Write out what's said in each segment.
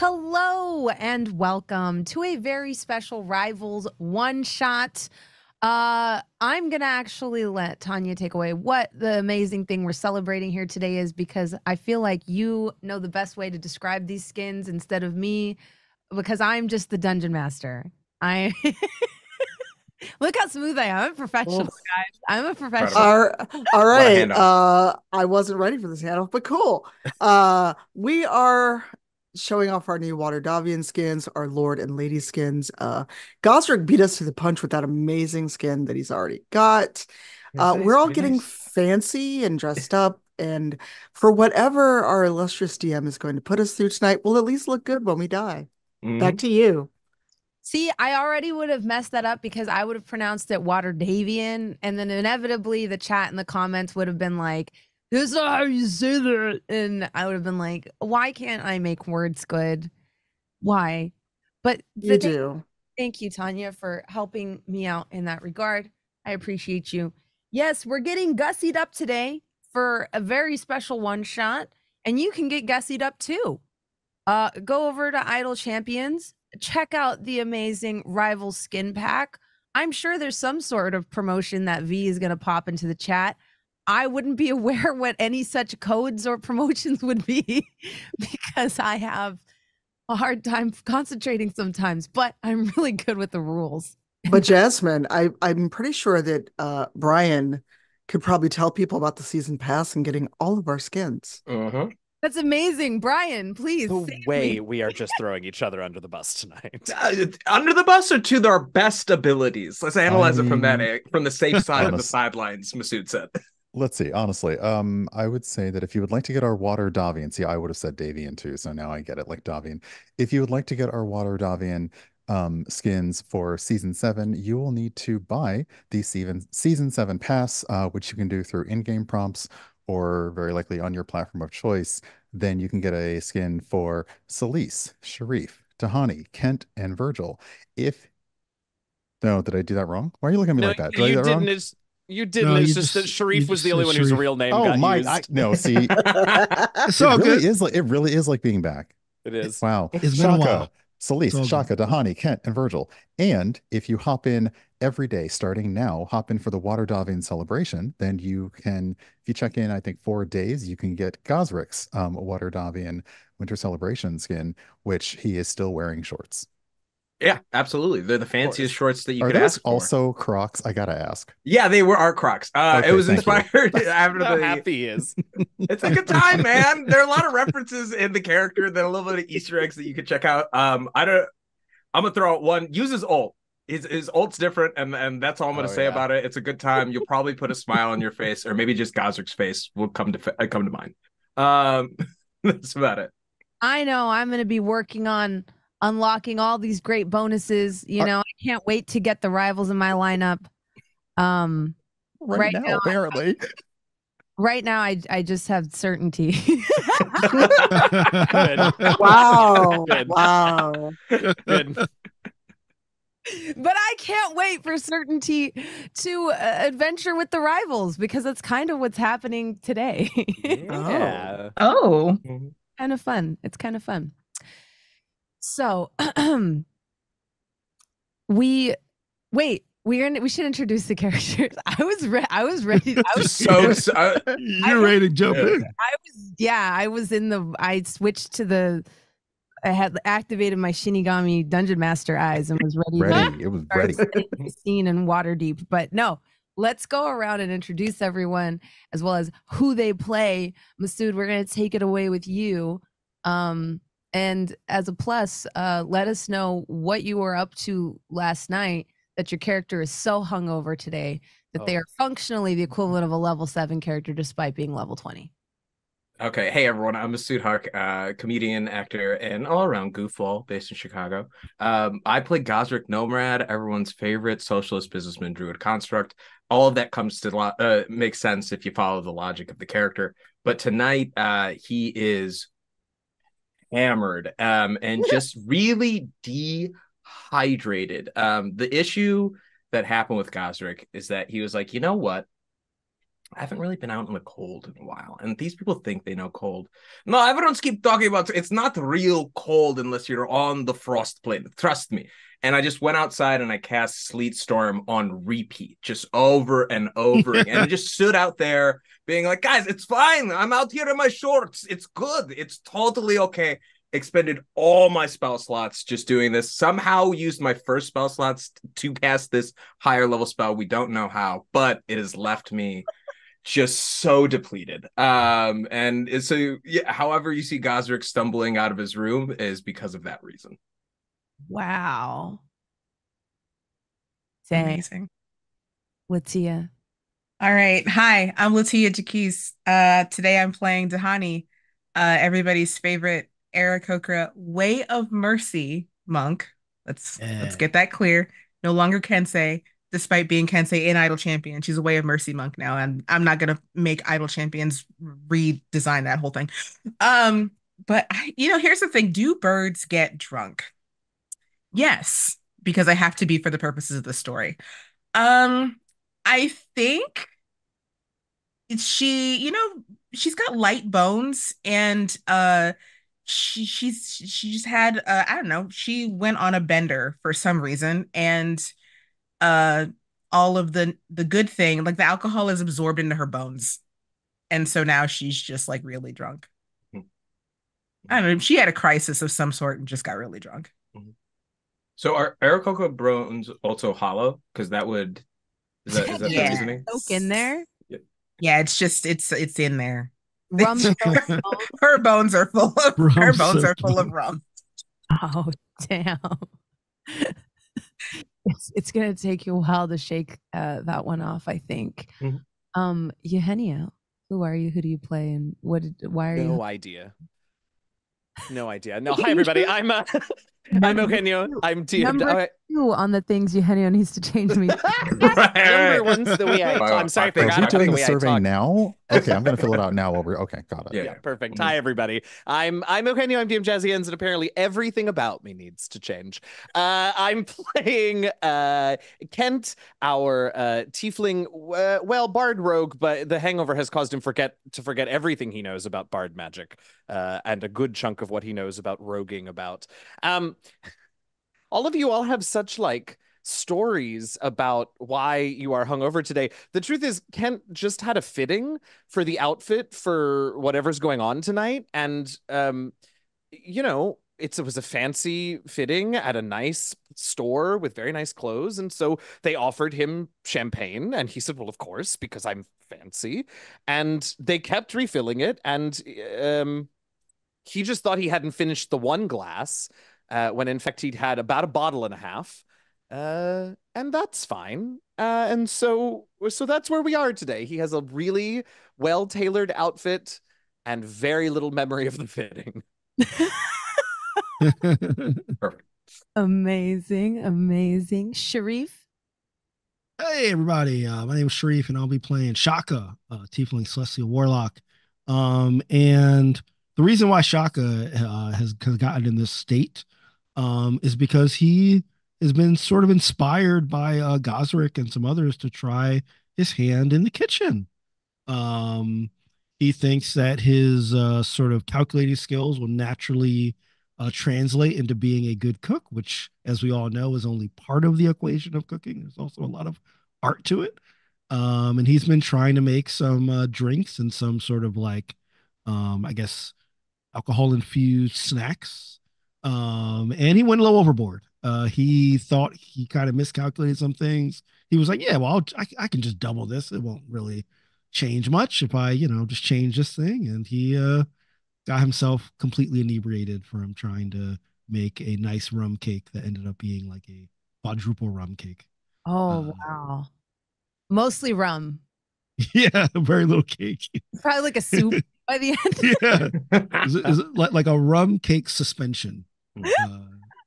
Hello and welcome to a very special Rivals one-shot. I'm gonna actually let Tanya take away what the amazing thing we're celebrating here today is, because I feel like you know the best way to describe these skins instead of me, because I'm just the dungeon master. I look how smooth I am. I'm a professional, guys. I'm a professional. All right. I wasn't ready for this handoff, but cool. We are showing off our new Waterdavian skins, our Lord and Lady skins. Gazrick beat us to the punch with that amazing skin that he's already got. We're all getting fancy and dressed up, and for whatever our illustrious DM is going to put us through tonight, we'll at least look good when we die. Back to you. See, I already would have messed that up because I would have pronounced it Waterdavian, and then inevitably the chat and the comments would have been like, "That's not how you say that." And I would have been like, why can't I make words good? Why? But you do. Thank you, Tanya, for helping me out in that regard. I appreciate you. Yes, we're getting gussied up today for a very special one shot, and you can get gussied up too. Go over to Idle Champions, check out the amazing Rival skin pack. I'm sure there's some sort of promotion that V is going to pop into the chat. I wouldn't be aware what any such codes or promotions would be because I have a hard time concentrating sometimes, but I'm really good with the rules. But Jasmine, I'm pretty sure that Brian could probably tell people about the season pass and getting all of our skins. That's amazing. Brian, please. The way we are just throwing each other under the bus tonight. Under the bus or to our best abilities? Let's analyze it from the safe side of the sidelines, Masood said. Let's see. Honestly, I would say that if you would like to get our Water Davian, see, I would have said Davian too, so now I get it, like Davian. If you would like to get our Water Davian skins for Season 7, you will need to buy the Season 7 Pass, which you can do through in-game prompts or very likely on your platform of choice. Then you can get a skin for Selise, Shareef, D'hani, Kent, and Virgil. No, did I do that wrong? Why are you looking at me like that? Did I do that wrong? You didn't. No, it's just that Shareef was the only one whose real name got used. No, see, it really is like being back. It is. Wow. It's Shaka, Selise, Shaka, D'hani, Kent, and Virgil. And if you hop in every day, starting now, hop in for the Waterdavian celebration, then you can, if you check in, I think 4 days, you can get Gazrick's Waterdavian winter celebration skin, which he is still wearing shorts. Yeah, absolutely. They're the fanciest shorts that you could ask for. Are those also Crocs? I gotta ask. Yeah, they were our Crocs. It was inspired after how happy he is. It's a good time, man. There are a lot of references in the character, then a little bit of Easter eggs that you could check out. I'm gonna throw out one. Uses ult. His ult's different, and that's all I'm gonna say about it. It's a good time. You'll probably put a smile on your face, or maybe just Gazrick's face will come to mind. That's about it. I know. I'm gonna be working on unlocking all these great bonuses. You know, I can't wait to get the Rivals in my lineup. Right now, apparently. Right now, I just have Certainty. Wow. Good. Wow. Good. But I can't wait for Certainty to adventure with the Rivals, because that's kind of what's happening today. Yeah. Kind of fun. It's kind of fun. So we should introduce the characters. I was ready. I was you're ready to jump in. I switched to the, I had activated my Shinigami Dungeon Master eyes and was ready. Scene in Waterdeep. But no, let's go around and introduce everyone as well as who they play. Masood, we're going to take it away with you. And as a plus, let us know what you were up to last night, that your character is so hungover today that they are functionally the equivalent of a level 7 character despite being level 20. Okay. Hey, everyone. I'm Masood Haque, comedian, actor, and all-around goofball based in Chicago. I play Gazrick Nimrod, everyone's favorite socialist businessman druid construct. All of that comes to make sense if you follow the logic of the character. But tonight, he is hammered and just really dehydrated. The issue that happened with Gazrick is that he was like, you know what, I haven't really been out in the cold in a while. And these people think they know cold. No, everyone's keep talking about it's not real cold unless you're on the frost planet. Trust me. And I just went outside and I cast Sleet Storm on repeat, just over and over again. And I just stood out there being like, guys, it's fine. I'm out here in my shorts. It's good. It's totally okay. Expended all my spell slots just doing this. Somehow used my first spell slots to cast this higher level spell. We don't know how, but it has left me just so depleted. And so, yeah, however you see Gazrick stumbling out of his room is because of that reason. Wow. Dang. Amazing. LaTia. All right. Hi, I'm LaTia Jacquise. Today I'm playing D'hani, everybody's favorite Arakocra Way of Mercy monk. Let's get that clear. No longer Kensei, despite being Kensei and Idle Champion. She's a Way of Mercy monk now, and I'm not going to make Idle Champions redesign that whole thing. But, here's the thing. Do birds get drunk? Yes, because I have to be for the purposes of the story. I think she, she's got light bones, and she just had, I don't know, she went on a bender for some reason, and all of the good thing, like the alcohol, is absorbed into her bones. And so now she's just like really drunk. I don't know, she had a crisis of some sort and just got really drunk. So are Arakocra bones also hollow? Because that would, is that the reasoning? Soak in there? Yeah, it's just, it's in there. Her bones are full of rum. Her bones are full of rum. Oh, damn. It's going to take you a while to shake that one off, I think. Mm-hmm. Eugenio, who are you? Who do you play? And why are you? No idea. No idea. No, hi, everybody. I'm Eugenio. I'm DM. Number 2 on the things Eugenio needs to change me. I'm sorry, I forgot doing the survey now. Okay, I'm going to fill it out now while we're... Okay, got it. Yeah, perfect. Hi, everybody. I'm Eugenio. I'm DM Jazzy-Ins, and apparently everything about me needs to change. I'm playing Kent, our tiefling, bard rogue, but the hangover has caused him to forget everything he knows about bard magic, and a good chunk of what he knows about roguing about. All of you all have such like stories about why you are hungover today. The truth is, Kent just had a fitting for the outfit for whatever's going on tonight. And, it was a fancy fitting at a nice store with very nice clothes. And so they offered him champagne. And he said, well, of course, because I'm fancy. And they kept refilling it. And he just thought he hadn't finished the one glass, when in fact he'd had about a bottle and a half, and that's fine. And so that's where we are today. He has a really well-tailored outfit and very little memory of the fitting. Perfect. Amazing, amazing. Shareef? Hey, everybody. My name is Shareef, and I'll be playing Shaka, Tiefling Celestial Warlock. And the reason why Shaka has gotten in this state is because he has been sort of inspired by Gazrick and some others to try his hand in the kitchen. He thinks that his sort of calculating skills will naturally translate into being a good cook, which, as we all know, is only part of the equation of cooking. There's also a lot of art to it. And he's been trying to make some drinks and some sort of like, I guess, alcohol-infused snacks. And he went a little overboard. He thought he kind of miscalculated some things. He was like, yeah, well, I can just double this. It won't really change much if I, just change this thing. And he got himself completely inebriated from trying to make a nice rum cake that ended up being like a quadruple rum cake. Oh, wow. Mostly rum. Yeah, very little cake. Probably like a soup by the end. Yeah, is it like a rum cake suspension? I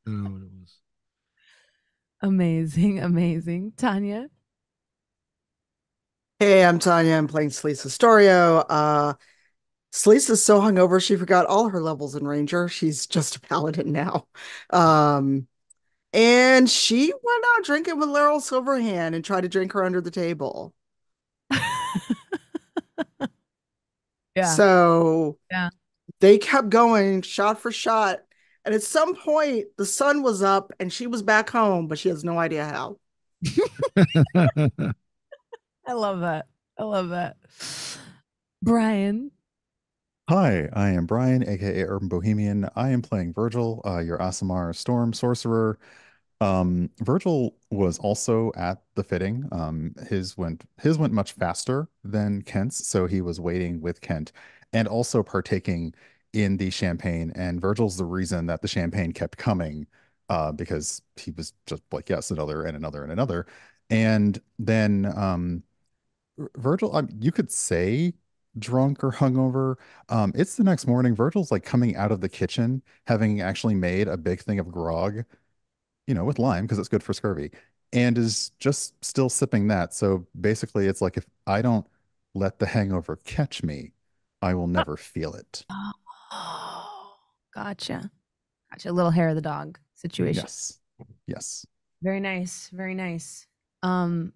don't know what it was. Amazing, amazing. Tanya? Hey, I'm Tanya. I'm playing Selise Storio. Selise is so hungover she forgot all her levels in Ranger. She's just a paladin now. And she went out drinking with Laeral Silverhand and tried to drink her under the table. Yeah. So they kept going shot for shot. And at some point, the sun was up and she was back home, but she has no idea how. I love that. I love that. Brian. Hi, I am Brian, aka Urban Bohemian. I am playing Virgil, your Aasimar Storm Sorcerer. Virgil was also at the fitting. His went much faster than Kent's, so he was waiting with Kent and also partaking in the champagne, and Virgil's the reason that the champagne kept coming, because he was just like, yes, another and another and another. And then Virgil, you could say drunk or hungover. It's the next morning. Virgil's like coming out of the kitchen, having actually made a big thing of grog, you know, with lime, because it's good for scurvy, and is just still sipping that. So basically it's like, if I don't let the hangover catch me, I will never feel it. Oh, gotcha. Little hair of the dog situation. Yes. Very nice. And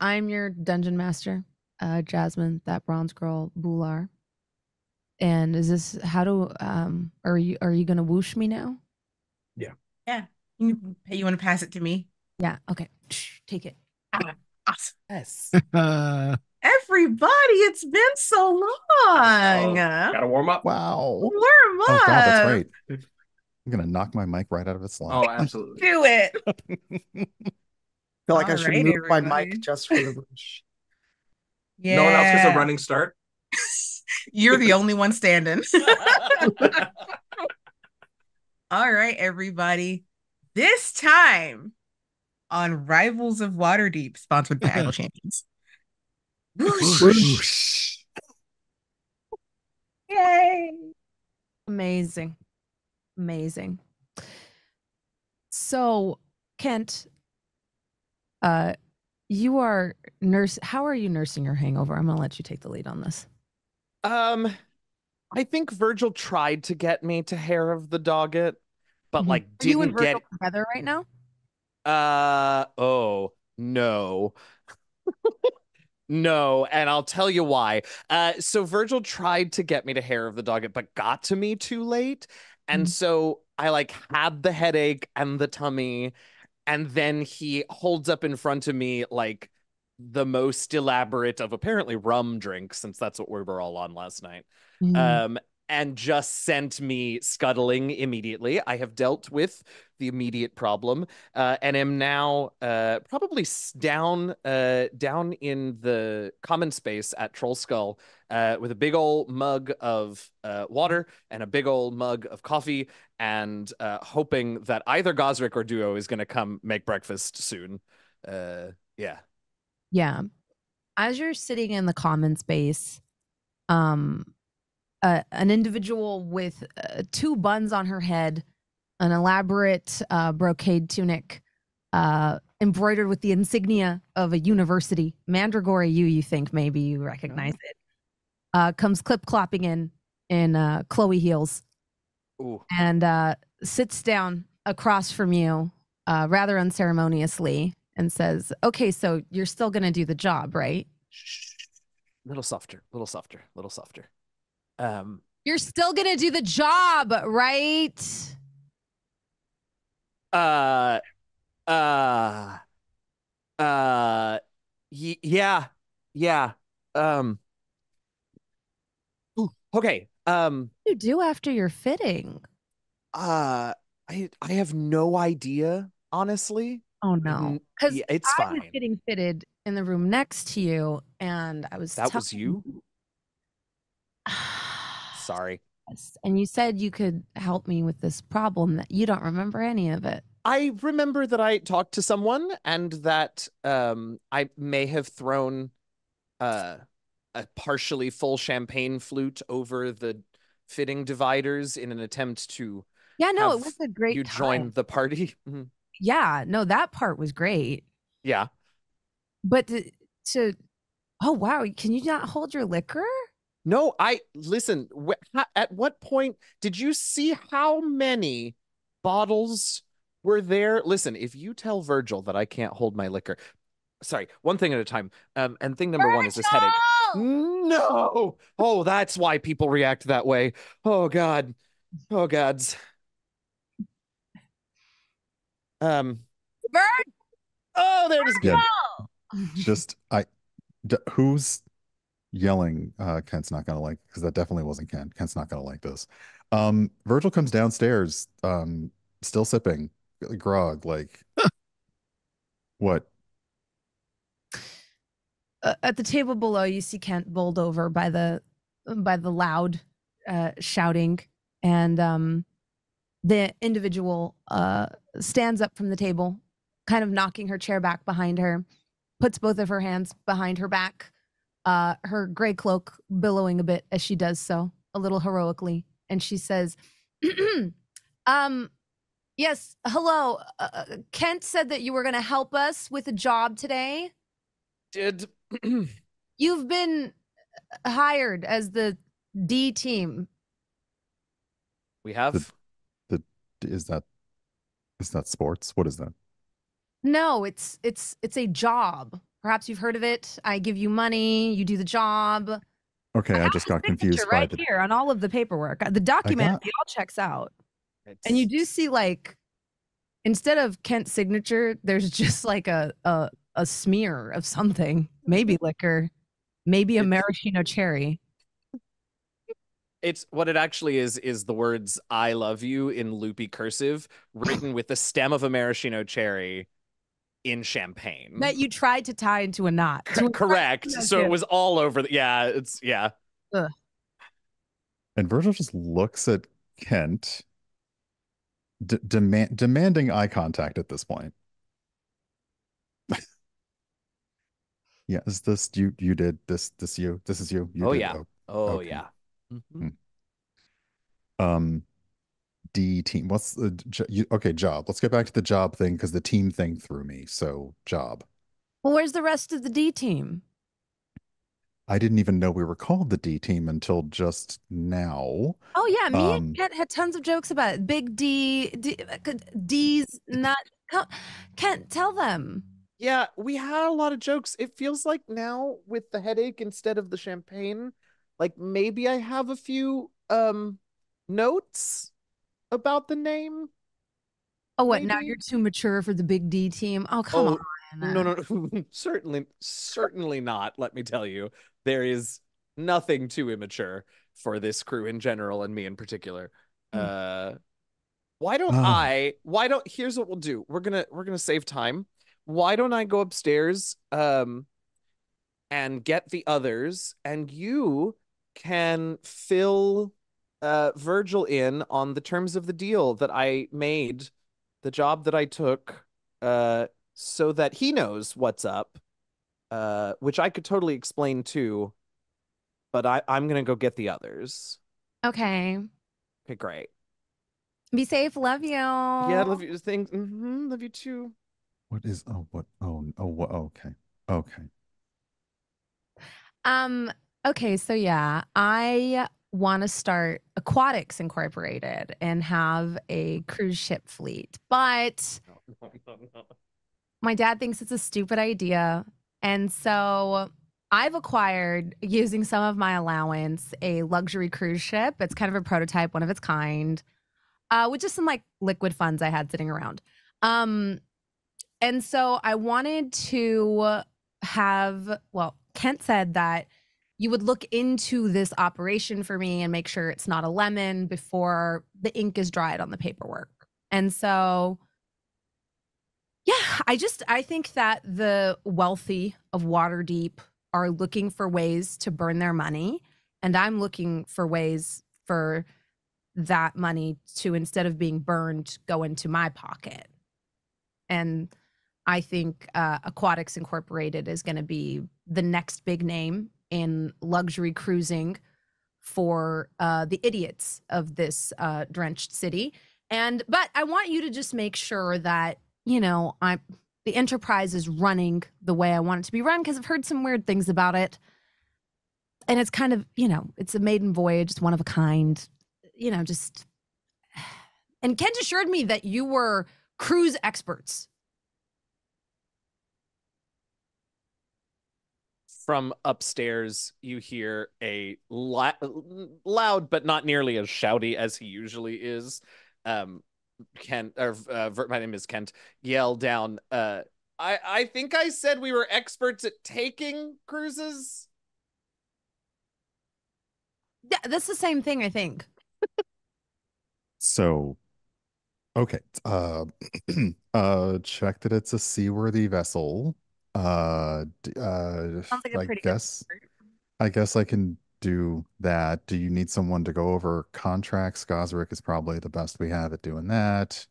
I'm your dungeon master, Jasmine, that bronze girl, Bhullar. And is this how do are you gonna whoosh me now? Yeah. You want to pass it to me? Yeah. Okay. Take it. Awesome. Yes. Everybody, it's been so long. Gotta warm up. Wow. Oh, God, that's right. I'm gonna knock my mic right out of its line. Oh, absolutely. Do it. I feel like I should move everybody. My mic just for the whoosh. Yeah. No one else gets a running start. You're the only one standing. All right, everybody. This time on Rivals of Waterdeep, sponsored by Idle Champions. Whoosh. Whoosh. Yay. Amazing. So, Kent, you are how are you nursing your hangover? I'm gonna let you take the lead on this. I think Virgil tried to get me to hair of the doggett, but like didn't you and Virgil get together right now? Oh no. No, and I'll tell you why. So Virgil tried to get me to hair of the doggett, but got to me too late. And so I like had the headache and the tummy. And then he holds up in front of me like the most elaborate of apparently rum drinks, since that's what we were all on last night. And just sent me scuttling immediately. I have dealt with the immediate problem and am now probably down in the common space at Trollskull with a big old mug of water and a big old mug of coffee, and hoping that either Gazrick or Duo is going to come make breakfast soon. Yeah. As you're sitting in the common space, an individual with two buns on her head, an elaborate brocade tunic embroidered with the insignia of a university, Mandragora, you think maybe you recognize it, comes clip-clopping in Chloe heels. Ooh. And sits down across from you rather unceremoniously and says, okay, so you're still going to do the job, right? Little softer. You're still gonna do the job, right? Yeah. Okay. What do you do after your fitting? I have no idea, honestly. Oh no, because yeah, it's fine. I was getting fitted in the room next to you, and I was. That was you. Sorry. And you said you could help me with this problem that you don't remember any of it. I remember that I talked to someone and that I may have thrown a partially full champagne flute over the fitting dividers in an attempt to. Yeah, no, it was a great. You joined the party. Yeah, no, that part was great. Yeah. But to oh, wow. Can you not hold your liquor? No, listen, at what point did you see how many bottles were there? Listen, if you tell Virgil that I can't hold my liquor, Sorry, one thing at a time. And thing number one is this headache. No! Oh, that's why people react that way. Oh, God. Oh, gods. Virgil! Oh, there it is. Yeah. Just, who's yelling? Kent's not going to like, because that definitely wasn't Kent. Kent's not going to like this. Virgil comes downstairs, still sipping grog, like, what? At the table below, you see Kent bowled over by the loud shouting, and the individual stands up from the table, kind of knocking her chair back behind her, puts both of her hands behind her back, her gray cloak billowing a bit as she does so, a little heroically, and she says, yes, hello. Kent said that you were going to help us with a job today. Did you've been hired as the D team? We have the is that sports? What is that? No, it's a job. Perhaps you've heard of it. I give you money, you do the job. Okay, I just got confused right here on all of the paperwork. The document, it all checks out. And you do see, like, instead of Kent's signature, there's just like a smear of something, maybe liquor, maybe a maraschino cherry. It's what it actually is the words "I love you" in loopy cursive, written with the stem of a maraschino cherry in champagne that you tried to tie into a knot. Correct. So it was all over. Yeah. Ugh. And Virgil just looks at Kent, demanding eye contact at this point. Yeah, is this you did this you? This is you. Oh, yeah. Oh, yeah. D team. What's the okay, job. Let's get back to the job thing, because the team thing threw me. So job. Well, where's the rest of the D team? I didn't even know we were called the D team until just now. Oh, yeah. Me and Kent had tons of jokes about it. Big D's not. Kent, tell them. Yeah, we had a lot of jokes. It feels like now with the headache instead of the champagne, like maybe I have a few notes about the name. Oh, what? Maybe? Now you're too mature for the Big D team? Oh, come on. No. Certainly not, let me tell you. There is nothing too immature for this crew in general and me in particular. Here's what we'll do. We're going to save time. Why don't I go upstairs and get the others, and you can fill Virgil in on the terms of the deal that I made, the job that I took, so that he knows what's up, which I could totally explain too, but I'm going to go get the others. Okay. Okay, great. Be safe. Love you. Yeah, love you. Thanks. Mm-hmm, love you too. What is okay. Okay, so yeah, I want to start Aquatics Incorporated and have a cruise ship fleet, but my dad thinks it's a stupid idea, and so I've acquired, using some of my allowance, a luxury cruise ship. It's kind of a prototype, one of its kind, with just some like liquid funds I had sitting around. And so I wanted to have, well, Kent said that you would look into this operation for me and make sure it's not a lemon before the ink is dried on the paperwork. And so, yeah, I think that the wealthy of Waterdeep are looking for ways to burn their money. And I'm looking for ways for that money to, instead of being burned, go into my pocket. And I think Aquatics Incorporated is going to be the next big name in luxury cruising for the idiots of this drenched city. But I want you to just make sure that, you know, the enterprise is running the way I want it to be run, because I've heard some weird things about it. And it's kind of, you know, it's a maiden voyage. It's one of a kind, you know, just. And Kent assured me that you were cruise experts. From upstairs, you hear a loud, but not nearly as shouty as he usually is. My name is Kent. Yell down. I think I said we were experts at taking cruises. Yeah, that's the same thing, I think. So, okay. Check that it's a seaworthy vessel. I guess I can do that. Do you need someone to go over contracts? Gazrick is probably the best we have at doing that.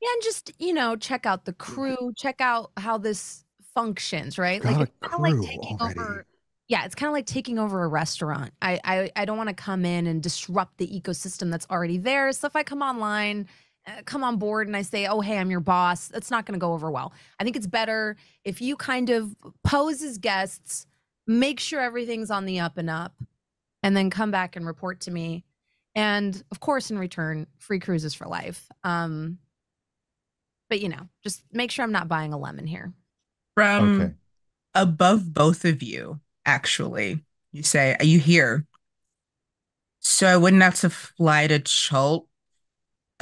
Yeah, and just, you know, check out the crew, check out how this functions, right? Got like it's kind of like taking already. Over. Yeah, it's kind of like taking over a restaurant. I don't want to come in and disrupt the ecosystem that's already there. So if I come online, come on board and I say, oh, hey, I'm your boss, that's not going to go over well. I think it's better if you kind of pose as guests, make sure everything's on the up and up, and then come back and report to me. And of course, in return, free cruises for life. But, you know, just make sure I'm not buying a lemon here. From above both of you, actually, you say, are you here? So I wouldn't have to fly to Chult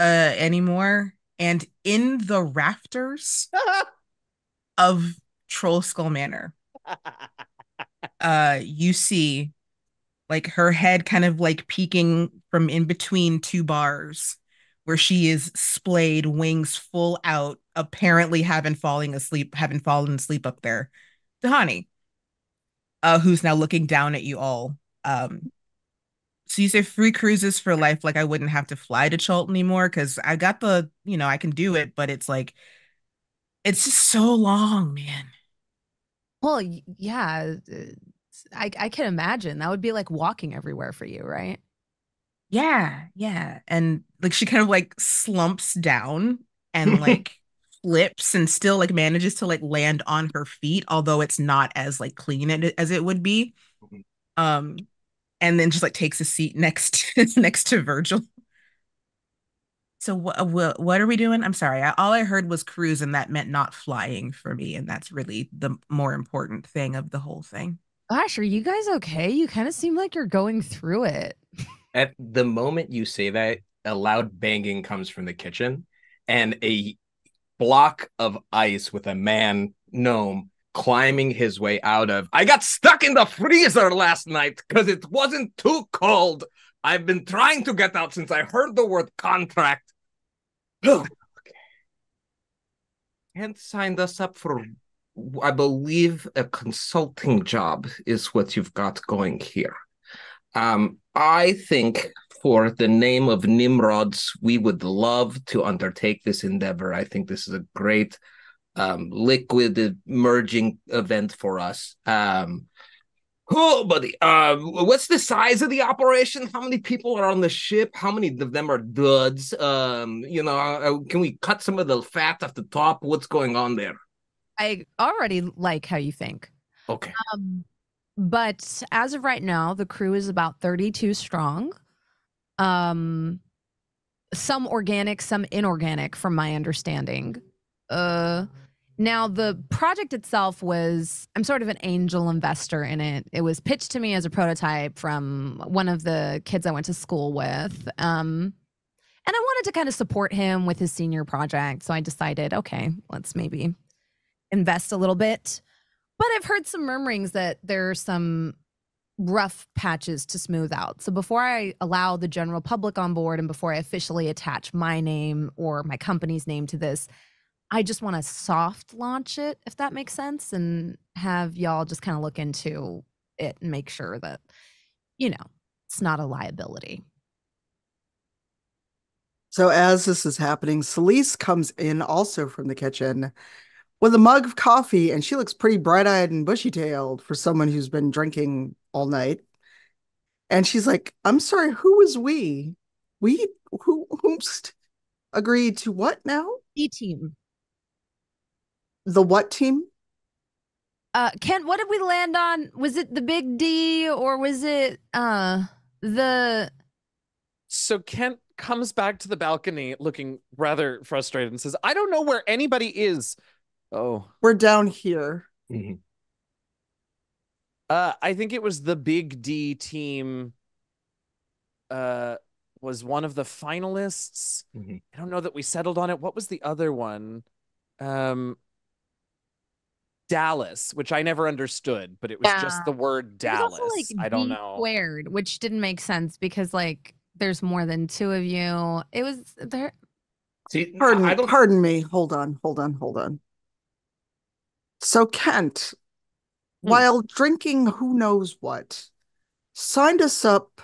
anymore, and in the rafters of Trollskull Manor, you see like her head kind of like peeking from in between two bars where she is splayed, wings full out, apparently haven't fallen asleep up there. D'hani, who's now looking down at you all. So you say free cruises for life, like I wouldn't have to fly to Chult anymore, because I got the, you know, I can do it, but it's like, it's just so long, man. Well, yeah, I can imagine. That would be like walking everywhere for you, right? Yeah. And like she kind of like slumps down and like flips and still like manages to like land on her feet, although it's not as like clean as it would be. And then just like takes a seat next to Virgil. So what are we doing? I'm sorry. All I heard was cruise, and that meant not flying for me. And that's really the more important thing of the whole thing. Gosh, are you guys okay? You kind of seem like you're going through it. At the moment you say that, a loud banging comes from the kitchen, and a block of ice with a gnome climbing his way out of, I got stuck in the freezer last night because it wasn't too cold. I've been trying to get out since I heard the word contract. Okay. And signed us up for, I believe, a consulting job is what you've got going here. I think for the name of Nimrods, we would love to undertake this endeavor. I think this is a great liquid merging event for us. What's the size of the operation? How many people are on the ship? How many of them are duds? Can we cut some of the fat off the top? What's going on there? I already like how you think. Okay. But as of right now, the crew is about 32 strong. Some organic, some inorganic, from my understanding. Now, the project itself was, I'm sort of an angel investor in it. It was pitched to me as a prototype from one of the kids I went to school with. And I wanted to kind of support him with his senior project. So I decided, okay, let's maybe invest a little bit. But I've heard some murmurings that there are some rough patches to smooth out. So before I allow the general public on board and before I officially attach my name or my company's name to this, I just want to soft launch it, if that makes sense, and have y'all just kind of look into it and make sure that, you know, it's not a liability. So as this is happening, Selise comes in also from the kitchen with a mug of coffee, and she looks pretty bright-eyed and bushy-tailed for someone who's been drinking all night. And she's like, I'm sorry, who was we? Who agreed to what now? E-team. The what team? Kent, what did we land on? Was it the big D or was it the... So Kent comes back to the balcony looking rather frustrated and says, I don't know where anybody is. Oh. We're down here. Mm-hmm. I think it was the Big D team was one of the finalists. Mm-hmm. I don't know that we settled on it. What was the other one? Dallas, which I never understood, but it was just the word Dallas. Also, like, I don't know. Squared, which didn't make sense because like there's more than two of you. It was there. See, pardon me. Hold on. So Kent, while drinking who knows what, signed us up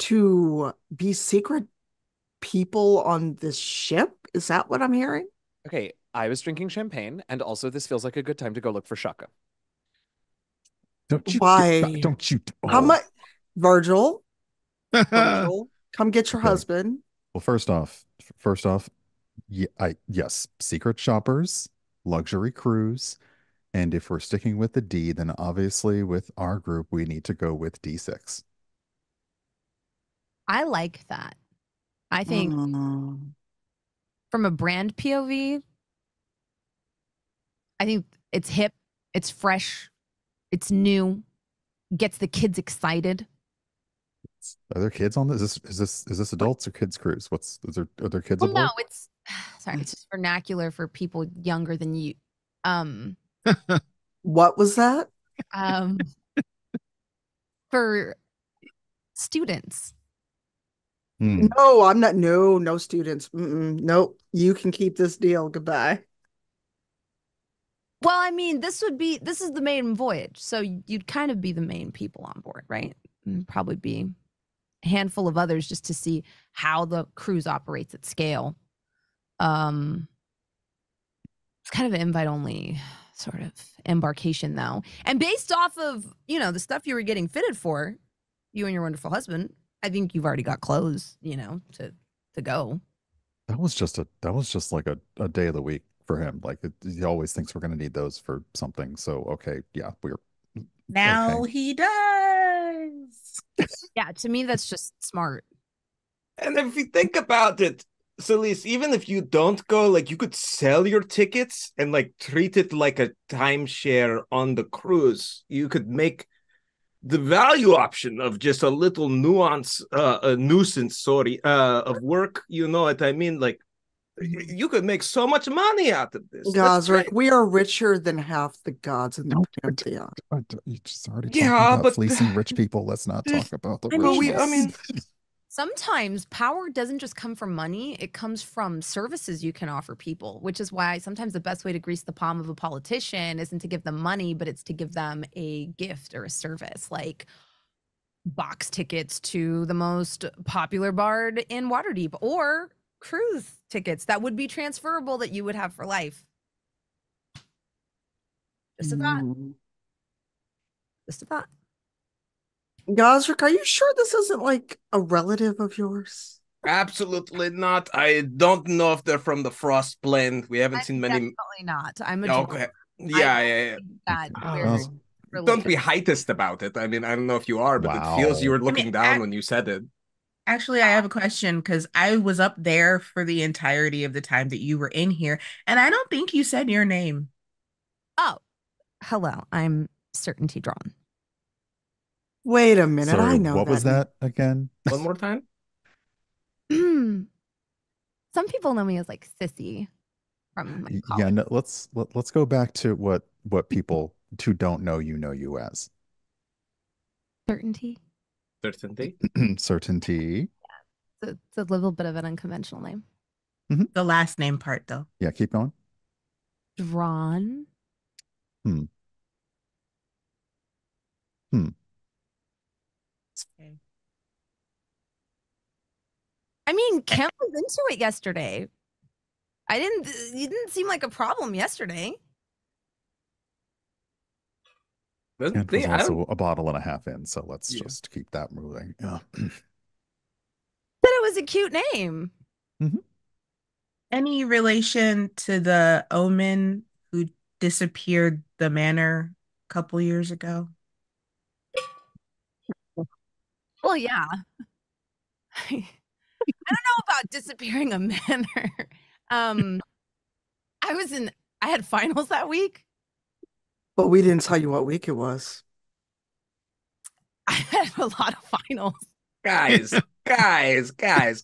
to be secret people on this ship. Is that what I'm hearing? Okay, I was drinking champagne, and also this feels like a good time to go look for Shaka. Don't you? Oh. How much, Virgil? Virgil, come get your husband. Well, first off, yes, secret shoppers, luxury cruise, and if we're sticking with the D, then obviously with our group, we need to go with D6. I like that. I think from a brand POV, I think it's hip, it's fresh, it's new, gets the kids excited. Are there kids on this? Is this adults or kids cruise? Are there kids? Well, no, it's just vernacular for people younger than you. What was that? For students. No, I'm not. No students. Nope. You can keep this deal. Goodbye. Well, I mean, this is the maiden voyage, so you'd kind of be the main people on board, right? And probably be a handful of others just to see how the cruise operates at scale. It's kind of an invite-only sort of embarkation, though. And based off of, you know, the stuff you were getting fitted for, you and your wonderful husband, I think you've already got clothes, you know, to go. That was just like a day of the week for him. Like, he always thinks we're going to need those for something. So, okay, yeah, we're... Now he does. Yeah, to me, that's just smart. And if you think about it, Selise, even if you don't go, like, you could sell your tickets and, like, treat it like a timeshare on the cruise. You could make the value option of just a little nuisance of work. You know what I mean? Like, you could make so much money out of this. Gazrick, we are richer than half the gods in the pantheon. You just already talking about fleecing rich people. Let's not talk about the rich. I mean, sometimes power doesn't just come from money. It comes from services you can offer people, which is why sometimes the best way to grease the palm of a politician isn't to give them money, but it's to give them a gift or a service, like box tickets to the most popular bard in Waterdeep, or cruise tickets that would be transferable that you would have for life. Just a thought. Gazrick, are you sure this isn't like a relative of yours? Absolutely not. I don't know if they're from the Frost Blend. We haven't seen many. Definitely not. I'm a okay. Yeah. Don't be heightist about it. I mean, I don't know if you are, but it feels you were looking down when you said it. Actually, I have a question, because I was up there for the entirety of the time that you were in here, and I don't think you said your name. Oh, hello. I'm Certainty Drawn. Wait a minute. Sorry, I know what that was that again? One more time? Some people know me as like Sissy from my college. Yeah, no, let's go back to what people who don't know you as. Certainty. Certainty. Yeah. It's a little bit of an unconventional name. Mm-hmm. The last name part, though. Yeah, keep going. Drawn. Okay. I mean, Kent was into it yesterday. You didn't seem like a problem yesterday. It was also a bottle and a half in, so let's just keep that moving. Yeah. But it was a cute name. Mm-hmm. Any relation to the Omen who disappeared the manor a couple years ago? Well, yeah. I don't know about disappearing a manor. I had finals that week. But we didn't tell you what week it was. I had a lot of finals. Guys,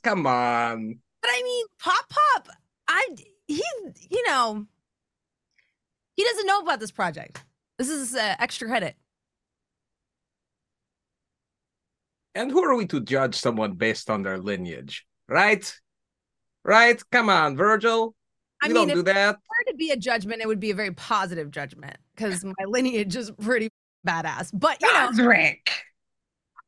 come on. But I mean, Pop, he doesn't know about this project. This is extra credit. And who are we to judge someone based on their lineage, right? Right? Come on, Virgil. I mean, don't do that. If it were to be a judgment, it would be a very positive judgment because my lineage is pretty badass. But you know, Gazrick.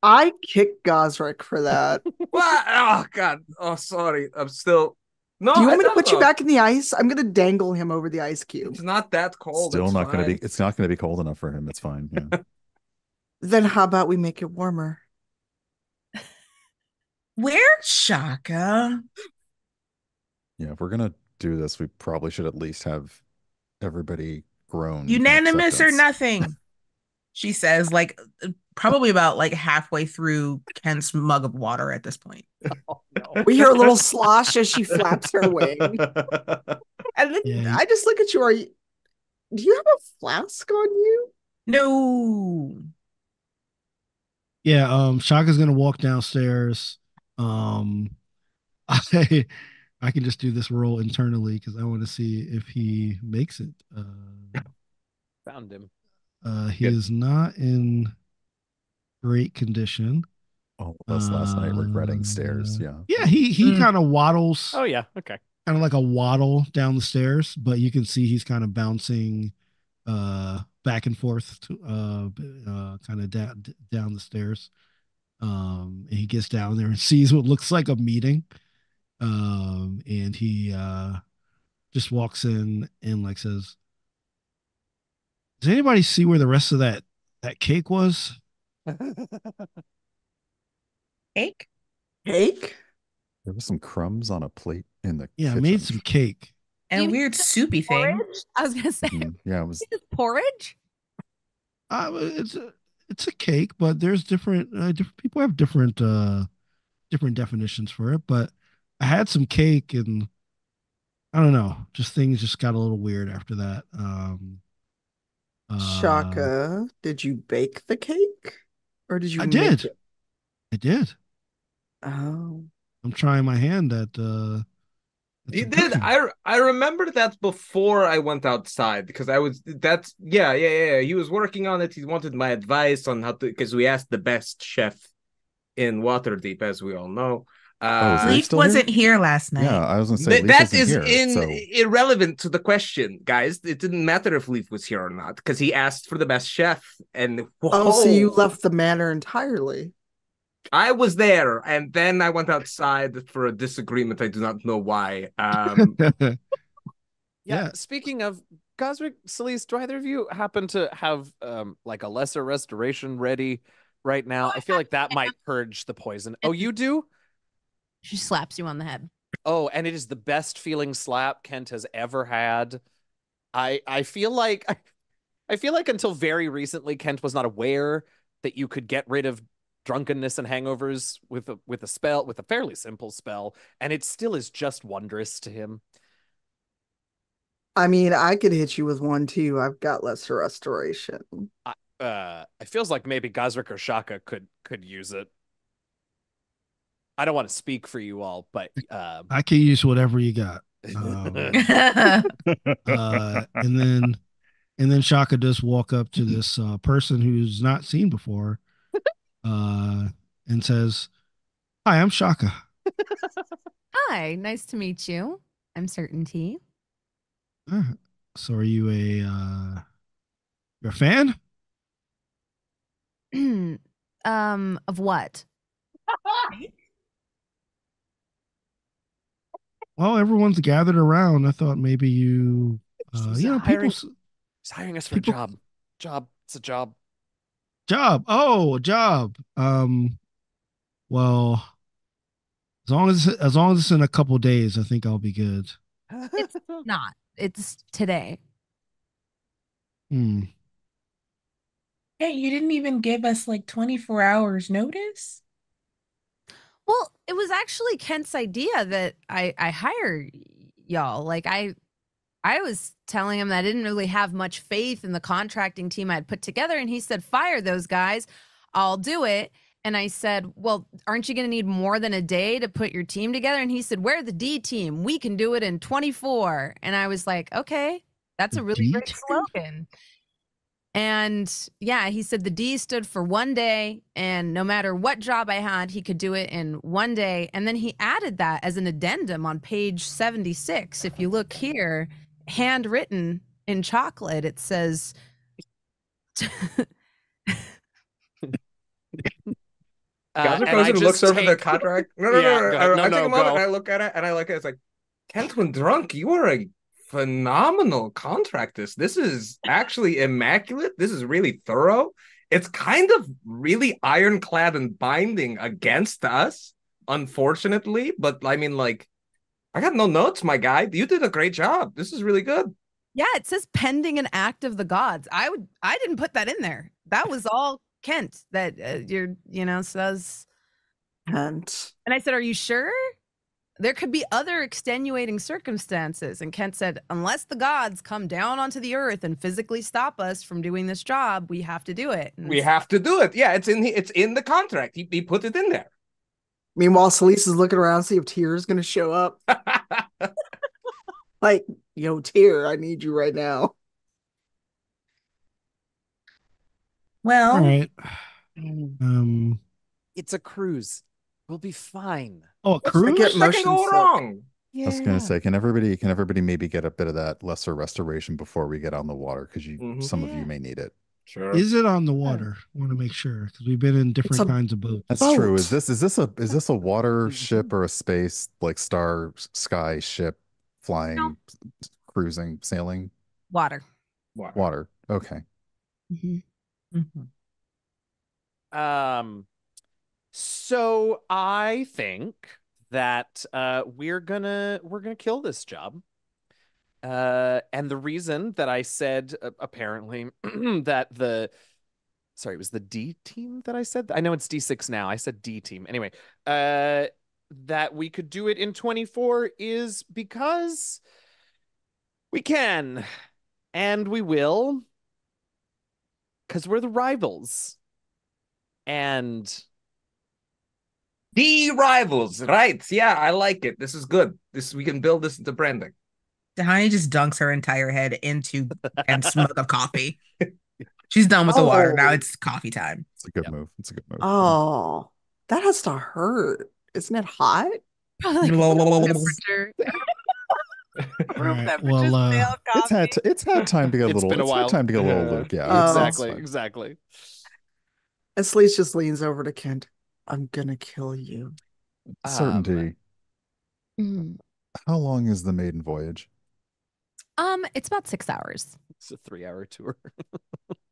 I kicked Gazrick for that. What? Oh God. Oh, sorry. I'm still. No. Do you want me to put you back in the ice? I'm going to dangle him over the ice cube. It's not that cold. Still it's not going to be. It's not going to be cold enough for him. It's fine. Yeah. Then how about we make it warmer? Where's Shaka? Yeah, if we're going to do this, we probably should at least have everybody groan. Unanimous or nothing, she says, like probably about like halfway through Kent's mug of water at this point. Oh, no. We hear a little slosh as she flaps her wing. And then I just look at you. Do you have a flask on you? No. Yeah, Shaka's going to walk downstairs. I can just do this roll internally because I want to see if he makes it. Found him. He is not in great condition. Oh, plus last night regretting stairs. Yeah. Yeah, he kind of waddles. Oh, yeah. Okay. Kind of like a waddle down the stairs, but you can see he's kind of bouncing back and forth to kind of down the stairs. And he gets down there and sees what looks like a meeting. And he just walks in and like says, "Does anybody see where the rest of that cake was?" Cake? Cake? There was some crumbs on a plate in the kitchen. I made some cake. And a weird soupy thing. I was gonna say, yeah, it was porridge. It's a cake, but there's different people have different definitions for it. But I had some cake, and I don't know, just things just got a little weird after that. Shaka, did you bake the cake, or did you? I did. It? I did. Oh, I'm trying my hand at. You did. I remember that before I went outside because I was he was working on it. He wanted my advice on how to, because we asked the best chef in Waterdeep, as we all know. Leaf wasn't here last night. Yeah, I was going to say that is irrelevant to the question, guys. It didn't matter if Leaf was here or not because he asked for the best chef. And so you left the manor entirely. I was there, and then I went outside for a disagreement. I do not know why. Yeah. Speaking of Gazrick, Selise, do either of you happen to have like a lesser restoration ready right now? I feel like that might purge the poison. Oh, you do? She slaps you on the head. Oh, and it is the best feeling slap Kent has ever had. I feel like until very recently, Kent was not aware that you could get rid of drunkenness and hangovers with a fairly simple spell, and it still is just wondrous to him. I mean, I could hit you with one too. I've got lesser restoration. It feels like maybe Gazrick or Shaka could use it. I don't want to speak for you all, but I can use whatever you got. And then Shaka does walk up to this person who's not seen before. And says, "Hi, I'm Shaka." Hi, nice to meet you. I'm Certainty. So, are you a fan? Of what? Well, everyone's gathered around. I thought maybe you, he's hiring us for a job. It's a job. Oh, a job. Well, as long as it's in a couple days, I think I'll be good. It's not. It's today. Hey, you didn't even give us like 24 hours notice? Well, it was actually Kent's idea that I hire y'all. Like I was telling him that I didn't really have much faith in the contracting team I had put together. And he said, "Fire those guys. I'll do it. And I said, well, aren't you going to need more than a day to put your team together? And he said, we're the D team. We can do it in 24. And I was like, okay, that's a really great slogan. And yeah, he said the D stood for one day, and no matter what job I had, he could do it in one day. And then he added that as an addendum on page 76. If you look here, handwritten in chocolate, it says, Gazrick goes and looks over the contract. No, I take a moment. And I look at it and I look at it. It's like, Kent, when drunk, you are a phenomenal contractist. This is actually immaculate. This is really thorough. It's kind of really ironclad and binding against us, unfortunately. But I mean, like, I got no notes, my guy. You did a great job. This is really good. Yeah, it says pending an act of the gods. I didn't put that in there. That was all Kent that says Kent. And I said, are you sure? There could be other extenuating circumstances. And Kent said, unless the gods come down onto the earth and physically stop us from doing this job, we have to do it. And we have to do it. Yeah, it's in the contract. He put it in there. Meanwhile, Selise is looking around to see if Tyr is going to show up. Like, yo, Tyr, I need you right now. Well, all right. It's a cruise. We'll be fine. Oh, a cruise? It's all wrong. Yeah. I was gonna say, can everybody maybe get a bit of that lesser restoration before we get on the water? Because some of you may need it. Sure. Is it on the water? I want to make sure, because we've been in different kinds of boats. That's true. Is this a water ship or a space, like star sky ship, flying, cruising, sailing? Water. Okay. Mm-hmm. Mm-hmm. So I think that we're gonna kill this job. And the reason that I said apparently that it was the D team that I said. I know it's D6 now. I said D team anyway. That we could do it in 24 is because we can, and we will. Because we're the rivals. And the rivals, right? Yeah, I like it. This is good. We can build this into branding. D'hani just dunks her entire head into and smoke of coffee. She's done with the water. Now it's coffee time. It's a good move. It's a good move. Oh, that has to hurt. Isn't it hot? Probably like Right. Well, it's had time to get a little. It's been a while. Time to get a little Luke. Yeah, exactly. And Selise just leans over to Kent. I'm gonna kill you. Certainty. How long is the maiden voyage? It's about 6 hours. It's a 3-hour tour.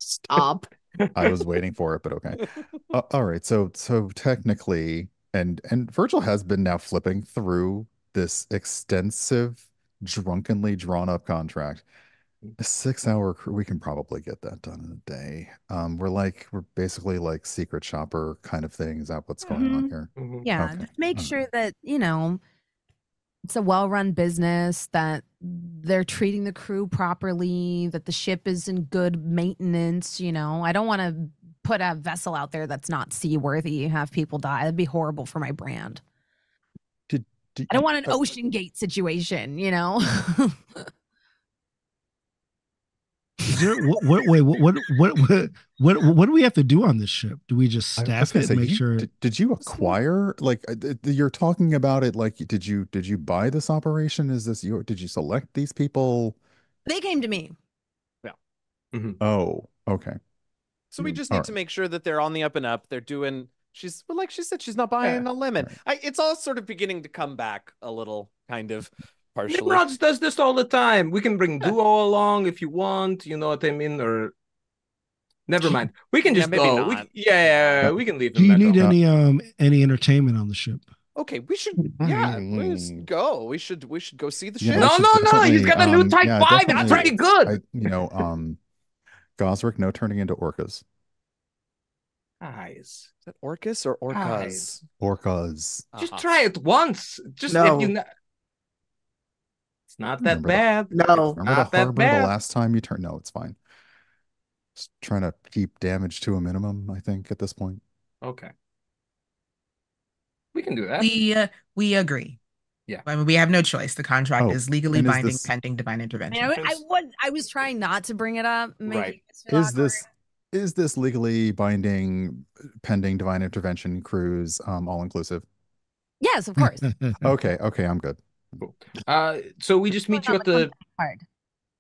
Stop. I was waiting for it, but okay. All right. So technically, and Virgil has been now flipping through this extensive, drunkenly drawn up contract. A 6-hour crew, we can probably get that done in a day. We're basically like secret shopper kind of thing. Is that what's going on here? Yeah, okay. Just make sure that, it's a well-run business, that they're treating the crew properly, that the ship is in good maintenance. I don't want to put a vessel out there that's not seaworthy and have people die. That'd be horrible for my brand. I don't want an Ocean Gate situation, What do we have to do on this ship? Do we just staff it? Did you acquire? Like, you're talking about it. Like, did you buy this operation? Is this your? Did you select these people? They came to me. Yeah. Oh, okay. So we just need to make sure that they're on the up and up. They're doing. She's like she said. She's not buying a lemon. Right. It's all sort of beginning to come back a little, kind of. Partially. Nimrod does this all the time. We can bring Duo along if you want. You know what I mean? Or never mind. We can just go. We can leave. Do you need any entertainment on the ship? Okay, we should. Yeah, let's go. We should go see the ship. No. He's got a new Type 5. That's pretty good. Gazrick, no turning into orcas. Eyes. Is that orcas or orcas? Eyes. Orcas. Just try it once. Just no. If you. It's not that bad. Remember the harbor the last time you turned? No, it's fine. Just trying to keep damage to a minimum, I think, at this point. Okay. We can do that. We agree. Yeah. I mean, we have no choice. The contract is legally binding, pending divine intervention. I was trying not to bring it up. Right. Is this legally binding, pending divine intervention cruise all inclusive? Yes, of course. Okay, I'm good. Cool. So we just meet you at the.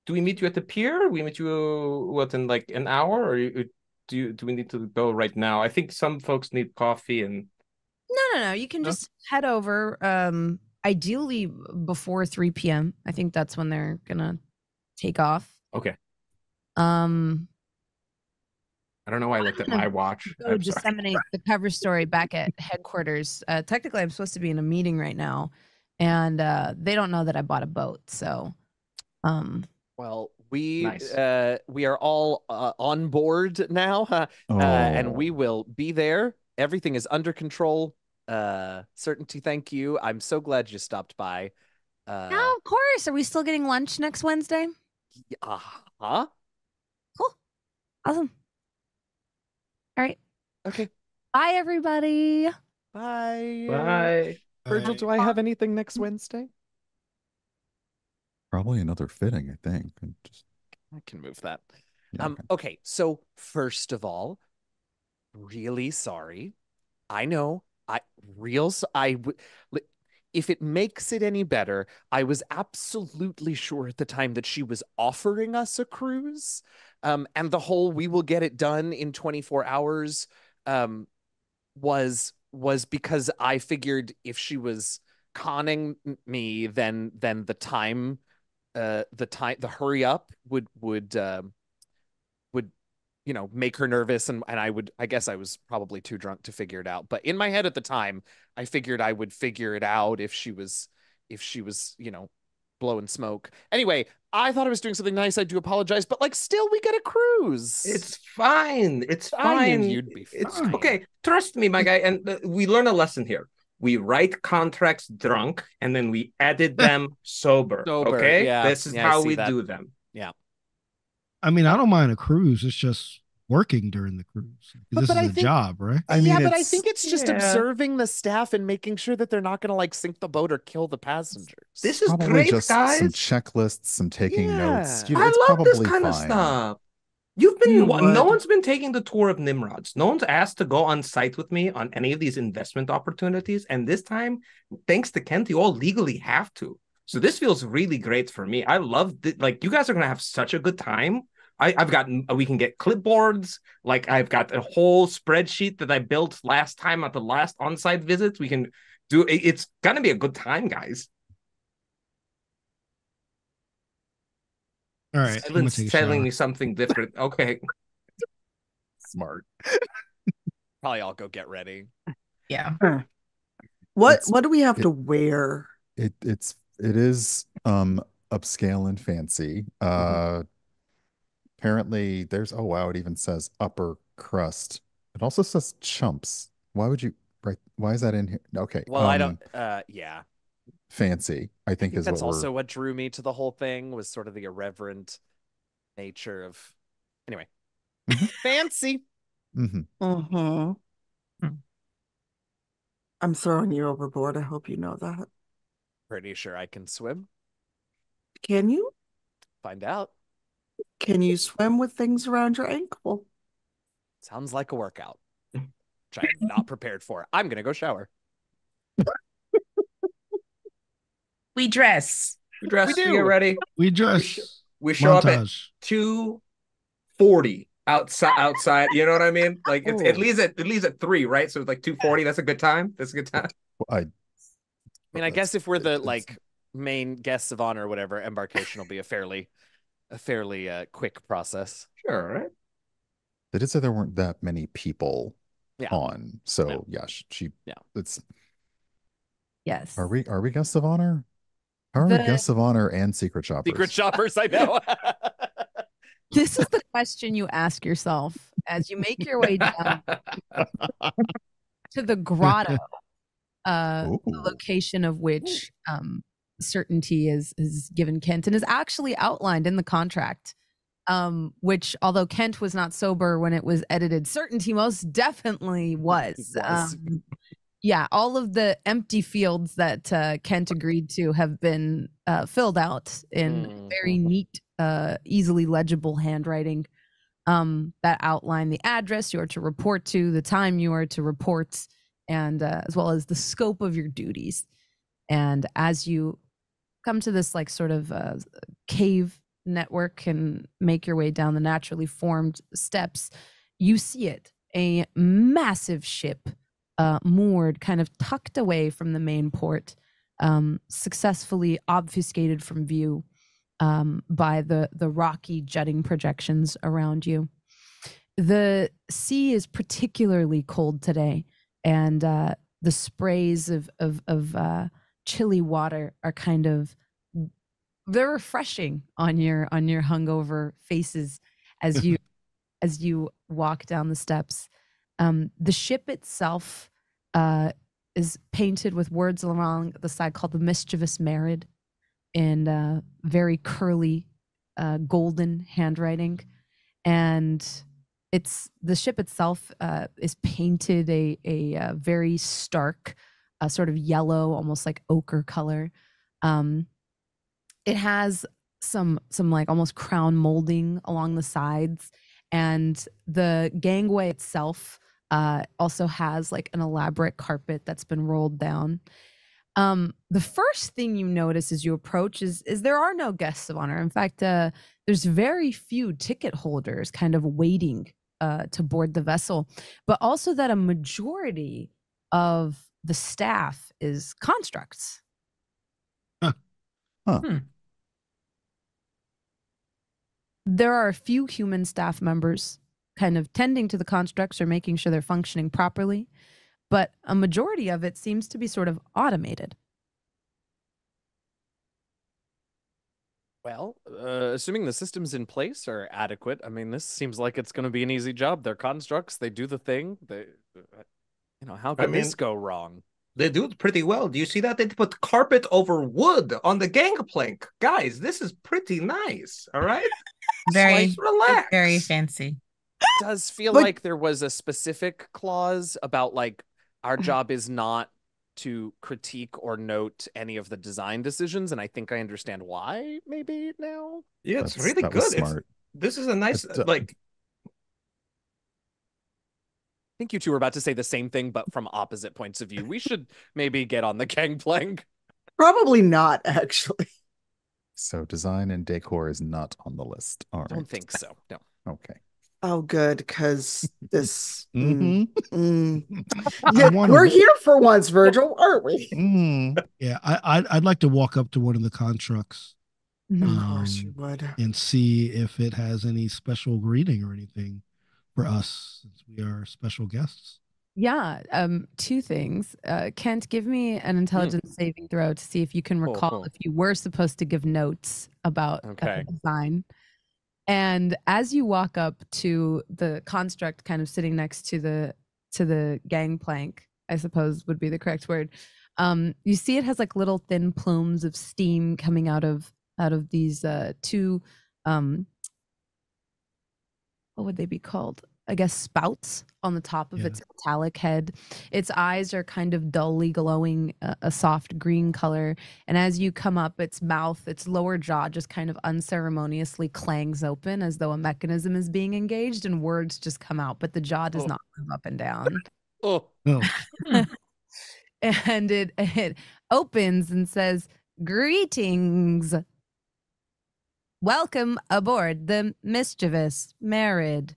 Do we meet you at the pier? We meet you what in like an hour, or do we need to go right now? I think some folks need coffee and. No. You can just head over. Ideally before 3 p.m. I think that's when they're gonna take off. Okay. I don't know why I looked at my watch. Go disseminate the cover story back at headquarters. Technically, I'm supposed to be in a meeting right now, and they don't know that I bought a boat. So, well, we are all on board now, and we will be there. Everything is under control. Certainty, thank you. I'm so glad you stopped by. No, of course. Are we still getting lunch next Wednesday? Uh-huh. Cool. Awesome. All right. Okay. Bye, everybody. Bye. Bye. Virgil, do I have anything next Wednesday? Probably another fitting, I think. I can move that. Yeah, okay, so first of all, really sorry. I know. If it makes it any better, I was absolutely sure at the time that she was offering us a cruise, and the whole "we will get it done in 24 hours" was because I figured if she was conning me, then the hurry up would you know, make her nervous, and I guess I was probably too drunk to figure it out. But in my head at the time, I figured I would figure it out if she was, you know, blowing smoke. Anyway, I thought I was doing something nice. I do apologize, but like, still, we get a cruise. It's fine. It's fine. You'd be fine. It's okay. Trust me, my guy. And we learn a lesson here. We write contracts drunk, and then we edit them sober. Okay, yeah. This is how we do them. Yeah. I mean, I don't mind a cruise. It's just working during the cruise. This is a job, right? But I think it's just observing the staff and making sure that they're not going to like sink the boat or kill the passengers. This is probably great, just guys. Some checklists, some taking notes. You know, I love this kind of stuff. No one's been taking the tour of Nimrod's. No one's asked to go on site with me on any of these investment opportunities. And this time, thanks to Kent, you all legally have to. So this feels really great for me. I love it. Like, you guys are going to have such a good time. We can get clipboards. Like, I've got a whole spreadsheet that I built last time at the last on-site visits. We can do it. It's going to be a good time, guys. All right. Silence telling me something different. Okay. Smart. Probably I'll go get ready. Yeah. What do we have to wear? It is upscale and fancy. Apparently there's it even says upper crust. It also says chumps. Why is that in here? Okay. Well, I don't fancy, I think is that's also what drew me to the whole thing, was sort of the irreverent nature of fancy. I'm throwing you overboard. I hope you know that. Pretty sure I can swim. Can you? Find out. Can you swim with things around your ankle? Sounds like a workout, which I'm not prepared for. I'm going to go shower. We dress. We get ready. We dress. We show up at 2:40 outside. You know what I mean? Like, it's at least at 3, right? So it's like 2:40. That's a good time. I mean, I guess if we're the like main guests of honor or whatever, embarkation will be a fairly quick process. Sure, right? They did say there weren't that many people on, so yes. Are we guests of honor? Are we guests of honor and secret shoppers? Secret shoppers, I know. This is the question you ask yourself as you make your way down to the grotto. The location of which Certainty is given Kent and is actually outlined in the contract which, although Kent was not sober when it was edited, Certainty most definitely was. Yeah, all of the empty fields that Kent agreed to have been filled out in very neat, easily legible handwriting that outline the address you are to report to, the time you are to report, and as well as the scope of your duties. And as you come to this like sort of cave network and make your way down the naturally formed steps, you see it, a massive ship moored, kind of tucked away from the main port, successfully obfuscated from view by the rocky jutting projections around you. The sea is particularly cold today, and the sprays of chilly water are kind of, they're refreshing on your hungover faces as you as you walk down the steps. The ship itself is painted with words along the side called the Mischievous Merid in very curly golden handwriting, and the ship itself is painted a very stark sort of yellow, almost like ochre color. It has some like almost crown molding along the sides, and the gangway itself also has like an elaborate carpet that's been rolled down. The first thing you notice as you approach is there are no guests of honor. In fact, there's very few ticket holders kind of waiting to board the vessel, but also that a majority of the staff is constructs. There are a few human staff members kind of tending to the constructs or making sure they're functioning properly, but a majority of it seems to be sort of automated. Well, assuming the systems in place are adequate, I mean, this seems like it's going to be an easy job. They're constructs. They do the thing. They, you know, how can this go wrong? They do it pretty well. Do you see that? They put carpet over wood on the gangplank. Guys, this is pretty nice. All right? Very relaxed. Very fancy. It does feel like there was a specific clause about, like, our job is not to critique or note any of the design decisions, and I think I understand why, maybe, now. Yeah, it's really good. This is a nice, like... I think you two were about to say the same thing, but from opposite points of view. We should maybe get on the gangplank. Probably not, actually. So design and decor is not on the list. All right. Don't think so. No. Okay. Oh, good, because this. Yeah, we're here for once, Virgil, aren't we? Yeah, I'd like to walk up to one of the constructs. Of course you would. And see if it has any special greeting or anything for us, since we are special guests. Yeah, two things. Kent, give me an intelligence saving throw to see if you can recall if you were supposed to give notes about the design. And as you walk up to the construct, kind of sitting next to the gangplank, I suppose would be the correct word. You see it has like little thin plumes of steam coming out of these two. What would they be called? I guess spouts on the top of its metallic head. Its eyes are kind of dully glowing, a soft green color. And as you come up, its mouth, its lower jaw just kind of unceremoniously clangs open as though a mechanism is being engaged and words just come out, but the jaw does not move up and down. And it opens and says, "Greetings. Welcome aboard the Mischievous Merid.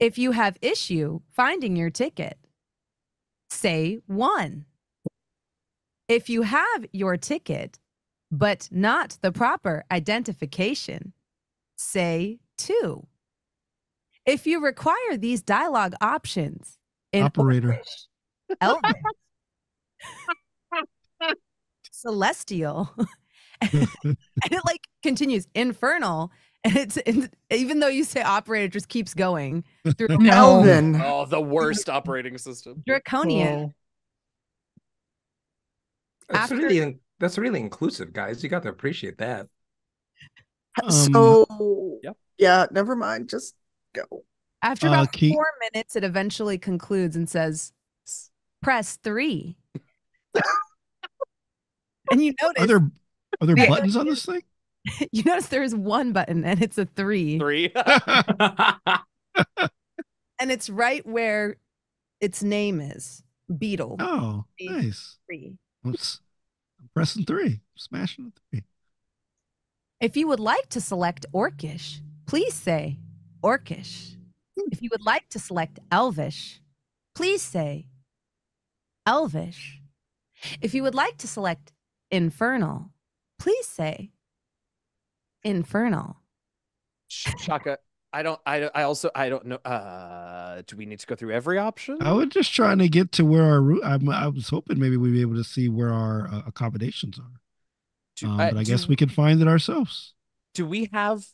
If you have issue finding your ticket, say 1. If you have your ticket, but not the proper identification, say 2. If you require these dialogue options in Operator, Elvish, Celestial, and it like continues, Infernal, and it's even though you say operator, it just keeps going through. Elven. Oh, the worst operating system. Draconian. That's really inclusive, guys. You got to appreciate that. So, never mind. Just go. After about 4 minutes, it eventually concludes and says, press 3. And you notice... Are there buttons on this thing? You notice there is one button, and it's a 3. 3? And it's right where its name is. Beetle. Oh, nice. 3. Oops. I'm pressing 3. Smashing the 3. If you would like to select Orcish, please say Orcish. If you would like to select Elvish, please say Elvish. If you would like to select Infernal, please say Infernal. Shaka, I don't know. Do we need to go through every option? I was just trying to get to where our. I was hoping maybe we'd be able to see where our accommodations are. But I guess we can find it ourselves. Do we have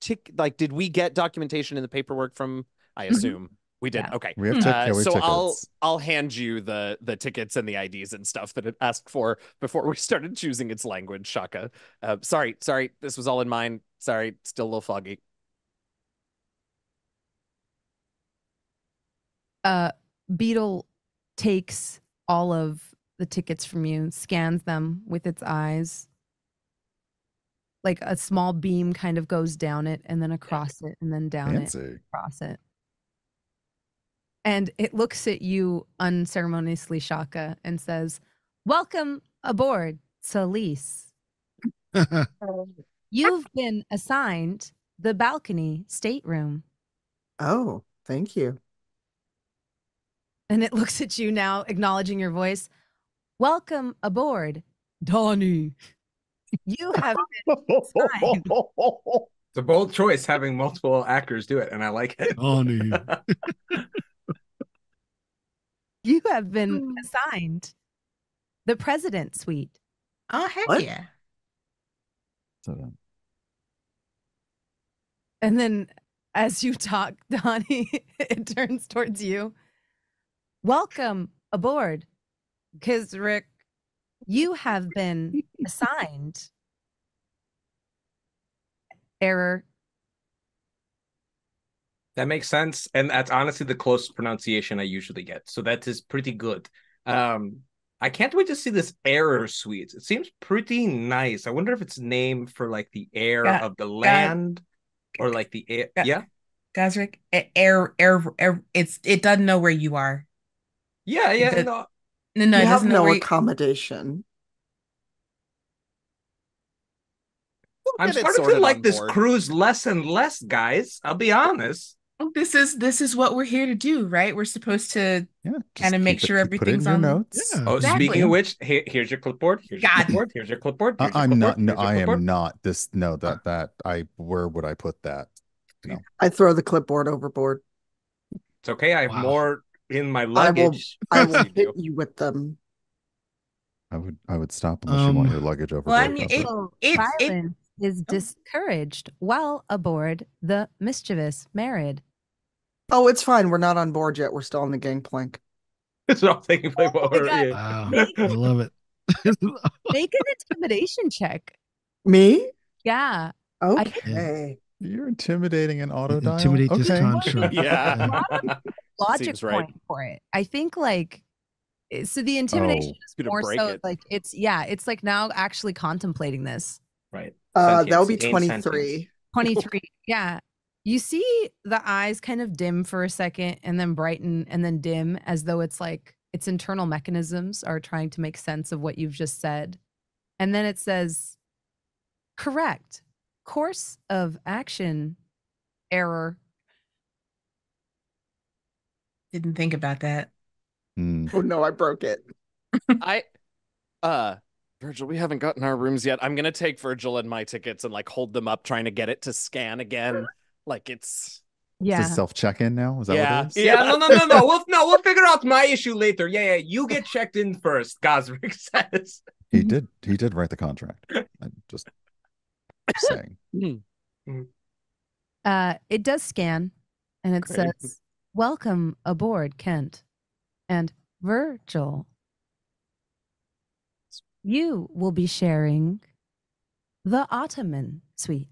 did we get documentation in the paperwork from? I assume we did. Yeah. Okay. We have tickets. I'll hand you the tickets and the IDs and stuff that it asked for before we started choosing its language. Shaka, sorry, this was all in mine. Sorry, still a little foggy. Beetle takes all of the tickets from you, scans them with its eyes. Like a small beam kind of goes down it and then across it and then down it, across it. And it looks at you unceremoniously, Shaka, and says, "Welcome aboard, Selise. You've been assigned the balcony stateroom." Oh, thank you. And it looks at you now, acknowledging your voice. "Welcome aboard, D'hani. You have been assigned." It's a bold choice having multiple actors do it, and I like it. D'hani. "You have been assigned the president's suite." Oh, heck yeah. And then as you talk, D'hani, it turns towards you. "Welcome aboard, Gazrick. You have been assigned." Error. That makes sense. And that's honestly the closest pronunciation I usually get. So that is pretty good. I can't wait to see this error suite. It seems pretty nice. I wonder if it's named for like the air of the land or like the air. Yeah. Gazrick, air. It doesn't know where you are. Yeah, yeah. No, you have no accommodation. I'm starting to like this cruise less and less, guys. I'll be honest. This is what we're here to do, right? We're supposed to kind of make sure everything's on notes. Yeah. Oh, exactly. Speaking of which, here's your clipboard. Here's your clipboard. I'm not. No, I am not. This. No, that. I. Where would I put that? No. I throw the clipboard overboard. It's okay. I have more in my luggage. I will hit you with them. I would stop unless you want your luggage overboard. Well, I mean, it is discouraged while aboard the Mischievous Merid. Oh, it's fine. We're not on board yet. We're still on the gangplank. It's not taking place. Wow. I love it. Make an intimidation check. Me? Yeah. Okay. You're intimidating an auto dial. Intimidate this contract. Yeah. Logic point for it. I think like. So the intimidation is more so it. Like it's it's like now actually contemplating this. Right. That would be 23. 23. Yeah. You see the eyes kind of dim for a second and then brighten and then dim as though it's like its internal mechanisms are trying to make sense of what you've just said. And then it says, "Correct. Course of action. Error." Didn't think about that. Oh no, I broke it. Virgil, we haven't gotten our rooms yet. I'm gonna take Virgil and my tickets and like hold them up, trying to get it to scan again. Like it's Is this self-check-in now? Is that what it is? Yeah, no. We'll figure out my issue later. Yeah, you get checked in first, Gazrick says. He did write the contract. I'm just saying. It does scan and it says, "Welcome aboard, Kent. And Virgil, you will be sharing the Ottoman suite."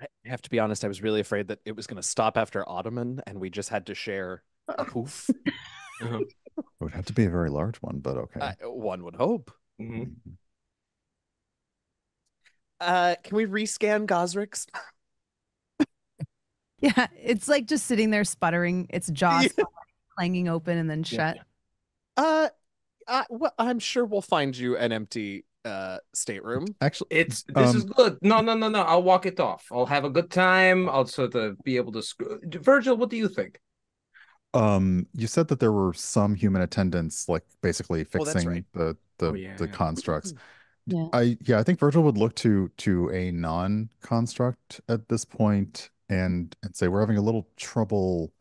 I have to be honest, I was really afraid that it was going to stop after Ottoman and we just had to share a poof. It would have to be a very large one, but okay. One would hope. Mm-hmm. Can we rescan Gazrick's? Yeah, it's like just sitting there sputtering. Its jaw clanging open and then shut. Yeah. Well, I'm sure we'll find you an empty stateroom. Actually, it's this is good. No. I'll walk it off. I'll have a good time. I'll sort of be able to. Virgil, what do you think? You said that there were some human attendants, like basically fixing the constructs. Yeah. I think Virgil would look to a non-construct at this point and say, we're having a little trouble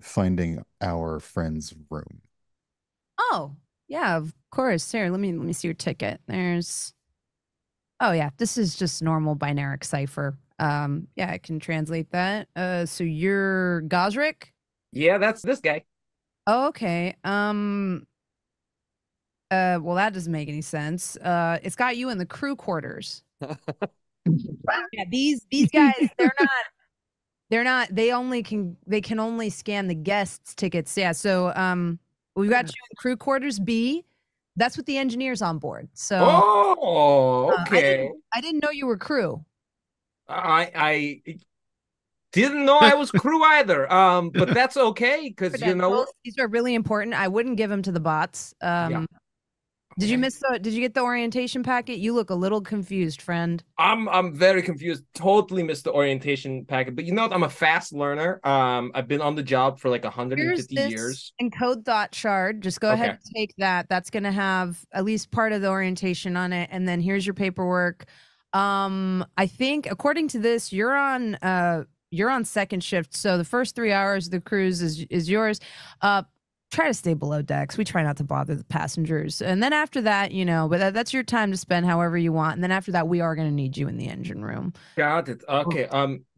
finding our friend's room. Oh, yeah, of course. Here, let me see your ticket. There's this is just normal binaric cipher. I can translate that. So you're Gazrick? Yeah, that's this guy. Oh, okay. Well, that doesn't make any sense. It's got you in the crew quarters. Yeah, these guys, they're not. They can only scan the guests' tickets. Yeah. So we've got you in crew quarters B. That's with the engineers on board. So. Oh, okay. I didn't know you were crew. I didn't know I was crew either. But that's okay because you know these are really important. I wouldn't give them to the bots. Yeah. Did you get the orientation packet? You look a little confused, friend. I'm very confused. Totally missed the orientation packet. But you know what? I'm a fast learner. I've been on the job for like 150 years. And Code Thought Shard. Just go ahead and take that. That's going to have at least part of the orientation on it. And then here's your paperwork. I think according to this, you're on second shift. So the first 3 hours of the cruise is yours. Try to stay below decks. We try not to bother the passengers. And then after that, but that's your time to spend however you want. And then after that, we are going to need you in the engine room. Got it. Okay.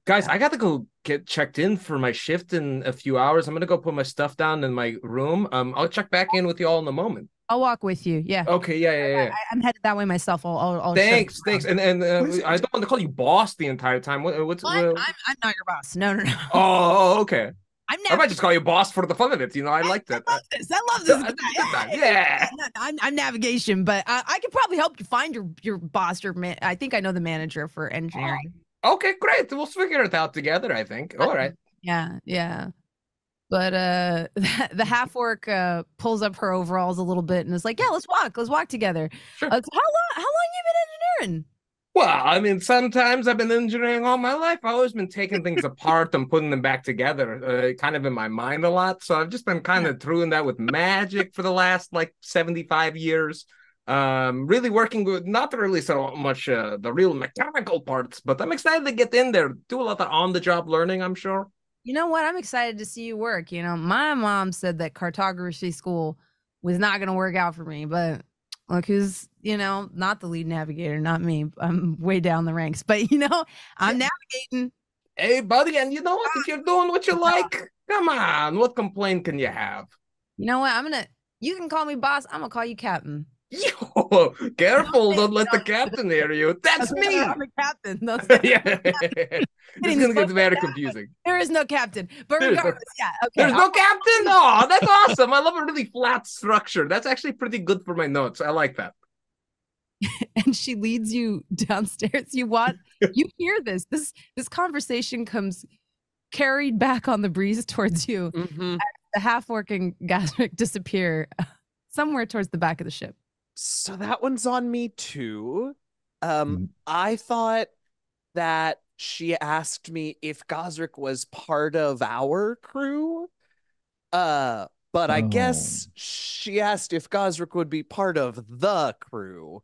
Guys, I got to go get checked in for my shift in a few hours. I'm going to go put my stuff down in my room. I'll check back in with you all in a moment. I'll walk with you. Yeah. Okay. Yeah. I'm headed that way myself. I'll thanks. And I don't want to call you boss the entire time. What? I'm not your boss. No. Oh, okay. I might just call you boss for the fun of it. I like that. I love this guy. Yeah. I'm navigation, but I can probably help you find your boss. I think I know the manager for engineering. Okay, great. We'll figure it out together, I think. All right. Yeah. But the half-orc pulls up her overalls a little bit and is like, yeah, let's walk together. Sure. How long you been engineering? Well, sometimes I've been engineering all my life. I've always been taking things apart and putting them back together, kind of in my mind a lot. So I've just been kind of doing that with magic for the last, 75 years. Really working with not really so much the real mechanical parts, but I'm excited to get in there, do a lot of on-the-job learning, I'm sure. You know what? I'm excited to see you work. My mom said that cartography school was not going to work out for me, but... Look who's, not the lead navigator, not me. I'm way down the ranks, but I'm navigating. Hey, buddy, and you know what? If you're doing what you like, come on. What complaint can you have? You know what? You can call me boss. I'm gonna call you captain. Yo, careful! Don't let the captain hear you. That's me. I'm the captain. It's gonna get very confusing. There is no captain. But regardless, there's no captain. Oh, that's awesome! I love a really flat structure. That's actually pretty good for my notes. I like that. And she leads you downstairs. You hear this? This conversation comes carried back on the breeze towards you. Mm-hmm. The half-orc and Gazrick disappear somewhere towards the back of the ship. So that one's on me too. I thought that she asked me if Gazrick was part of our crew. But I guess she asked if Gazrick would be part of the crew.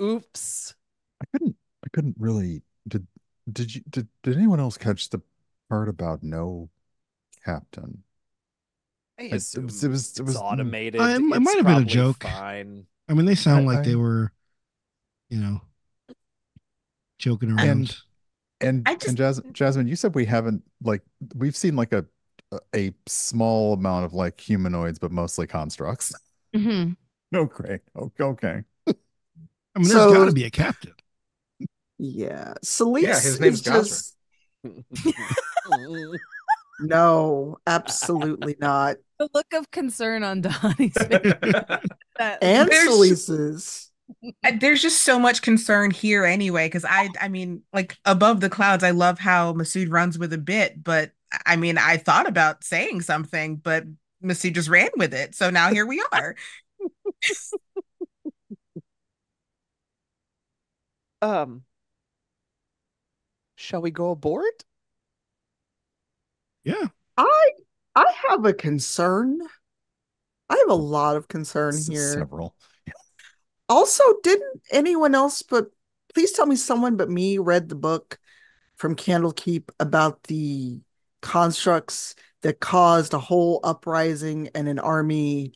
Oops. I couldn't really. Did anyone else catch the part about no captain? It was automated. It might have been a joke. Fine. They sound like they were, joking around. And Jasmine, you said we haven't we've seen a small amount of humanoids, but mostly constructs. Mm-hmm. Okay. There's got to be a captain. Yeah. Selise. Yeah, his name's Gazrick. No, absolutely not. The look of concern on D'hani's face. And Selise's. There's just so much concern here anyway, because I mean, like, above the clouds, I love how Masood runs with a bit, but I mean, I thought about saying something, but Masood just ran with it. So now here we are. Shall we go aboard? Yeah. I have a concern. I have a lot of concern here. Several. Also, didn't anyone else, but please tell me someone but me, read the book from Candlekeep about the constructs that caused a whole uprising and an army,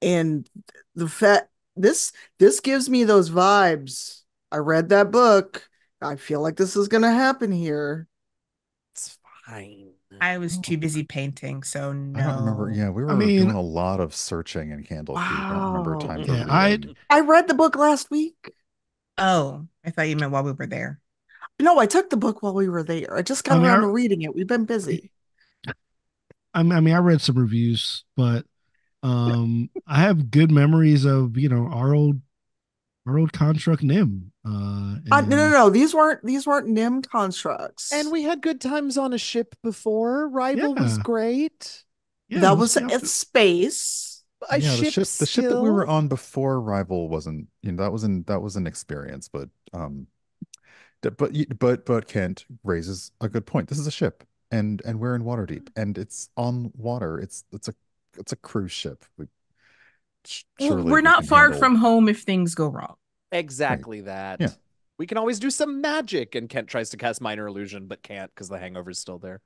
and the fact this gives me those vibes. I read that book. I feel like this is going to happen here. It's fine. I was too busy painting, so no. I don't remember. Yeah, we were doing a lot of searching in Candlekeep. Wow. I don't remember time. Yeah, I read the book last week. Oh, I thought you meant while we were there. No, I took the book while we were there. I just got around to reading it. We've been busy. I mean, I read some reviews, but I have good memories of, you know, our old construct Nim. No. These weren't Nim constructs. And we had good times on a ship before. Rival was great. Yeah, that was at space. The ship that we were on before Rival wasn't. You know, that was an experience, but Kent raises a good point. This is a ship, and we're in Waterdeep, and it's on water. It's a cruise ship. We're not far from home if things go wrong. Exactly that. Yeah. We can always do some magic. And Kent tries to cast Minor Illusion, but can't because the hangover's still there.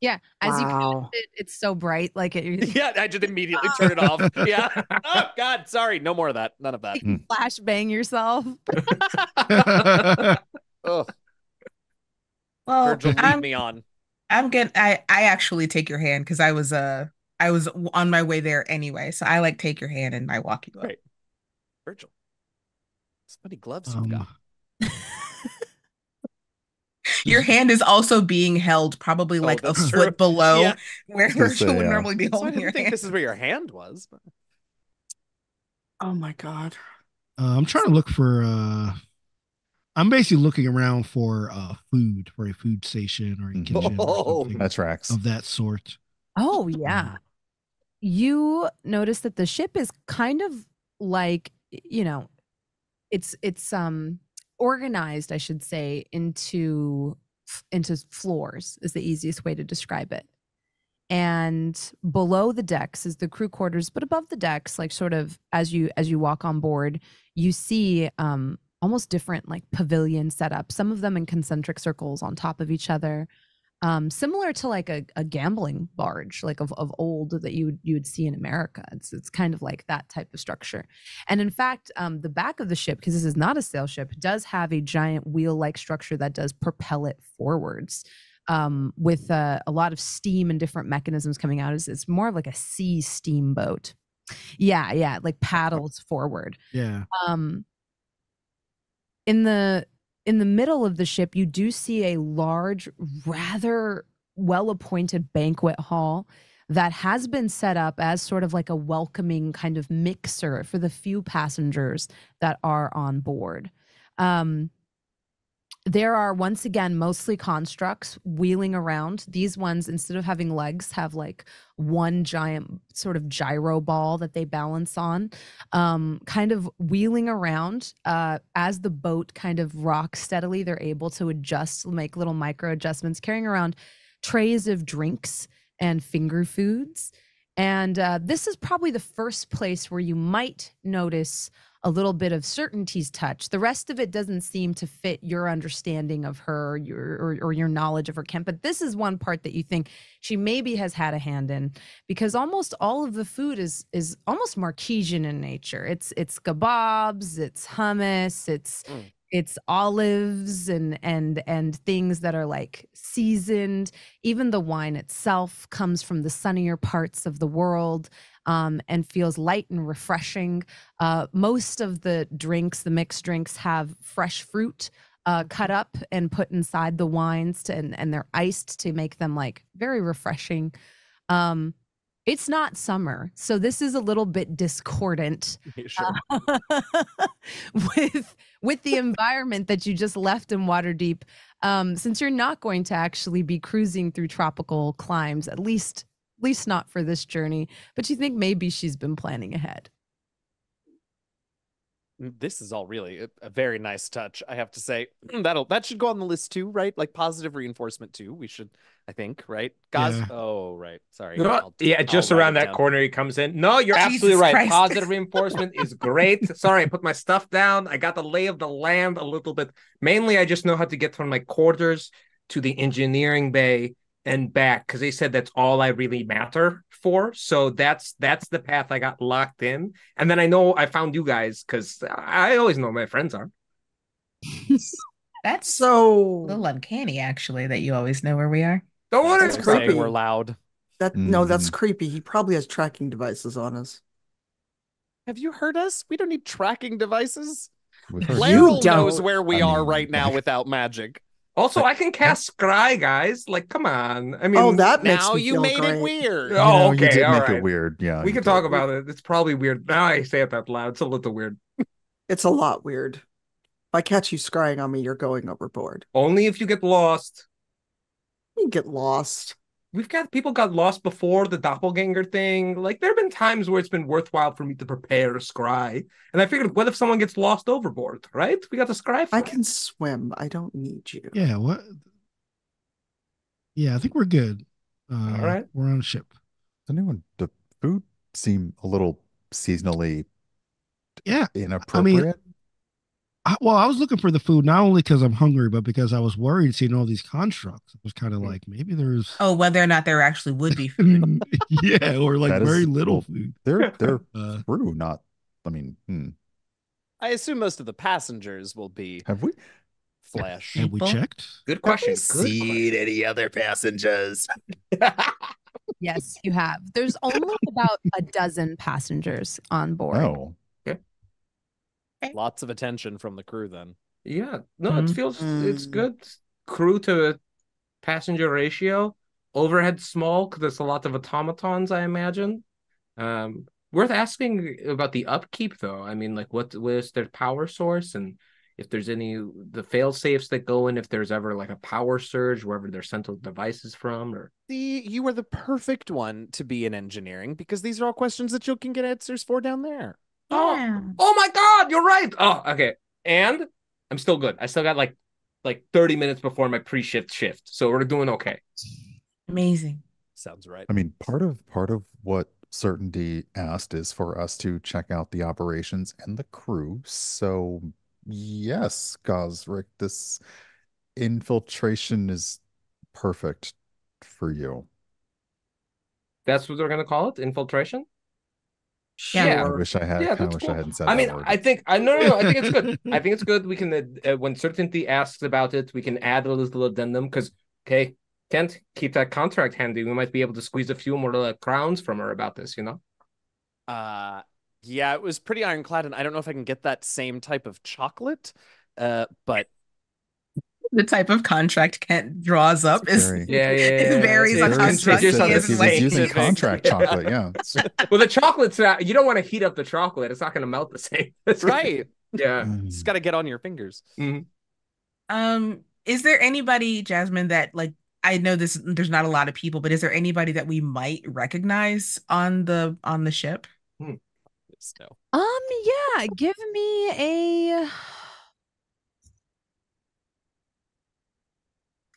Yeah. As you cast it, it's so bright. Yeah, I just immediately turn it off. Yeah. Oh, God. Sorry. No more of that. None of that. Flash bang yourself. Oh. Well, Virgil, lead me on. I'm good. I actually take your hand because I was on my way there anyway, so I take your hand and I walk you up. Right. Virgil, so many gloves you've got. Your hand is also being held probably a foot below where Virgil would normally be holding your hand. I think this is where your hand was. But... Oh my God. I'm trying to look for... I'm basically looking around for food, for a food station or a kitchen or something of that sort. Oh, yeah. You notice that the ship is kind of like, you know, it's organized, I should say, into floors is the easiest way to describe it. And below the decks is the crew quarters, but above the decks, like sort of as you walk on board, you see almost different pavilion setups, some of them in concentric circles on top of each other. Similar to a gambling barge, of old that you would see in America. It's kind of like that type of structure. And in fact, the back of the ship, because this is not a sail ship, does have a giant wheel-like structure that does propel it forwards with a lot of steam and different mechanisms coming out. It's more of a sea steamboat. Yeah, like paddles forward. Yeah. In the middle of the ship, you do see a large, rather well-appointed banquet hall that has been set up as sort of a welcoming kind of mixer for the few passengers that are on board. There are, once again, mostly constructs wheeling around. These ones, instead of having legs, have one giant sort of gyro ball that they balance on, kind of wheeling around. As the boat kind of rocks steadily, they're able to adjust, make little micro adjustments, carrying around trays of drinks and finger foods. And this is probably the first place where you might notice a little bit of Certainty's touch. The rest of it doesn't seem to fit your understanding of her, or your knowledge of her, Kent. But this is one part that you think she maybe has had a hand in, because almost all of the food is almost Marquesian in nature. It's kebabs, it's hummus, it's olives and things that are seasoned. Even the wine itself comes from the sunnier parts of the world. and feels light and refreshing. Most of the drinks, the mixed drinks, have fresh fruit cut up and put inside the wines to, and they're iced to make them like very refreshing. It's not summer, so this is a little bit discordant with the environment that you just left in Waterdeep, since you're not going to actually be cruising through tropical climes, at least not for this journey, but you think maybe she's been planning ahead. This is all really a very nice touch, I have to say. That should go on the list too, right? Like positive reinforcement too. We should, I think, right? Yeah. Oh, right. Sorry. Just around that corner he comes in. No, you're absolutely right. Christ. Positive reinforcement is great. Sorry, I put my stuff down. I got the lay of the land a little bit. Mainly, I just know how to get from my quarters to the engineering bay and back, because they said that's all I really matter for. So that's the path I got locked in. And then I know I found you guys because I always know where my friends are. That's so a little uncanny, actually, that you always know where we are. Don't want to say we're loud. No, that's creepy. He probably has tracking devices on us. Have you heard us? We don't need tracking devices. Laeral knows where we are right now without magic. Also, I can cast Scry, guys. Like, come on. I mean, now you made it weird. Oh, okay, you did make it weird. Yeah, we can talk about it. It's probably weird. Now I say it out loud. It's a little weird. It's a lot weird. If I catch you scrying on me, you're going overboard. Only if you get lost. You get lost. We've got people got lost before the doppelganger thing. Like, there have been times where it's been worthwhile for me to prepare a scry. And I figured, what if someone gets lost overboard, right? We got the scry for it. I can swim. I don't need you. Yeah, what? Yeah, I think we're good. All right. We're on a ship. The food seemed a little seasonally inappropriate. I mean, I was looking for the food, not only because I'm hungry, but because I was worried seeing all these constructs. It was kind of like, maybe there's... Oh, whether or not there actually would be food. Yeah, or like very little food. They're through, not... I mean, I assume most of the passengers will be... Have we? Flesh. Have we checked? Good question. Good question. Any other passengers? Yes, you have. There's only about a dozen passengers on board. Oh. Lots of attention from the crew then. Yeah. No, it feels it's good. Crew to passenger ratio. Overhead small because there's a lot of automatons, I imagine. Worth asking about the upkeep though. I mean, like what is their power source and if there's any the fail safes that go in if there's ever like a power surge wherever their central device is from or you are the perfect one to be in engineering because these are all questions that you can get answers for down there. Yeah. Oh my God, you're right. Oh, okay. And I'm still good. I still got like 30 minutes before my pre-shift shift. So we're doing okay. Amazing. Sounds right. I mean, part of what Certainty asked is for us to check out the operations and the crew. So yes, Gazrick, this infiltration is perfect for you. That's what we're gonna call it? Infiltration? Yeah, I wish I had. Yeah, I wish I hadn't said. I mean, I think I think it's good. I think it's good. We can when Certainty asks about it, we can add a little addendum because okay, Kent, keep that contract handy. We might be able to squeeze a few more crowns from her about this. You know. Yeah, it was pretty ironclad, and I don't know if I can get that same type of chocolate, but. The type of contract Kent draws up is it varies on contract. He's using contract chocolate, yeah. Well, the chocolate's not, you don't want to heat up the chocolate; it's not going to melt the same. That's right. Yeah, it's got to get on your fingers. Is there anybody, Jasmine, that like I know this? There's not a lot of people, but is there anybody that we might recognize on the ship? Yeah. Give me a.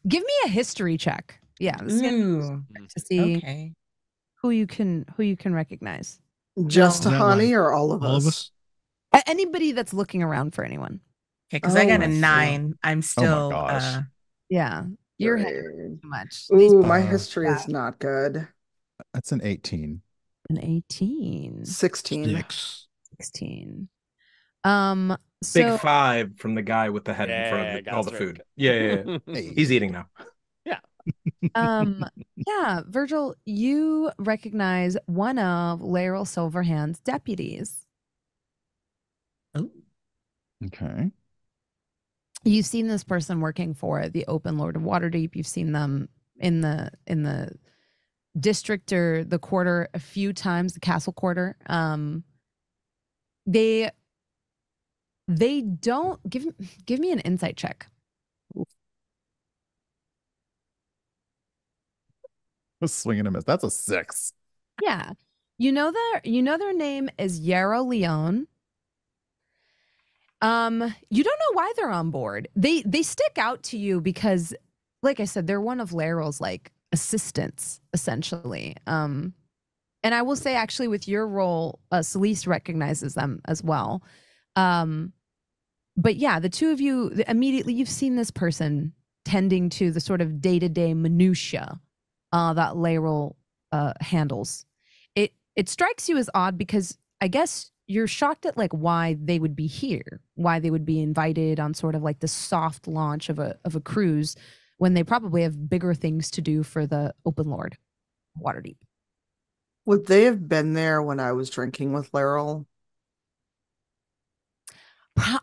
Give me a history check. Yeah, this is to see who you can recognize. Just D'hani or all of us? Anybody that's looking around for anyone. Okay, because I got a 9. God. I'm still. Oh my gosh. Yeah, you're too much. Ooh, my history is not good. That's an 18. An 18. 16. 16. So... Big 5 from the guy with the head in front of all the food. Yeah. He's eating now. Yeah. Yeah, Virgil, you recognize one of Laeral Silverhand's deputies. Oh. Okay. You've seen this person working for the Open Lord of Waterdeep. You've seen them in the district or the quarter a few times, the castle quarter. They don't give me an insight check. A swing and a miss. That's a 6. Yeah, you know their name is Yara Leone. You don't know why they're on board. They stick out to you because, like I said, they're one of Laeral's like assistants essentially. And I will say actually with your role, Selise recognizes them as well. But yeah, the two of you immediately you've seen this person tending to the sort of day-to-day minutia that Laeral handles. It strikes you as odd because I guess you're shocked at like why they would be here, why they would be invited on sort of like the soft launch of a cruise when they probably have bigger things to do for the Open Lord, Waterdeep. Would they have been there when I was drinking with Laeral?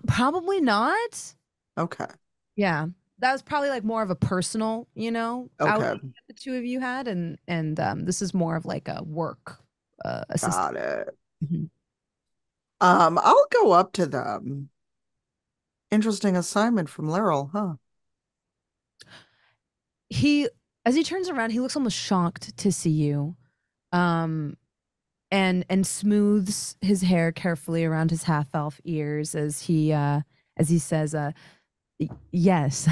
Probably not. Okay. Yeah. That was probably like more of a personal, outing that the two of you had. And this is more of like a work assistant. Got it. Mm-hmm. I'll go up to them. Interesting assignment from Laeral, huh? As he turns around, he looks almost shocked to see you. And smooths his hair carefully around his half-elf ears as he says, yes.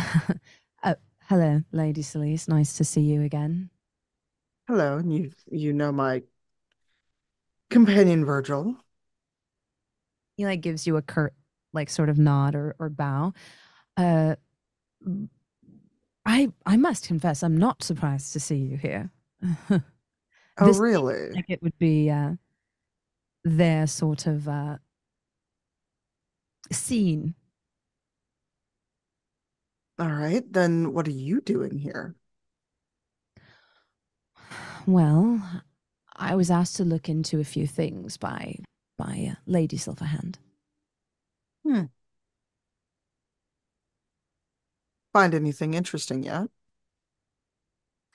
Hello, Lady Selise. Nice to see you again. Hello, and you know my companion Virgil. He like gives you a curt like sort of nod or bow. I must confess, I'm not surprised to see you here. Oh, really? Like it would be their sort of scene. All right, then what are you doing here? Well, I was asked to look into a few things by Lady Silverhand. Hmm. Find anything interesting yet?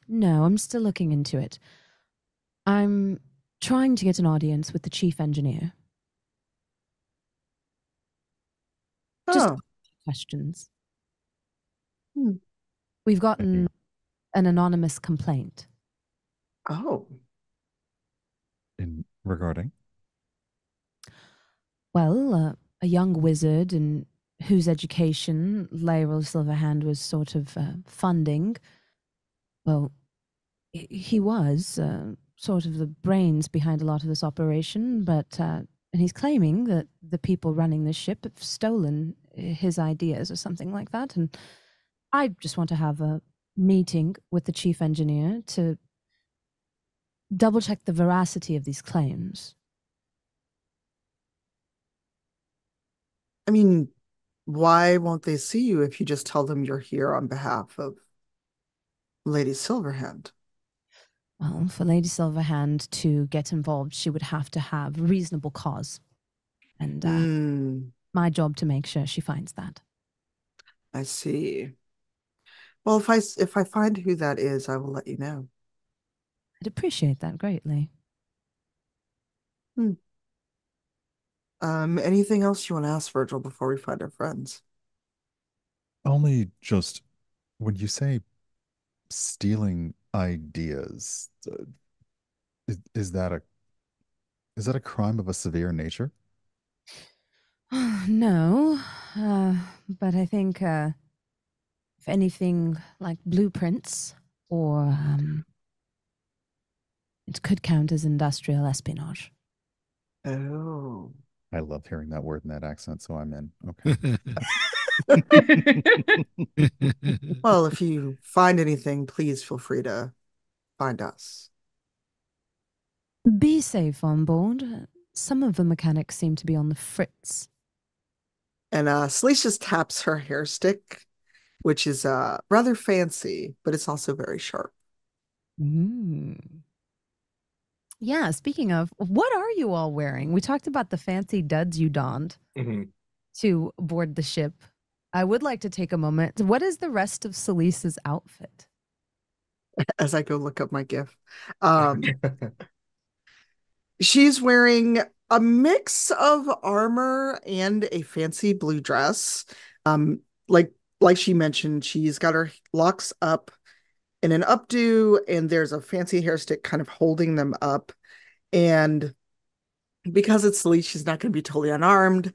No, I'm still looking into it. I'm trying to get an audience with the chief engineer. Oh. Just questions. Hmm. We've gotten an anonymous complaint. Oh. In regarding? Well, a young wizard in whose education Laeral Silverhand was sort of funding. Well, he was sort of the brains behind a lot of this operation, but and he's claiming that the people running this ship have stolen his ideas or something like that. And I just want to have a meeting with the chief engineer to double check the veracity of these claims. I mean, why won't they see you if you just tell them you're here on behalf of Lady Silverhand? Well, for Lady Silverhand to get involved, she would have to have reasonable cause. And my job to make sure she finds that. I see. Well, if I find who that is, I will let you know. I'd appreciate that greatly. Hmm. Anything else you want to ask Virgil before we find our friends? Only just when you say stealing ideas, is that a crime of a severe nature? No, but I think if anything like blueprints or it could count as industrial espionage. Oh. I love hearing that word in that accent, so I'm in. Okay. Well, if you find anything, please feel free to find us. Be safe on board. Some of the mechanics seem to be on the fritz. And Selise just taps her hair stick, which is rather fancy, but it's also very sharp. Mm. Yeah, speaking of, what are you all wearing? We talked about the fancy duds you donned to board the ship. I would like to take a moment. What is the rest of Selise's outfit? As I go look up my GIF. She's wearing a mix of armor and a fancy blue dress. Like she mentioned, she's got her locks up in an updo, and there's a fancy hair stick kind of holding them up. And because it's Selise, she's not going to be totally unarmed.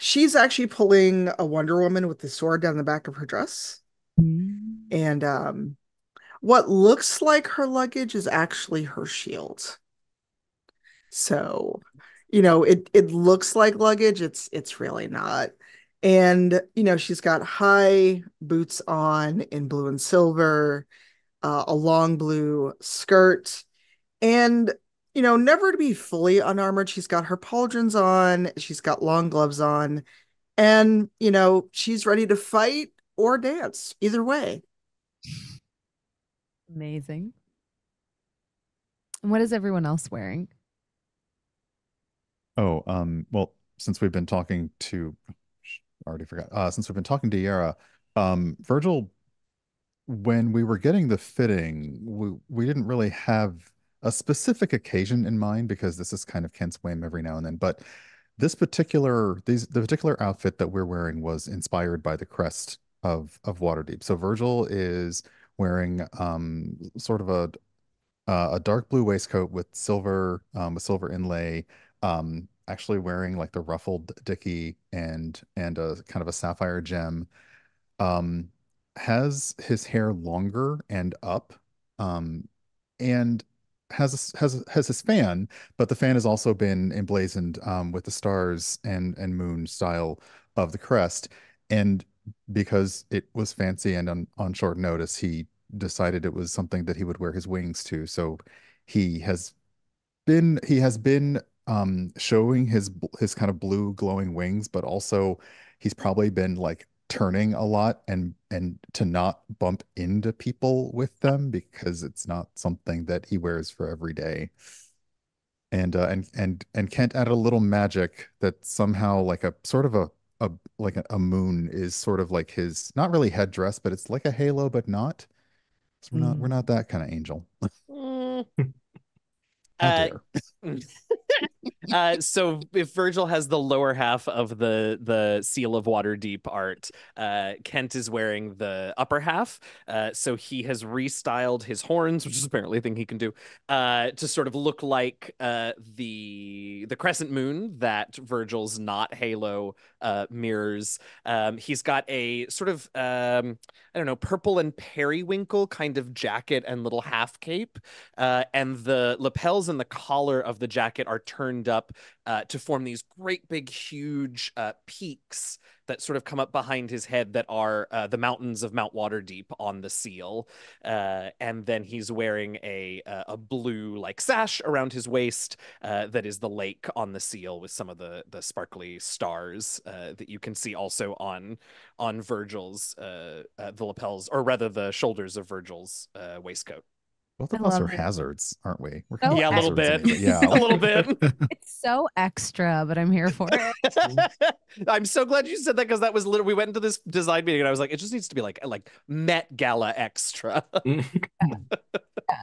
She's actually pulling a Wonder Woman with the sword down the back of her dress. And what looks like her luggage is actually her shield. So, you know, it looks like luggage. It's really not. And, you know, she's got high boots on in blue and silver, a long blue skirt, and, you know, never to be fully unarmored. She's got her pauldrons on. She's got long gloves on. And, you know, she's ready to fight or dance either way. Amazing. And what is everyone else wearing? Oh, well, since we've been talking to... I already forgot. Since we've been talking to Yara, Virgil, when we were getting the fitting, we didn't really have a specific occasion in mind, because this is kind of Kent's whim every now and then. But this particular outfit that we're wearing was inspired by the crest of Waterdeep. So Virgil is wearing sort of a dark blue waistcoat with silver inlay. Actually wearing like the ruffled dicky and a kind of a sapphire gem, has his hair longer and up, and has his fan, but the fan has also been emblazoned with the stars and moon style of the crest. And because it was fancy and on short notice, he decided it was something that he would wear his wings to. So he has been showing his kind of blue glowing wings, but also he's probably been like turning a lot and to not bump into people with them, because it's not something that he wears for every day. And Kent added a little magic that somehow like a sort of a moon is sort of like his, not really headdress, but it's like a halo, but not. So we're not that kind of angel. So if Virgil has the lower half of the Seal of Waterdeep art, Kent is wearing the upper half. So he has restyled his horns, which is apparently a thing he can do, to sort of look like the crescent moon that Virgil's not halo mirrors. He's got a sort of I don't know, purple and periwinkle kind of jacket and little half cape, and the lapels and the collar of the jacket are turned up to form these great big huge peaks that sort of come up behind his head that are the mountains of Mount Waterdeep on the seal. And then he's wearing a blue like sash around his waist that is the lake on the seal, with some of the sparkly stars that you can see also on Virgil's the lapels, or rather the shoulders of Virgil's waistcoat. Both of us are hazards, aren't we? We're kind of a little bit. Yeah, a little bit. It's so extra, but I'm here for it. I'm so glad you said that, because that was literally, we went into this design meeting and I was like, it just needs to be like Met Gala extra. Yeah. Yeah.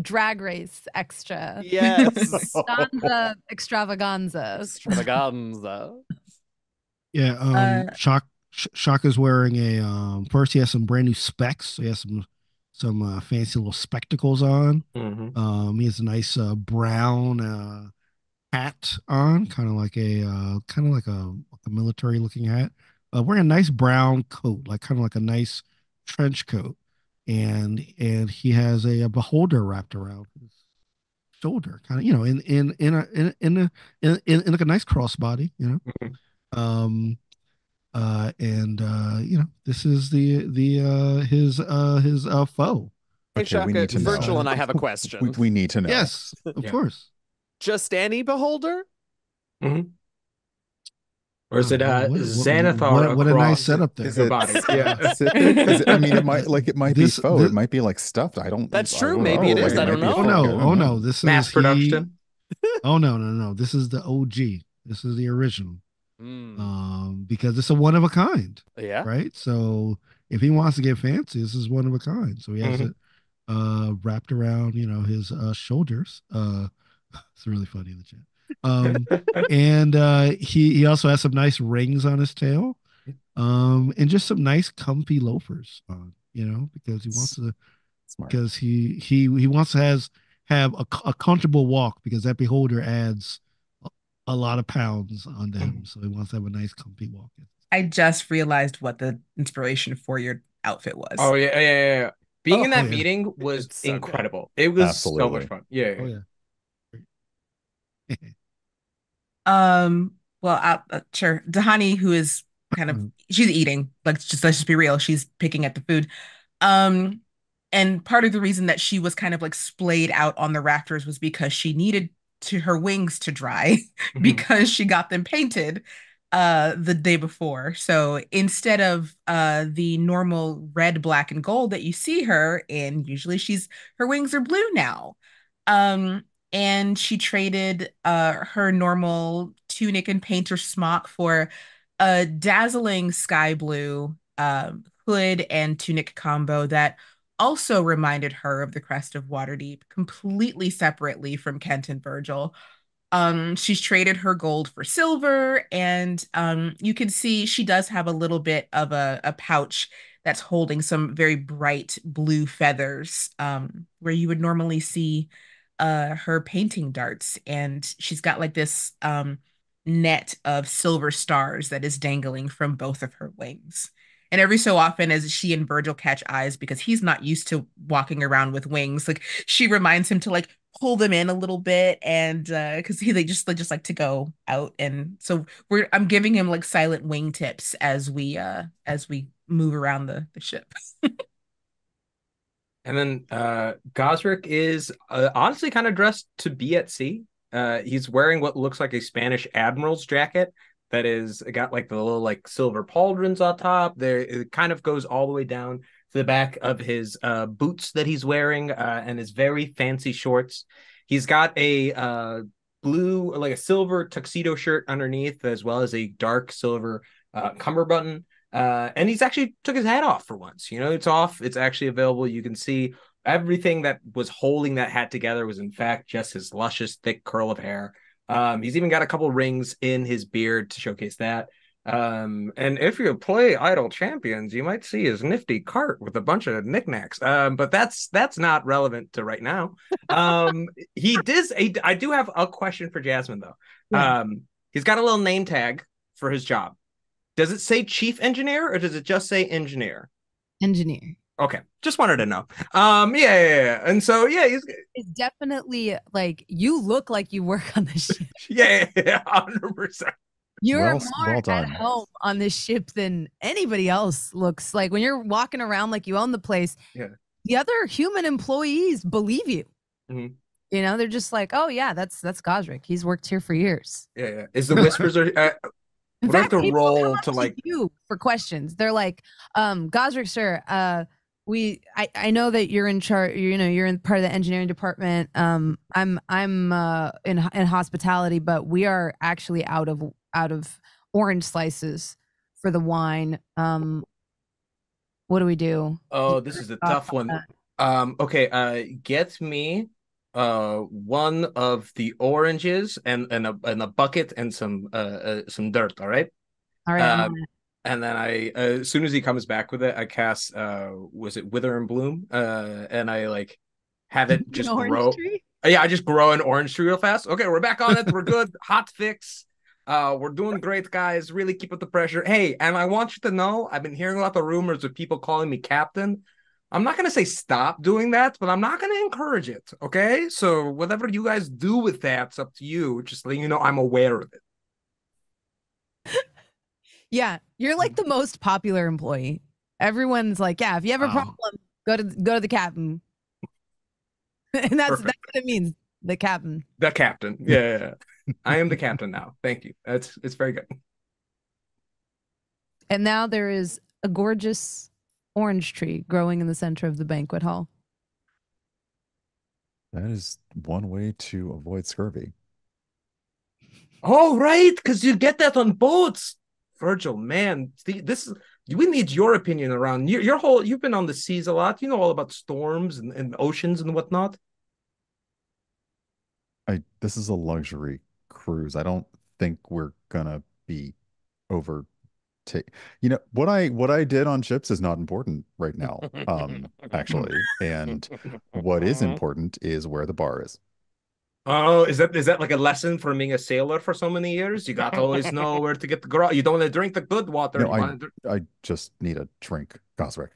Drag Race extra. Yes. Danza extravaganza. Extravaganza. Yeah. Shock is wearing a first he has some brand new specs. So he has some fancy little spectacles on. He has a nice brown hat on, kind of like a military looking hat. Wearing a nice brown coat, like kind of like a nice trench coat, and he has a beholder wrapped around his shoulder, kind of, you know, in like a nice crossbody, you know. You know, this is his foe. Hey, okay, Shaka, Virgil and I have a question. We need to know. Yes, of course. Just any beholder? Or is it Xanathar? What a nice setup there. Is it, yeah. Is it, I mean, it might be faux. It might be like stuffed. I don't. That's true. Maybe it is. I don't know. Oh no! Oh no! This is mass production. Oh no! No! No! This is the OG. This is the original. Because it's a one of a kind. Yeah. Right. So if he wants to get fancy, this is one of a kind. So he has it wrapped around, you know, his shoulders. It's really funny in the chat. And he also has some nice rings on his tail, and just some nice comfy loafers on, you know, because he wants to, because he wants to have a comfortable walk, because that beholder adds a lot of pounds on them, so he wants to have a nice comfy walk. I just realized what the inspiration for your outfit was. Oh yeah, yeah, yeah, yeah. Being in that meeting was so incredible. Good. It was so much fun. Yeah. Oh, yeah. Sure. D'hani, who is kind of, she's eating, let's just be real, she's picking at the food, and part of the reason that she was kind of like splayed out on the rafters was because she needed her wings to dry because she got them painted the day before. So instead of the normal red, black, and gold that you see her in, usually her wings are blue now. And she traded her normal tunic and painter smock for a dazzling sky blue hood and tunic combo that also reminded her of the crest of Waterdeep, completely separately from Kent and Virgil. She's traded her gold for silver, and you can see she does have a little bit of a pouch that's holding some very bright blue feathers, where you would normally see her painting darts, and she's got like this net of silver stars that is dangling from both of her wings. And every so often, as she and Virgil catch eyes, because he's not used to walking around with wings, like she reminds him to like pull them in a little bit, and because they just like to go out, and so I'm giving him like silent wing tips as we move around the ship. And then Gazrick is honestly kind of dressed to be at sea. He's wearing what looks like a Spanish admiral's jacket that is got like the little like silver pauldrons on top. There, it kind of goes all the way down to the back of his boots that he's wearing, and his very fancy shorts. He's got a blue, like a silver tuxedo shirt underneath, as well as a dark silver cummerbund. And he's actually took his hat off for once. You know, it's off. It's actually available. You can see everything that was holding that hat together was, in fact, just his luscious, thick curl of hair. He's even got a couple rings in his beard to showcase that. And if you play Idle Champions, you might see his nifty cart with a bunch of knickknacks. But that's not relevant to right now. I do have a question for Jasmine, though. Yeah. He's got a little name tag for his job. Does it say chief engineer, or does it just say engineer? Engineer. Okay. Just wanted to know. Yeah. And so, yeah. It's definitely like, you look like you work on this ship. Yeah. 100%. You're more at home on this ship than anybody else looks like. When you're walking around like you own the place, yeah, the other human employees believe you. Mm-hmm. You know, they're just like, oh, yeah, that's Gazrick. He's worked here for years. Yeah. Is the whispers are... In fact, people roll to like you for questions. They're like, Gazrick, sir, I know that you're in charge. You know, you're in part of the engineering department. I'm in hospitality, but we are actually out of orange slices for the wine. What do we do? Oh, this is a tough one. Okay, get me one of the oranges and a bucket and some dirt. All right. And then I as soon as he comes back with it, I cast was it Wither and Bloom, and I like have it just grow. Yeah, I just grow an orange tree real fast. Okay, we're back on it. We're good. Hot fix. We're doing great, guys. Really keep up the pressure. Hey, and I want you to know, I've been hearing a lot of rumors of people calling me captain. I'm not going to say stop doing that, but I'm not going to encourage it, okay? So whatever you guys do with that, it's up to you. Just letting you know I'm aware of it. Yeah, you're like the most popular employee. Everyone's like, yeah, if you have a problem, go to the captain. And that's what it means, the captain. The captain, yeah. I am the captain now. Thank you. It's very good. And now there is a gorgeous orange tree growing in the center of the banquet hall. That is one way to avoid scurvy. Oh, right, because you get that on boats. Virgil, man, this we need your opinion around your whole. You've been on the seas a lot. You know all about storms and oceans and whatnot. This is a luxury cruise. I don't think we're gonna be over. You know what I did on ships is not important right now, actually. And what is important is where the bar is. Oh, is that like a lesson from being a sailor for so many years? You got to always know where to get the grog. You don't want to drink the good water. No, I just need a drink, Gazrick.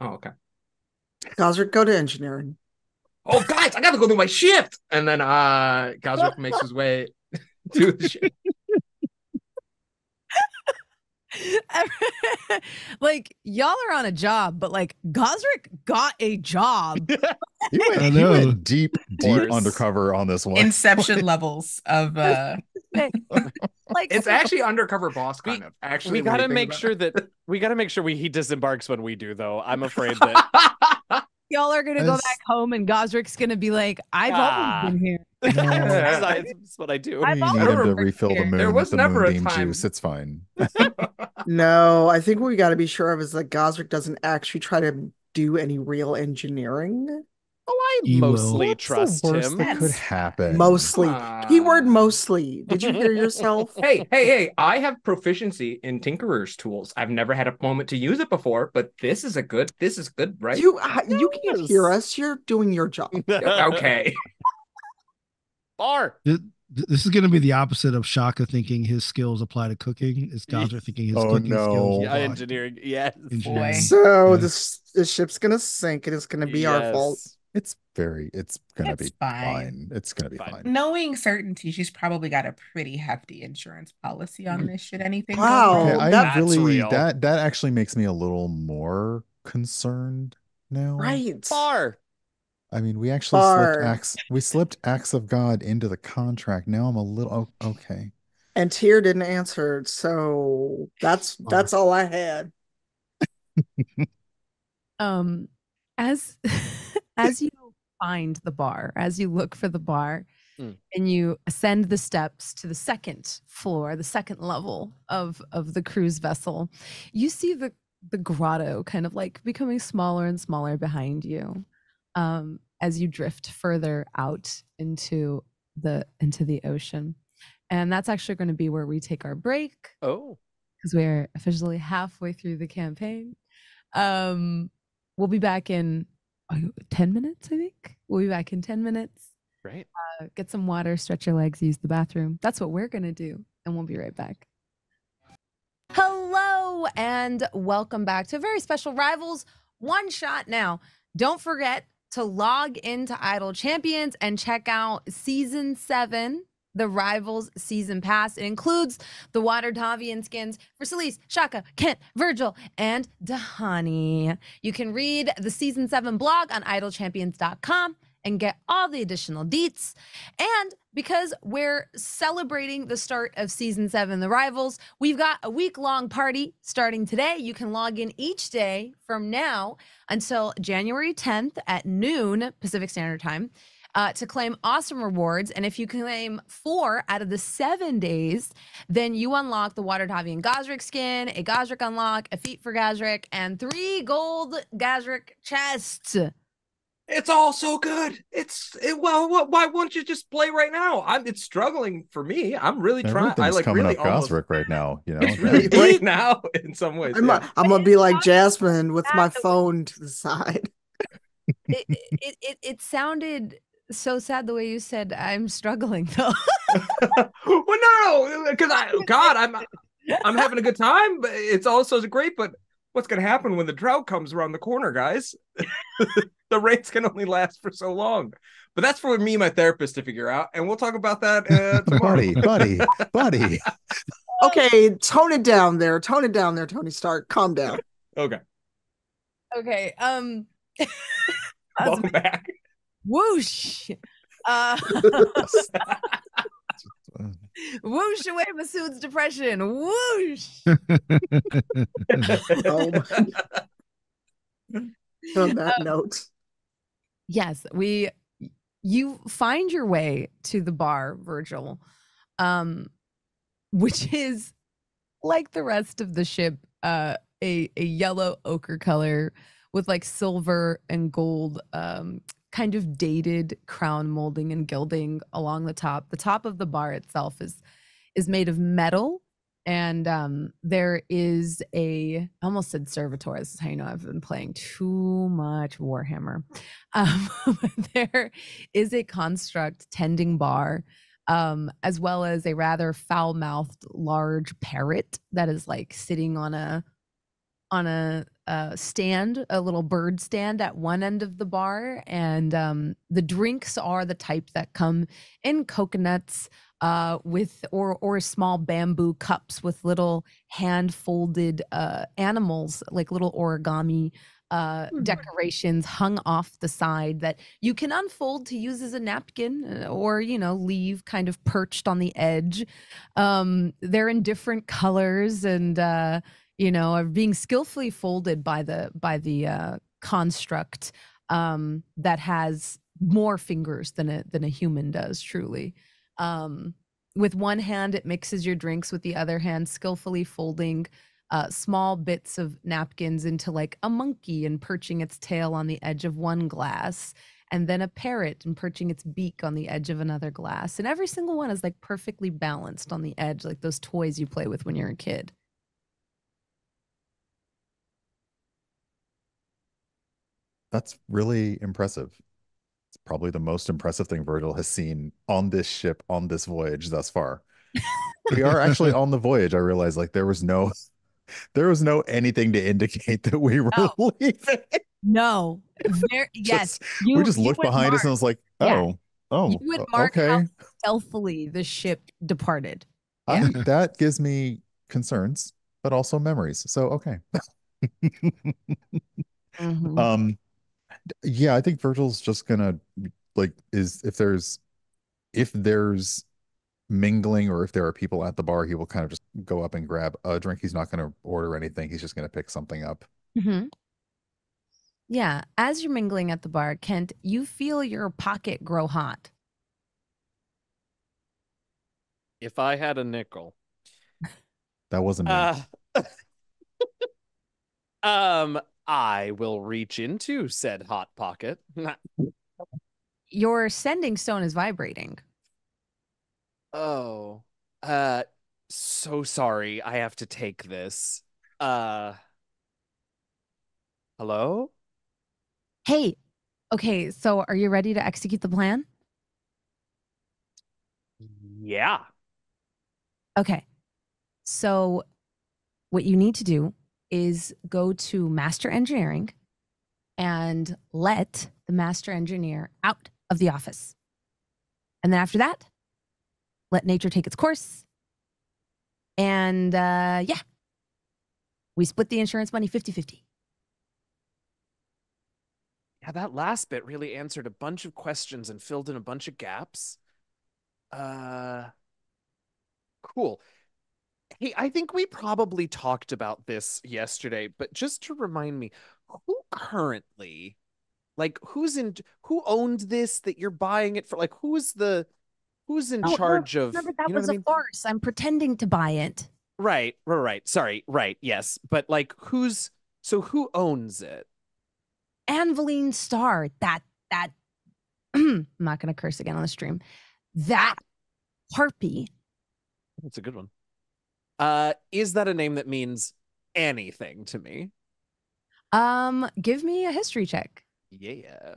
Oh, okay. Gazrick, go to engineering. Oh, guys, I got to go do my shift. And then Gazrick makes his way to the ship. Like, y'all are on a job, but like Gazrick got a job. he went deep undercover on this one. Inception levels of like it's actually undercover boss kind of. Actually, we gotta make sure that he disembarks when we do, though. I'm afraid that y'all are gonna go back home and Gazrick's gonna be like, I've always been here. Yeah. That's what I do. I need him to refill the moon. There was never a time. Juice. It's fine. No, I think what we got to be sure of is that Gazrick doesn't actually try to do any real engineering. Oh, I mostly trust him. That could happen. Mostly. Keyword mostly. Did you hear yourself? Hey, I have proficiency in tinkerer's tools. I've never had a moment to use it before, but this is good, right? You can't hear us. You're doing your job. Okay. Bar. This is going to be the opposite of Shaka thinking his skills apply to cooking. It's Gazrick thinking his cooking skills apply. Engineering. Yes. Engineering. So yes. This ship's going to sink, and it's going to be our fault. It's going to be fine. It's going to be fine. Knowing Certainty, she's probably got a pretty hefty insurance policy on this. Should anything? Wow. Okay, that actually makes me a little more concerned now. Right. Bar. I mean, we actually slipped Acts of God into the contract. Now I'm a little okay. And Tyr didn't answer, so that's all I had. As you find the bar, as you look for the bar, and you ascend the steps to the second floor, the second level of the cruise vessel, you see the grotto kind of like becoming smaller and smaller behind you. As you drift further out into the ocean. And that's actually going to be where we take our break. Oh. Because we're officially halfway through the campaign. We'll be back in 10 minutes, I think. We'll be back in 10 minutes. Right. Get some water, stretch your legs, use the bathroom. That's what we're going to do. And we'll be right back. Hello and welcome back to a very special Rivals One Shot Now. Don't forget to log into Idle Champions and check out Season 7, the Rivals Season Pass. It includes the Waterdeep skins for Selise, Shaka, Kent, Virgil, and D'hani. You can read the Season 7 blog on idlechampions.com and get all the additional deets. And because we're celebrating the start of Season 7, the Rivals, we've got a week-long party starting today. You can log in each day from now until January 10th at noon Pacific Standard Time to claim awesome rewards. And if you claim 4 out of the 7 days, then you unlock the Waterdeep Gazrick skin, a Gazrick unlock, a feat for Gazrick, and 3 gold Gazrick chests. It's all so good. Why won't you just play right now? It's struggling for me. I'm really trying. I like coming really up Gazrick right now. You know, really right now in some ways. I'm gonna be like Jasmine with my phone to the side. It sounded so sad the way you said I'm struggling though. Well, no, because I'm having a good time. But it's also great, but. What's going to happen when the drought comes around the corner, guys? The rates can only last for so long. But that's for me and my therapist to figure out. And we'll talk about that tomorrow. buddy. Okay, tone it down there. Tone it down there, Tony Stark. Calm down. Okay. Welcome back. Whoosh. Whoosh away Masood's depression. Whoosh. On that note. Yes, you find your way to the bar, Virgil, which is like the rest of the ship, a yellow ochre color with like silver and gold kind of dated crown molding and gilding along the top. The top of the bar itself is made of metal, and there is a, I almost said servitor. This is how you know I've been playing too much Warhammer. There is a construct tending bar, as well as a rather foul-mouthed large parrot that is like sitting on a stand, a little bird stand at one end of the bar. And the drinks are the type that come in coconuts with or small bamboo cups with little hand folded animals, like little origami decorations hung off the side that you can unfold to use as a napkin, or, you know, leave kind of perched on the edge. They're in different colors and you know, are being skillfully folded by the construct that has more fingers than a human does, truly. With one hand, it mixes your drinks, with the other hand, skillfully folding small bits of napkins into like a monkey and perching its tail on the edge of one glass, and then a parrot and perching its beak on the edge of another glass. And every single one is like perfectly balanced on the edge, like those toys you play with when you're a kid. That's really impressive. It's probably the most impressive thing Virgil has seen on this ship, on this voyage thus far. We are actually on the voyage. I realized like there was no anything to indicate that we were leaving. No. Yes. We just looked behind us and I was like, oh, you would mark okay. How stealthily the ship departed. Yeah. That gives me concerns, but also memories. So, okay. Mm-hmm. Yeah, I think Virgil's just gonna like if there's mingling or if there are people at the bar, he will kind of just go up and grab a drink. He's not gonna order anything. He's just gonna pick something up. Mm-hmm. Yeah, as you're mingling at the bar, Kent, you feel your pocket grow hot. If I had a nickel, that wasn't me. I will reach into said hot pocket. Your sending stone is vibrating. Oh, so sorry. I have to take this. Hello? Hey, okay, so are you ready to execute the plan? Yeah. Okay, so what you need to do is go to Master Engineering and let the Master Engineer out of the office. And then after that, let nature take its course. And yeah, we split the insurance money 50-50. Yeah, that last bit really answered a bunch of questions and filled in a bunch of gaps. Cool. Hey, I think we probably talked about this yesterday, but just to remind me, who currently, like, who owned this that you're buying it for? Like, who's in charge of? Remember, that was a farce. I'm pretending to buy it. Right. Sorry, right. Yes, but like, who owns it? Anveline Starr. That. I'm not gonna curse again on the stream. That harpy. That's a good one. Is that a name that means anything to me? Give me a history check. Yeah.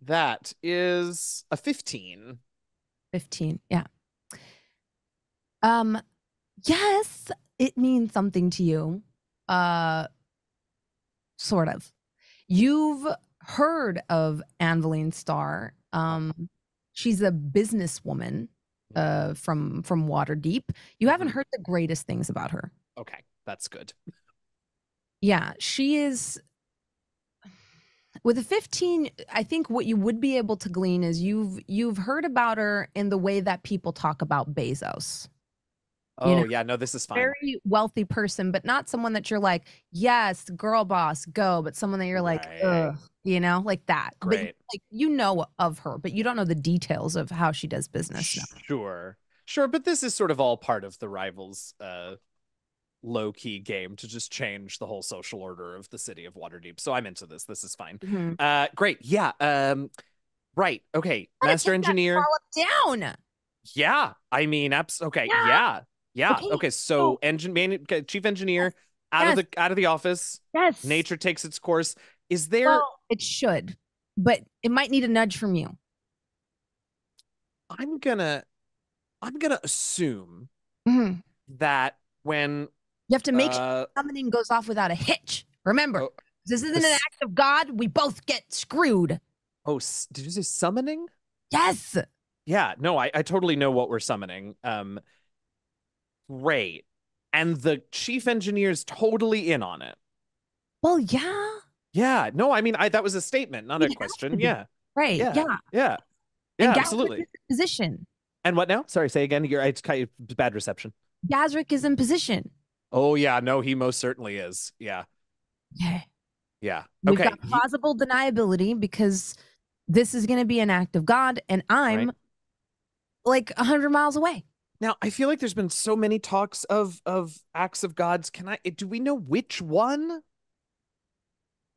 That is a 15. 15, yeah. Yes, it means something to you. Sort of. You've heard of Anveline Starr. She's a businesswoman. From Waterdeep. You haven't heard the greatest things about her. Okay, that's good. Yeah, she is With a 15, I think what you would be able to glean is you've heard about her in the way that people talk about Bezos. Oh, you know, yeah, no, this is fine. Very wealthy person, but not someone that you're like, yes, girl boss, go, but someone that you're like, right. Ugh, you know, like that. But, like, you know of her, but you don't know the details of how she does business. Sure, sure, but this is sort of all part of the Rivals low-key game to just change the whole social order of the city of Waterdeep. So I'm into this. This is fine. Mm-hmm. Great, yeah. Right, okay, Master Engineer. Down. Yeah, I mean, okay, yeah. Yeah. Okay. So, chief engineer out of the office. Yes. Nature takes its course. Is there? Well, it should, but it might need a nudge from you. I'm gonna assume that when you have to make sure summoning goes off without a hitch. Remember, this isn't an act of God. We both get screwed. Oh, did you say summoning? Yes. Yeah. No, I totally know what we're summoning. Great. And the chief engineer's totally in on it. Well, yeah. Yeah. No, I mean, that was a statement, not a question. Yeah. Right. Yeah. Yeah. Yeah. Yeah, absolutely. Position. And what now? Sorry, say again. It's kind of bad reception. Gazrick is in position. Oh, yeah. No, he most certainly is. Yeah. Okay. Yeah. We've got plausible deniability because this is going to be an act of God, and I'm like 100 miles away. Now, I feel like there's been so many talks of acts of gods. Do we know which one?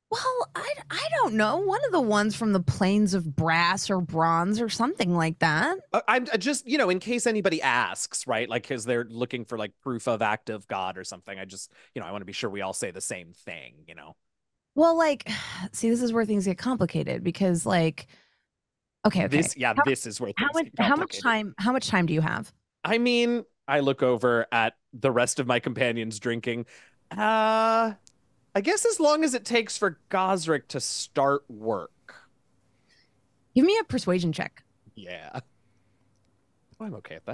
Well, I don't know. One of the ones from the plains of brass or bronze or something like that. I'm just, you know, in case anybody asks, right? Like, because they're looking for like proof of act of God or something. I just, you know, I want to be sure we all say the same thing, you know? Well, like, see, this is where things get complicated because like, okay. This is where things get complicated. How much time do you have? I mean, I look over at the rest of my companions drinking. I guess as long as it takes for Gazrick to start work. Give me a persuasion check. Yeah. Well, I'm okay at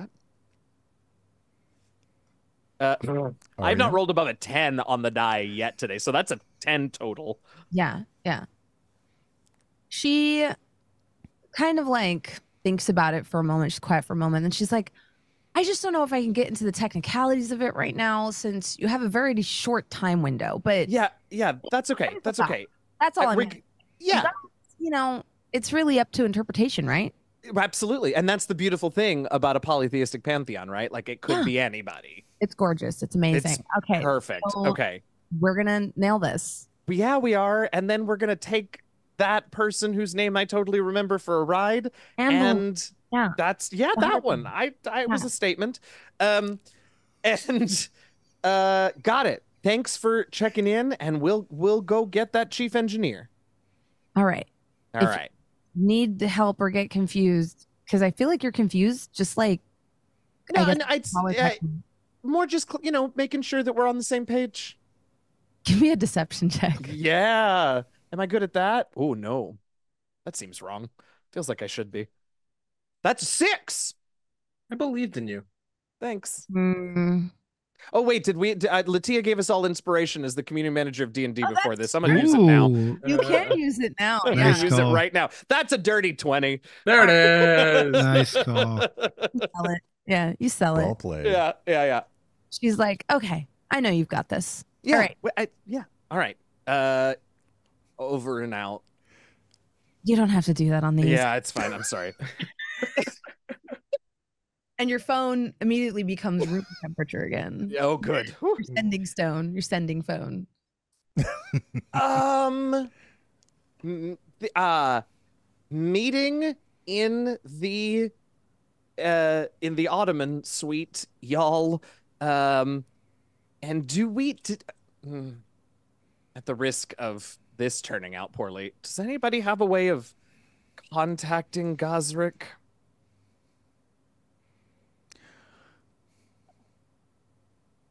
that. I've not rolled above a 10 on the die yet today, so that's a 10 total. Yeah, yeah. She kind of like thinks about it for a moment. She's quiet for a moment, and she's like, I just don't know if I can get into the technicalities of it right now since you have a very short time window, but... Yeah, that's okay. That's okay. That's all I'm... Yeah. You know, it's really up to interpretation, right? Absolutely. And that's the beautiful thing about a polytheistic pantheon, right? Like, it could be anybody. It's gorgeous. It's amazing. It's perfect. So okay. We're going to nail this. Yeah, we are. And then we're going to take that person whose name I totally remember for a ride and... Yeah, that's that one. I was a statement, and got it. Thanks for checking in, and we'll go get that chief engineer. All right, all right. Need the help or get confused because I feel like you're confused. Just like no, I more just you know making sure that we're on the same page. Give me a deception check. Yeah, am I good at that? Oh no, that seems wrong. Feels like I should be. That's 6. I believed in you. Thanks. Oh, wait, did we? LaTia gave us all inspiration as the community manager of D&D before this. I'm going to use it now. You can use it now. Yeah. Nice use it right now. That's a dirty 20. There it is. Nice call. You sell it. Yeah, you sell it. Well played. Yeah, yeah, yeah. She's like, okay, I know you've got this. Yeah. All right. All right. Over and out. You don't have to do that on these. Yeah, it's fine. I'm sorry. And your phone immediately becomes room temperature again. Oh, good. You're sending stone. You're sending phone. Meeting in the Ottoman suite, y'all. And do we? At the risk of this turning out poorly, does anybody have a way of contacting Gazrick?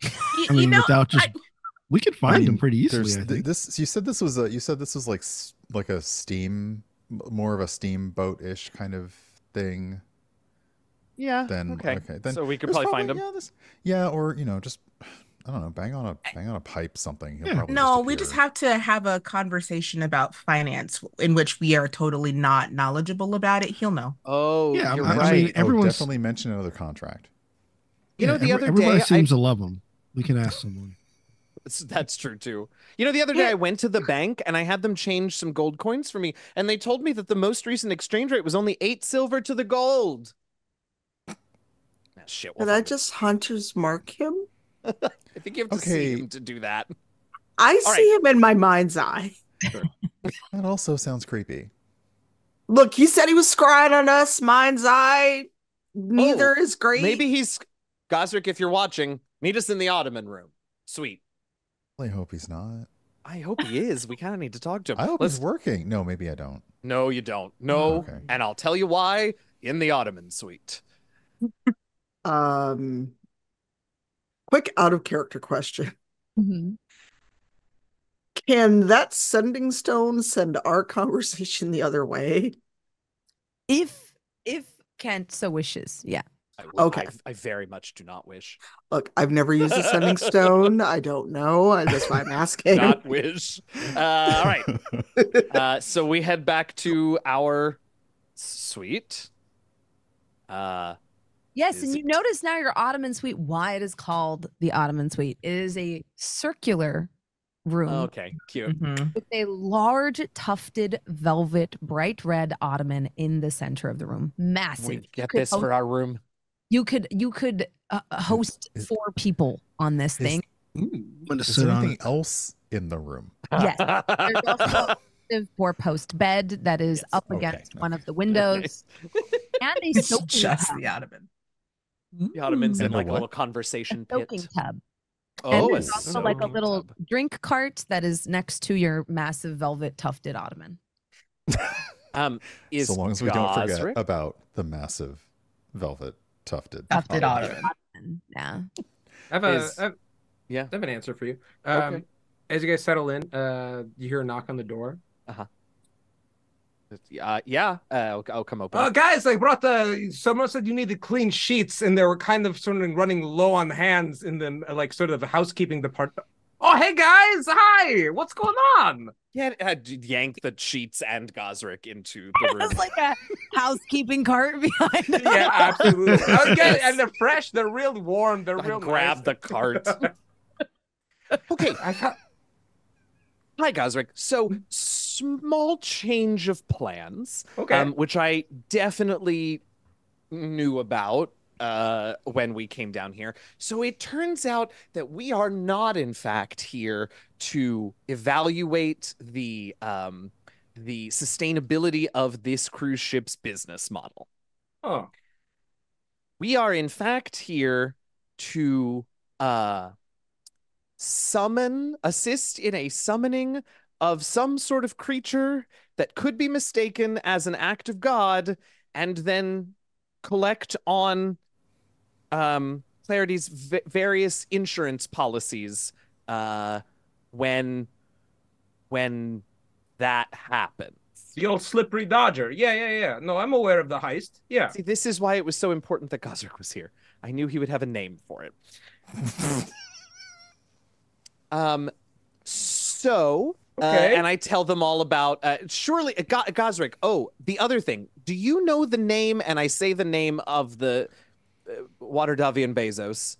I mean, you know, without just, we could find him pretty easily. I think. You said this was like a steam, more of a steamboat-ish kind of thing. Yeah. Then okay. Then so we could probably find him. Yeah, or you know, just I don't know, bang on a pipe, something. He'll probably no, we just have to have a conversation about finance in which we are totally not knowledgeable about it. He'll know. Oh, yeah, you're right. I mean, everyone's definitely mentioned another contract. You know, the other everybody seems to love them. We can ask someone. That's true too. You know, the other day I went to the bank and I had them change some gold coins for me, and they told me that the most recent exchange rate was only 8 silver to the gold. That shit. Did I just hunter's mark him? I think you have to see him to do that. I see him in my mind's eye. Sure. That also sounds creepy. Look, he said he was scrying on us. Mind's eye, neither is great. Maybe he's Gazrick. If you're watching, meet us in the Ottoman room. Sweet. I hope he's not. I hope he is. We kind of need to talk to him. I hope he's working. No, maybe I don't. No, you don't. No, and I'll tell you why in the Ottoman suite. Quick out-of-character question. Mm-hmm. Can that sending stone send our conversation the other way? If Kent so wishes, yeah. I very much do not wish. Look, I've never used a sending stone. I don't know. That's why I'm asking. Not wish. All right. So we head back to our suite. Yes, and you notice now your Ottoman suite, why it is called the Ottoman suite. It is a circular room. Okay, cute. Mm-hmm. With a large, tufted, velvet, bright red Ottoman in the center of the room. Massive. We get this for our room. You could host 4 people on this thing. Is there anything else in the room? Yes. There's also a 4-post bed that is up against one of the windows. And a soaking tub. The Ottoman. The Ottoman's in like a little conversation pit. Soaking tub. And there's also like a little drink cart that is next to your massive velvet tufted Ottoman. So long as we don't forget about the massive velvet tufted Ottoman. Yeah. I have an answer for you. As you guys settle in, you hear a knock on the door. I'll come open. Guys, I brought someone said you needed clean sheets, and they were kind of sort of running low on hands in the sort of the housekeeping department. Oh, hey guys, hi, what's going on? Yeah, yank the sheets and Gazrick into the room. It was like a housekeeping cart behind them. Yeah, absolutely. Okay, and they're fresh, they're real warm, they're real. Grab the cart. Okay, hi, Gazrick. So, small change of plans, which I definitely knew about when we came down here. So it turns out that we are not, in fact, here to evaluate the sustainability of this cruise ship's business model. Oh. We are, in fact, here to assist in a summoning of some sort of creature that could be mistaken as an act of God, and then collect on Clarity's various insurance policies when that happens. The old slippery dodger. Yeah. No, I'm aware of the heist. Yeah. See, this is why it was so important that Gazrick was here. I knew he would have a name for it. And I tell them all about surely Gazrick. Oh, the other thing. Do you know the name? And I say the name of the Waterdavian Bezos,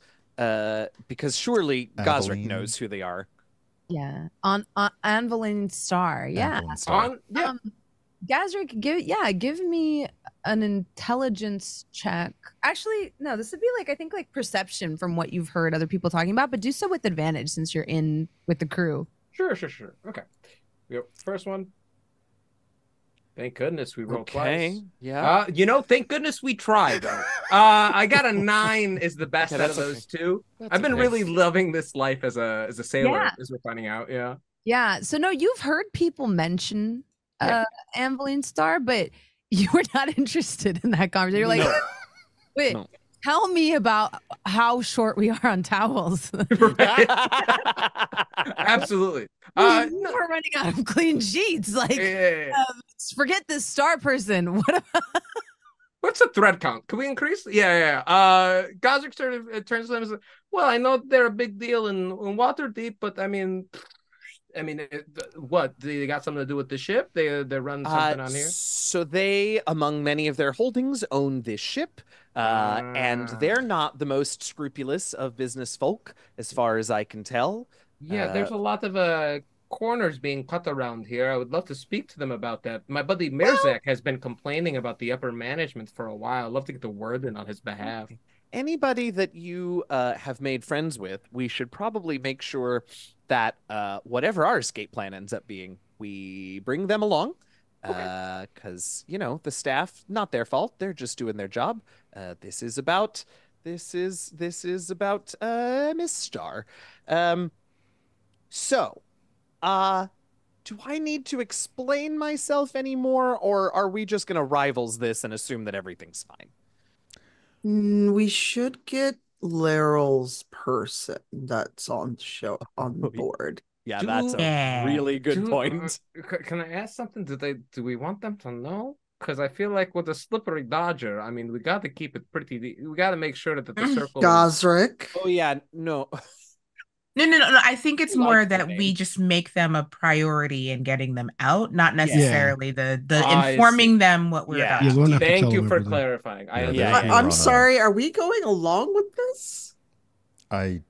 because surely Gazrick knows who they are. Yeah, on Anveline Starr. Yeah, Gazrick, give me an intelligence check. Actually, no, this would be I think perception from what you've heard other people talking about, but do so with advantage since you're in with the crew. Sure. Okay. We go first one. Thank goodness we rolled twice. Yeah. Thank goodness we tried though. I got a 9 is the best out of those two. I've been really loving this life as a sailor, as we're finding out. Yeah. Yeah. So no, you've heard people mention Anveline Starr, but you were not interested in that conversation. You're like, wait, tell me about how short we are on towels. Absolutely. We're running out of clean sheets. Forget this Starr person. What about... What's the threat count? Can we increase? Yeah. Gazrick sort of turns to them and says, well, I know they're a big deal in Waterdeep, but I mean, what? They got something to do with the ship? They run something on here? So they, among many of their holdings, own this ship. And they're not the most scrupulous of business folk, as far as I can tell. Yeah, there's a lot of corners being cut around here. I would love to speak to them about that. My buddy Mirzak has been complaining about the upper management for a while. I'd love to get the word in on his behalf. Anybody that you have made friends with, we should probably make sure that whatever our escape plan ends up being, we bring them along. Because, you know, the staff, not their fault. They're just doing their job. This is about Miss Starr. So, do I need to explain myself anymore, or are we just going to rivals this and assume that everything's fine? We should get Laeral's person that's on board. Yeah, that's a really good point. Can I ask something? Do we want them to know? Because I feel like with a slippery dodger, I mean, we got to keep it pretty. We got to make sure that the circle. Gazrick. Oh yeah, no. No. I think it's more that we just make them a priority in getting them out, not necessarily the informing them what we're about. Thank you for clarifying. I'm sorry. Are we going along with this? I'm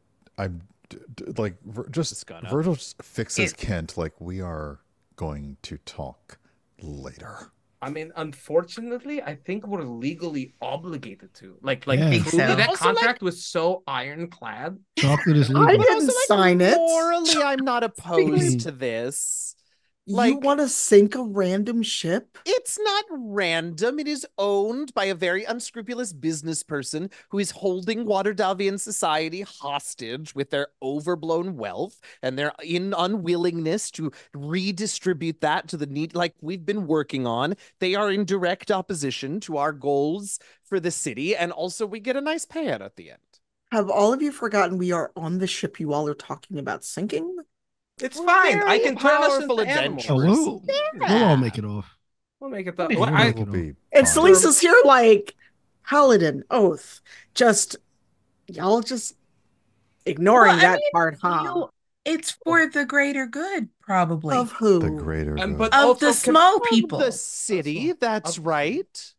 like just Virgil just fixes Kent. Like, we are going to talk later. I mean, unfortunately, I think we're legally obligated to. That contract was so ironclad. Chocolate is legal. I didn't sign it. Morally, I'm not opposed to this. Like, you want to sink a random ship? It's not random. It is owned by a very unscrupulous business person who is holding Waterdavian society hostage with their overblown wealth and their unwillingness to redistribute that to the need like we've been working on. They are in direct opposition to our goals for the city, and also we get a nice payout at the end. Have all of you forgotten we are on the ship you all are talking about sinking? It's fine. I can turn us into animals. Oh, we'll all make it off. We'll make it up. And Selise's here like Paladin Oath. Just y'all just ignoring that part, huh? It's for the greater good, probably. Of who? The greater good. But of the small people. The city, that's right.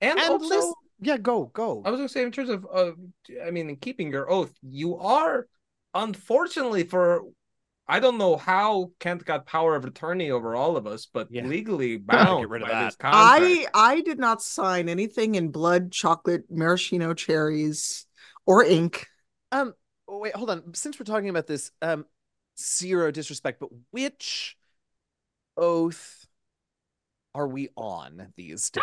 And also, go. I was going to say, in terms of, in keeping your oath, you are, unfortunately for... I don't know how Kent got power of attorney over all of us, but legally bound by this contract. I did not sign anything in blood, chocolate, maraschino cherries, or ink. Wait, hold on. Since we're talking about this, zero disrespect, but which oath are we on these days?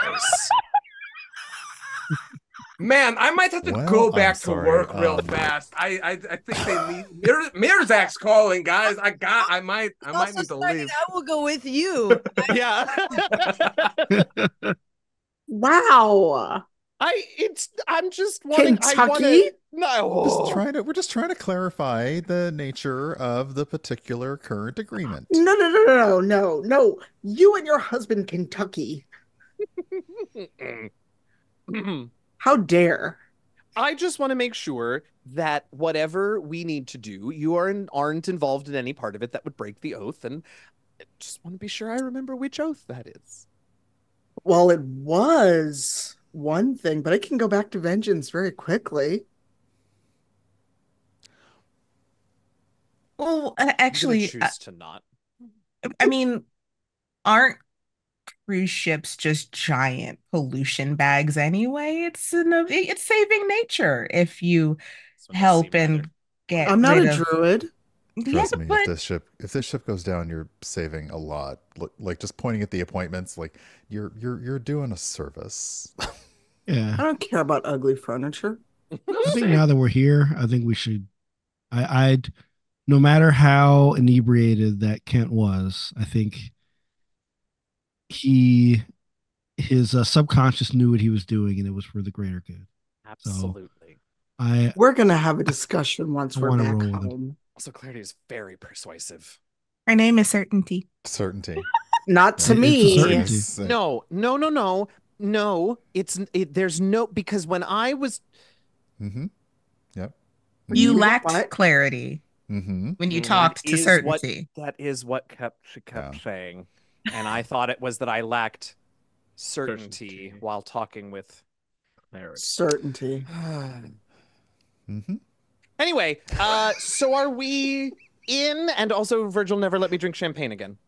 Man, I might have to go back to work real fast. I think they need Mirzak's calling, guys. I might need to leave. I will go with you. Wow. We're just trying to clarify the nature of the particular current agreement. No. You and your husband, Kentucky. How dare. I just want to make sure that whatever we need to do, you aren't involved in any part of it that would break the oath. And I just want to be sure I remember which oath that is. Well, it was one thing, but I can go back to vengeance very quickly. Well, actually... I'm gonna choose to not. Aren't... cruise ships just giant pollution bags anyway? It's saving nature if you help and get. I'm not a druid. Trust me, but... if this ship goes down, you're saving a lot. Like just pointing at the appointments, like you're doing a service. Yeah, I don't care about ugly furniture. I think now that we're here, I think we should. I'd no matter how inebriated that Kent was, I think. His subconscious knew what he was doing, and it was for the greater good. Absolutely. So we're gonna have a discussion once we're back home. Also, clarity is very persuasive. Her name is Certainty. Not to me. No. No, there's no, because when I was, yep, you lacked clarity when you talked to certainty. That is what she kept saying, and I thought it was that I lacked certainty while talking with clarity. Certainty. Anyway, so are we in? And also, Virgil never let me drink champagne again.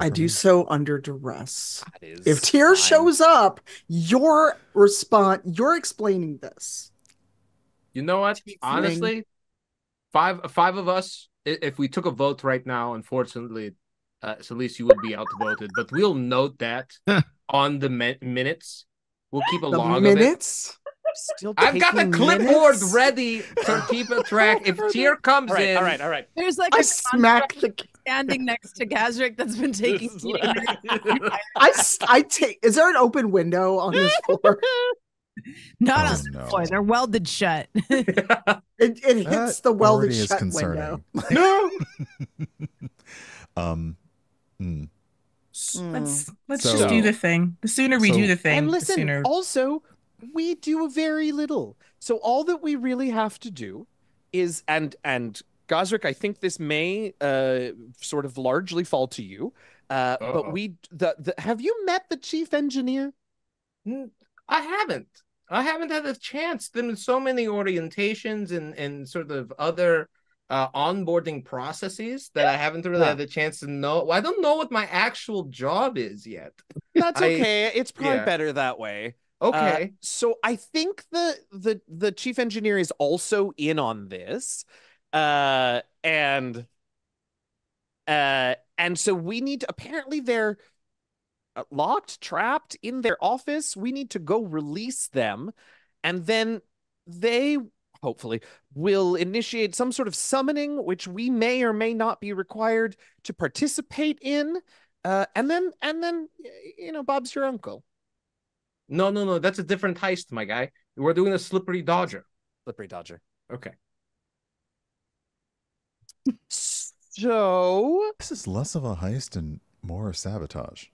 I do so under duress. If Tyr shows up, you're explaining this. You know what? Honestly, five of us, if we took a vote right now, unfortunately, Selise, you would be outvoted. But we'll note that on the minutes. We'll keep a log of it. I've got the clipboard ready to keep a track. If Tyr comes in, all right. There's like I smack the standing next to Gazrick that's been taking. Is there an open window on this floor? Not on the floor. They're welded shut. it hits that the welded shut window. No. Let's just do the thing. The sooner we do the thing, and listen, the sooner. Also, we do very little. So all that we really have to do is, and Gazrick, I think this may sort of largely fall to you, but have you met the chief engineer? I haven't. I haven't had a chance. There been so many orientations and sort of other onboarding processes that I haven't really had a chance to know. I don't know what my actual job is yet. That's okay. It's probably better that way. Okay. So I think the chief engineer is also in on this. And so we need to, apparently they're locked, trapped in their office. We need to go release them. And then they hopefully will initiate some sort of summoning, which we may or may not be required to participate in. And then, you know, Bob's your uncle. No. That's a different heist, my guy. We're doing a slippery dodger. Slippery dodger. Okay. So this is less of a heist and more sabotage.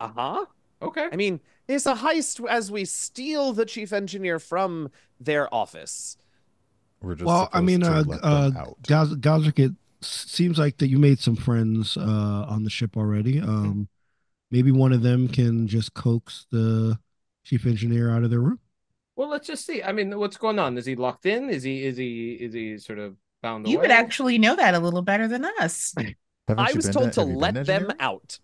Uh-huh. Okay. I mean, it's a heist as we steal the chief engineer from their office. We're just Gazrick, it seems like that you made some friends on the ship already. Maybe one of them can just coax the chief engineer out of their room. Well, let's just see. I mean, what's going on? Is he locked in? Is he sort of bound away? You would actually know that a little better than us. I was told to let them out.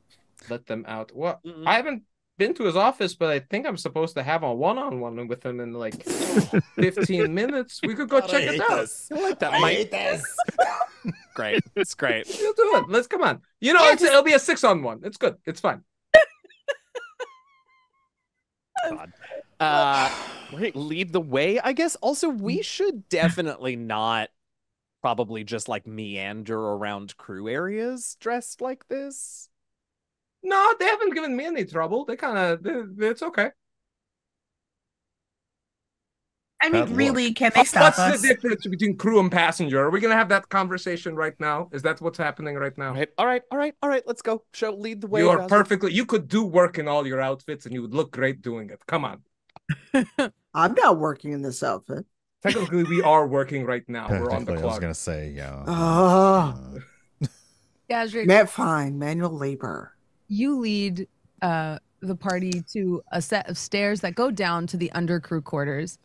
Let them out. Well, I haven't been to his office, but I think I'm supposed to have a one-on-one with him in like 15 minutes. We could go check it out. I like that, Mike. Great. It's great. You'll do it. Let's come on. You know, it'll be a 6-on-1. It's good. It's fine. God. Lead the way, I guess. Also, we should definitely not probably just like meander around crew areas dressed like this. No, they haven't given me any trouble. They it's okay. I mean, really, can they stop us? What's the difference between crew and passenger? Are we going to have that conversation right now? Is that what's happening right now? All right. Let's go. Lead the way. You are perfectly. You could do work in all your outfits, and you would look great doing it. Come on. I'm not working in this outfit. Technically, we are working right now. We're on the clock. I was going to say, yeah. Gazrick, fine. Manual labor. You lead the party to a set of stairs that go down to the undercrew quarters.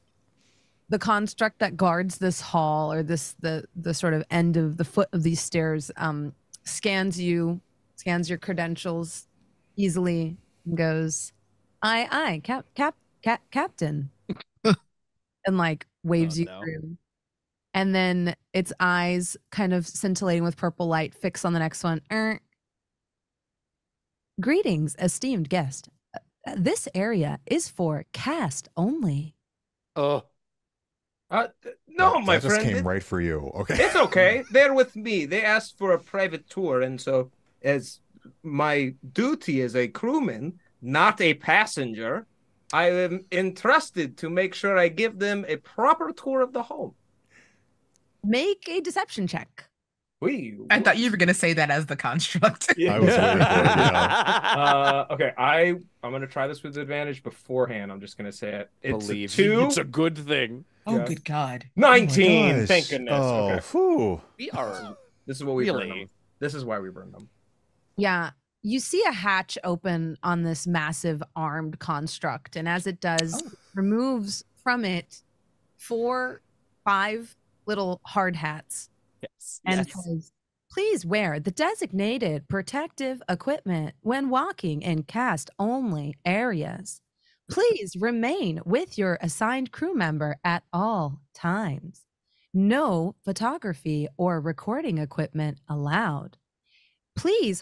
The construct that guards this hall, or the sort of end of the foot of these stairs, scans your credentials easily and goes, "Aye, captain," and like waves through. And then its eyes, kind of scintillating with purple light, fix on the next one. "Greetings, esteemed guest. This area is for cast only." Oh. No, my friend. Just came right for you. Okay. It's okay. They're with me. They asked for a private tour, and so as my duty as a crewman, not a passenger, I am entrusted to make sure I give them a proper tour of the home. Make a deception check. I thought you were going to say that as the construct. Yeah. I was waiting for it, yeah. Okay, I'm going to try this with advantage beforehand. I'm just going to say it. It's Believe a two. It's a good thing. Oh, yeah. Good God. 19. Oh, thank goodness. Oh, okay. Whew. We are. This is what we burn them. This is why we burn them. Yeah. You see a hatch open on this massive armed construct. And as it does, removes from it 4, 5 little hard hats. Yes. And yes. Says, please wear the designated protective equipment when walking in cast-only areas. Please remain with your assigned crew member at all times. No photography or recording equipment allowed. Please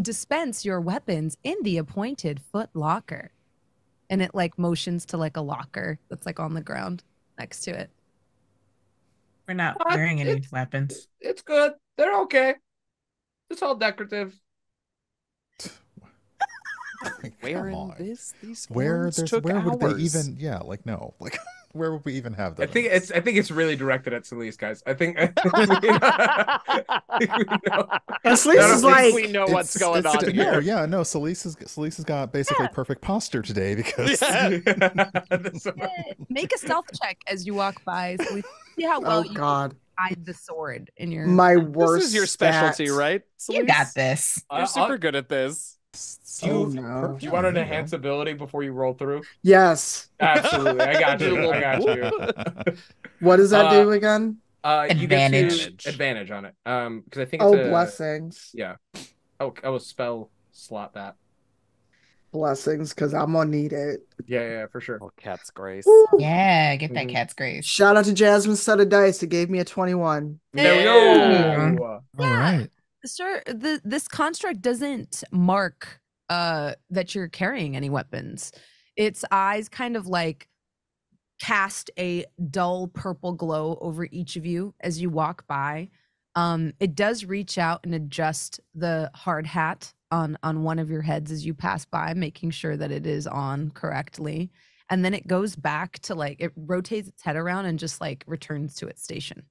dispense your weapons in the appointed foot locker. And it like motions to like a locker that's like on the ground next to it. We're not wearing any weapons. It's good. They're okay. It's all decorative. Wearing this, these ones took hours. Where would they even? Yeah, like no, like where would we even have that? I think it's really directed at Selise, guys. Selise is like we know what's going on here. Yeah, no. Selise has got basically perfect posture today because make a stealth check as you walk by. Selise. See how well you hide the sword in your. My worst. This is your specialty, right? Selise? You got this. You're super good at this. Do you want an enhance ability before you roll through? Yes, absolutely. I got you. I got you. What does that do again? Advantage. You get advantage on it. Because I think. It's blessings. Yeah. Oh, I will spell slot that. Blessings, because I'm gonna need it. Yeah, for sure. Oh, cat's grace. Woo! Yeah, get that cat's grace. Shout out to Jasmine's set of dice. It gave me a 21. There we go. All right. Sir, this construct doesn't mark that you're carrying any weapons. Its eyes kind of like cast a dull purple glow over each of you as you walk by. It does reach out and adjust the hard hat on one of your heads as you pass by, making sure that it is on correctly. And then it goes back to like, it rotates its head around and just like returns to its station.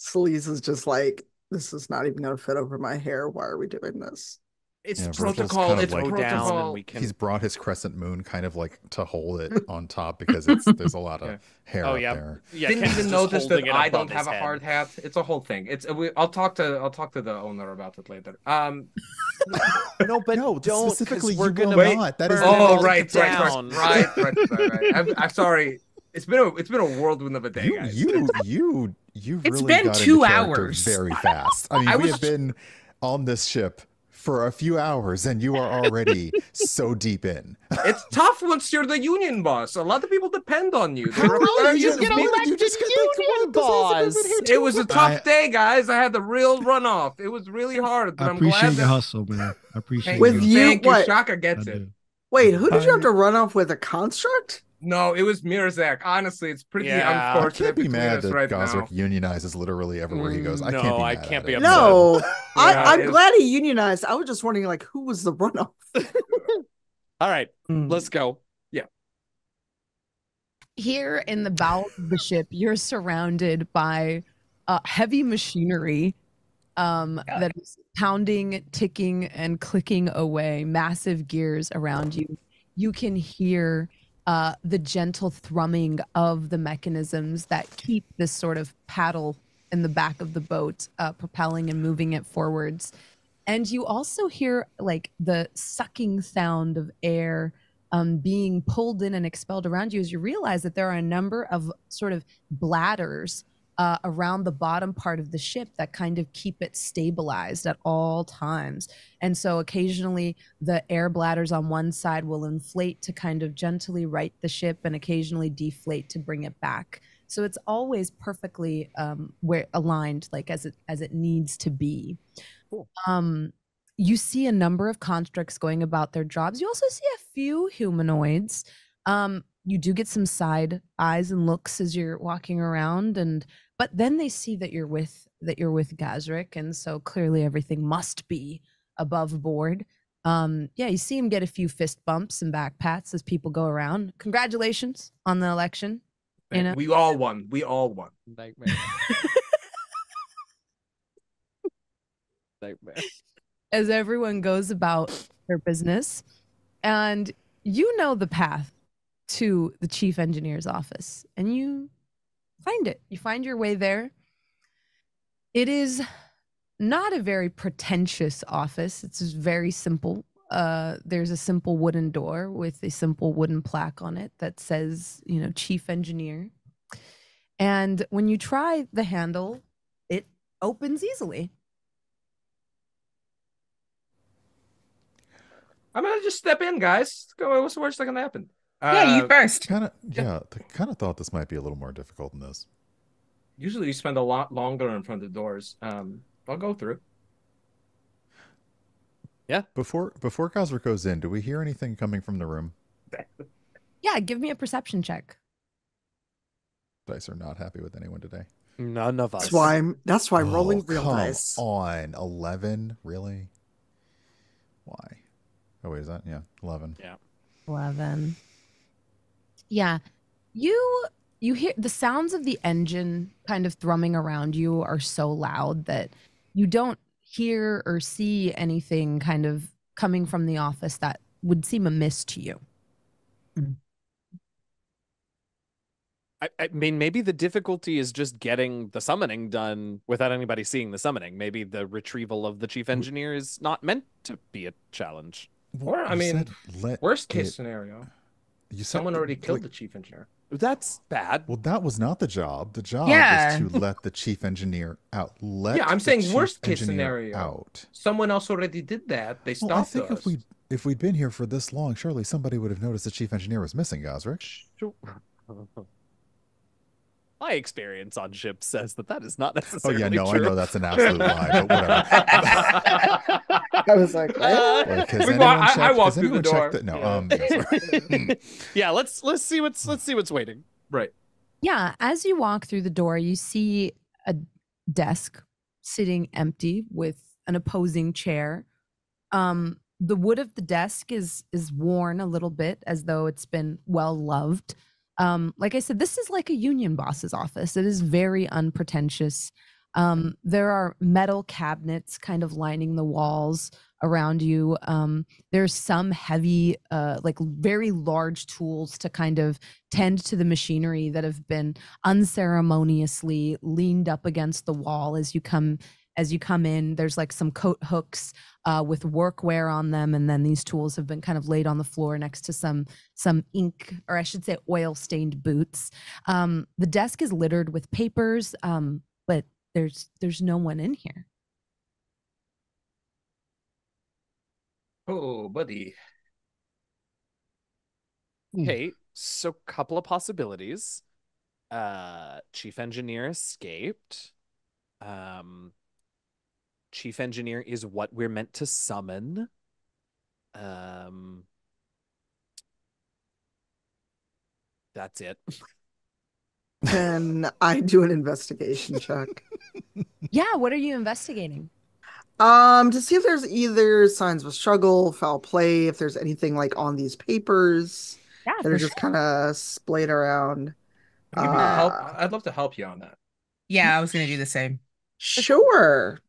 Selise is just like, this is not even going to fit over my hair. Why are we doing this? It's protocol. Kind of it's like protocol. He's brought his crescent moon kind of like to hold it on top because there's a lot of hair up there. Yeah, didn't even notice that I don't have a hard hat. It's a whole thing. I'll talk to the owner about it later. No, but no, don't, specifically we're going to not. That is right. I'm sorry. It's been a whirlwind of a day. Guys. You really been got 2 hours very fast. I mean, we have been on this ship for a few hours, and you are already so deep in. It's tough once you're the union boss. A lot of people depend on you. How did you get elected union boss? It was a tough day, guys. I had the real runoff. It was really hard. But I appreciate the hustle, man. I appreciate it. With you, Shaka gets it. Wait, who did you have to run off with? A construct? No, it was Mirzak. Honestly, it's pretty unfortunate. I can't be mad that Gazrick unionizes literally everywhere he goes. I can't be upset. No, I'm glad he unionized. I was just wondering, like, who was the runoff? All right, let's go. Yeah. Here in the bow of the ship, you're surrounded by heavy machinery that is pounding, ticking, and clicking away. Massive gears around you. You can hear the gentle thrumming of the mechanisms that keep this sort of paddle in the back of the boat propelling and moving it forwards. And you also hear like the sucking sound of air being pulled in and expelled around you as you realize that there are a number of sort of bladders around the bottom part of the ship that kind of keep it stabilized at all times. And so occasionally the air bladders on one side will inflate to kind of gently right the ship and occasionally deflate to bring it back. So it's always perfectly aligned, like as it needs to be. Cool. You see a number of constructs going about their jobs. You also see a few humanoids. You do get some side eyes and looks as you're walking around, but then they see that you're with Gazrick, and so clearly everything must be above board. You see him get a few fist bumps and back pats as people go around. Congratulations on the election. You know? We all won. We all won. Nightmare. Nightmare. As everyone goes about their business, and you know the path to the chief engineer's office, and you find it. You find your way there. It is not a very pretentious office. It's very simple. There's a simple wooden door with a simple wooden plaque on it that says, you know, chief engineer. And when you try the handle, it opens easily. I'm gonna just step in, guys. Go. What's the worst that can happen? Yeah, you first. I kind of thought this might be a little more difficult than this. Usually, you spend a lot longer in front of the doors. I'll go through. Yeah. Before Gazrick goes in, do we hear anything coming from the room? Yeah, give me a perception check. Dice are not happy with anyone today. None of us. That's why I'm rolling real dice. Come on, 11, really? Why? Oh wait, is that 11? Yeah, 11. Yeah, you hear the sounds of the engine kind of thrumming around you are so loud that you don't hear or see anything kind of coming from the office that would seem amiss to you. I mean, maybe the difficulty is just getting the summoning done without anybody seeing the summoning. Maybe the retrieval of the chief engineer is not meant to be a challenge. Or, I mean, worst case scenario, someone already killed the chief engineer. That's bad. Well, that was not the job. The job is to let the chief engineer out. I'm saying worst case scenario. Someone else already did that. They stopped us. I think if we'd been here for this long, surely somebody would have noticed the chief engineer was missing, Gazrick. Sure. My experience on ships says that is not necessarily true. Oh, yeah, no, true. I know that's an absolute lie, but whatever. I was like, what? I walked through the door. Yeah, let's see what's waiting. Right. Yeah, as you walk through the door, you see a desk sitting empty with an opposing chair. The wood of the desk is worn a little bit, as though it's been well loved. Like I said, this is like a union boss's office. It is very unpretentious. There are metal cabinets kind of lining the walls around you. There's some heavy, like very large tools to kind of tend to the machinery that have been unceremoniously leaned up against the wall as you come in. There's like some coat hooks with workwear on them, and then these tools have been kind of laid on the floor next to some ink, or I should say oil-stained boots. The desk is littered with papers, but there's no one in here. Oh, buddy. Okay, so couple of possibilities. Chief engineer escaped. Chief engineer is what we're meant to summon. That's it. Can I do an investigation check? Yeah, what are you investigating? To see if there's either signs of struggle, foul play, if there's anything like on these papers that are just kind of splayed around. Help. I'd love to help you on that. Yeah, I was going to do the same. Sure.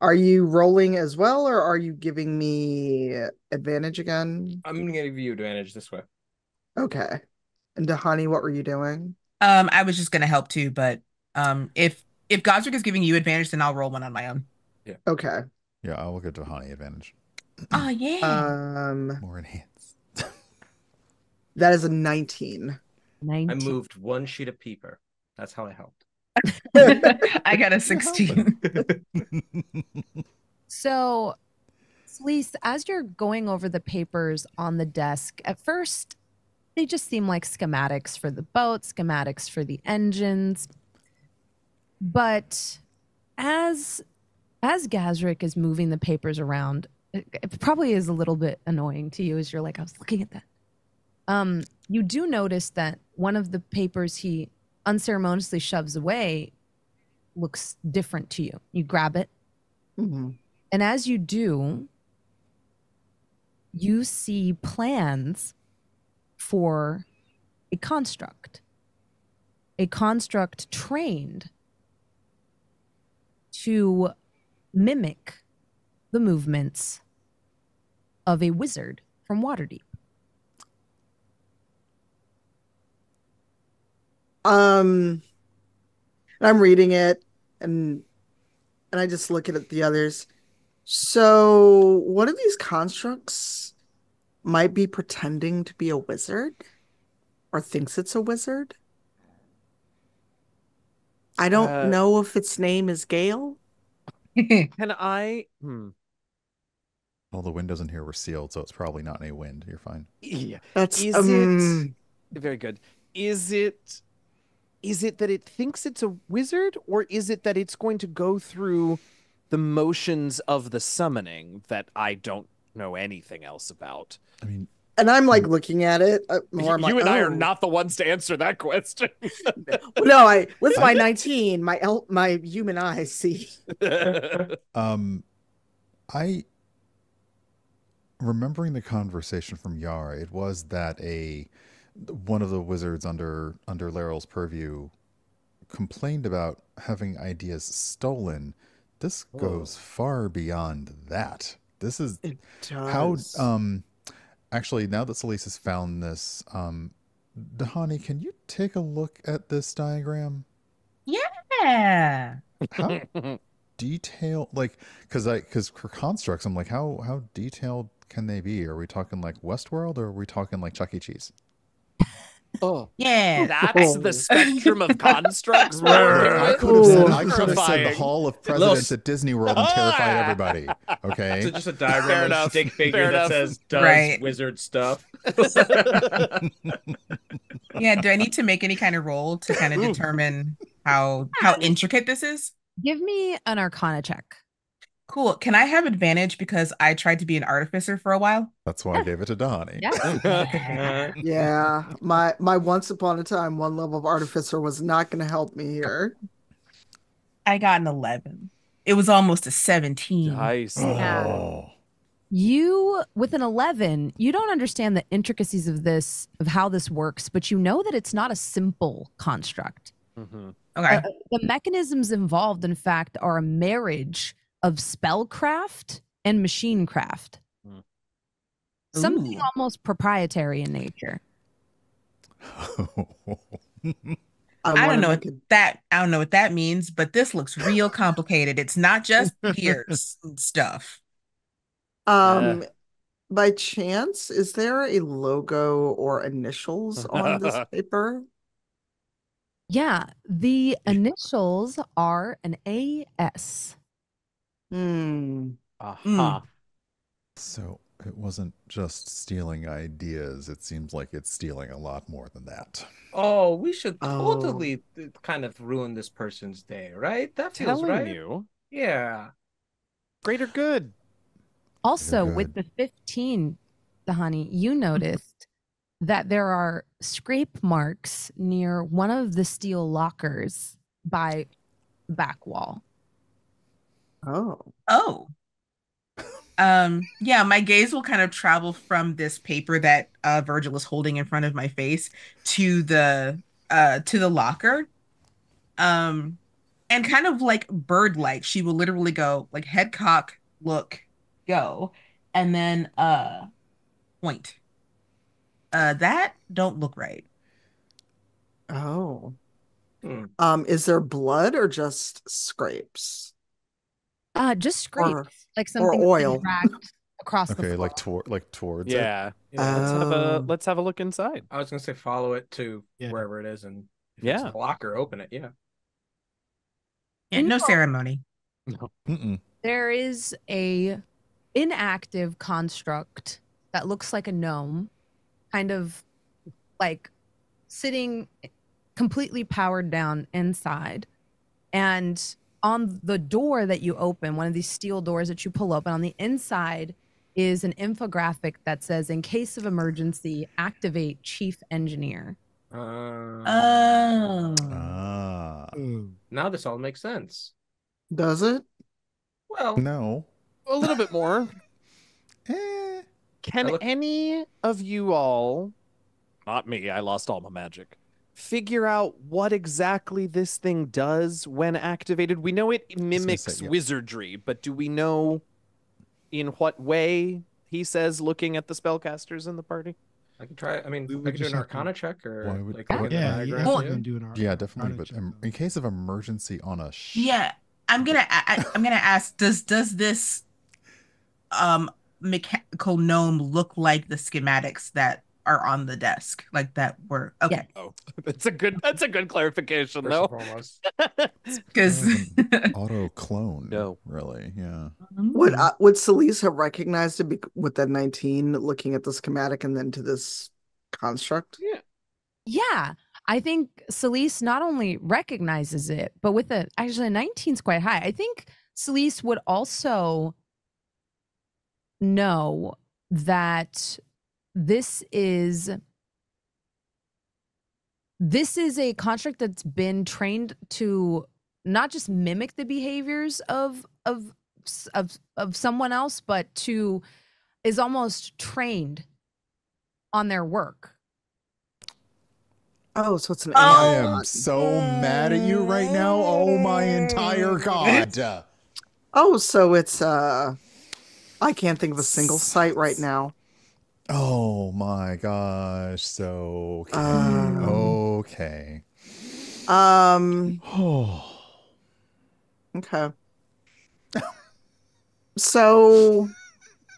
Are you rolling as well, or are you giving me advantage again? I'm going to give you advantage this way. Okay. And D'hani, what were you doing? I was just going to help too, but if Gazrick is giving you advantage, then I'll roll one on my own. Yeah. Okay. Yeah, I will give D'hani advantage. Oh, yeah. More enhanced. That is a 19. 19. I moved one sheet of paper. That's how I helped. I got a 16. So, Selise, as you're going over the papers on the desk, at first they just seem like schematics for the boat, schematics for the engines. But as Gazrick is moving the papers around, it probably is a little bit annoying to you as you're like, I was looking at that. You do notice that one of the papers he unceremoniously shoves away looks different to you. You grab it. Mm-hmm. And as you do, you see plans for a construct. a construct trained to mimic the movements of a wizard from Waterdeep. I'm reading it, and I just look at the others. So one of these constructs might be pretending to be a wizard or thinks it's a wizard. I don't know if its name is Gale. Can I... Well, the windows in here were sealed, so it's probably not any wind. You're fine. Yeah. That's, it... Very good. Is it that it thinks it's a wizard, or is it that it's going to go through the motions of the summoning that I don't know anything else about? I mean... And I'm like looking at it. You and I are not the ones to answer that question. No, with my 19, my human eyes see. Remembering the conversation from Yara, it was that one of the wizards under Laeral's purview complained about having ideas stolen. This goes far beyond that. This is it does. How. Actually, now that Selise has found this, D'hani, can you take a look at this diagram? Yeah. How detailed, like, because for constructs, I'm like, how detailed can they be? Are we talking like Westworld, or are we talking like Chuck E. Cheese? Oh, yeah. That's the spectrum of constructs. I could have said the Hall of Presidents at Disney World and terrified everybody. Okay. So just a diagram and a stick figure that says does wizard stuff. Yeah, do I need to make any kind of roll to kind of determine how intricate this is? Give me an Arcana check. Cool. Can I have advantage because I tried to be an artificer for a while? That's why I gave it to D'hani. Yeah. Yeah. My once upon a time, one level of artificer was not going to help me here. I got an 11. It was almost a 17. Nice. Yeah. Oh. You, with an 11, you don't understand the intricacies of this, of how this works, but you know that it's not a simple construct. Mm-hmm. Okay. The mechanisms involved, in fact, are a marriage of spellcraft and machinecraft. Mm. Something almost proprietary in nature. I don't know what that means, but this looks real complicated. It's not just gears and stuff. By chance, is there a logo or initials on this paper? Yeah, the initials are an AS. So it wasn't just stealing ideas. It seems like it's stealing a lot more than that. Oh, we should totally kind of ruin this person's day, right? That feels right. You. Yeah. Greater good. Also, with the 15, D'hani, you noticed that there are scrape marks near one of the steel lockers by the back wall. Yeah, my gaze will kind of travel from this paper that Virgil is holding in front of my face to the locker, and kind of like bird-like, she will literally go like head cock, look, go, and then point. That don't look right. Is there blood or just scrapes? Just scrape, like something or oil across the floor. like towards. Yeah, let's have a look inside. I was gonna say follow it to wherever it is, and if it's a locker, open it. Yeah. Yeah. No ceremony. No. Mm-mm. There is a inactive construct that looks like a gnome, kind of like sitting completely powered down inside, and on the door that you open, one of these steel doors that you pull open, on the inside is an infographic that says, in case of emergency, activate Chief Engineer. Now this all makes sense. Does it? Well, no. A little bit more. Can any of you all, not me, I lost all my magic, figure out what exactly this thing does when activated? We know it mimics wizardry, but do we know in what way, he says, looking at the spellcasters in the party? I can try. I mean, we could do an Arcana check or yeah, definitely. But in case of emergency on a I'm gonna ask. Does this mechanical gnome look like the schematics that are on the desk? Like that were okay. Yeah. Oh, that's a good clarification though. Because auto clone. No, really, yeah. Would Selise have recognized it with that 19 looking at the schematic and then to this construct? Yeah. Yeah, I think Selise not only recognizes it, but with a 19's quite high. I think Selise would also know that this is a construct that's been trained to not just mimic the behaviors of someone else, but is almost trained on their work. Oh, so it's an AI. I am so mad at you right now. Oh, my entire God. Oh, so it's I can't think of a single site right now. Oh my gosh. So okay. Okay. Oh. Okay. So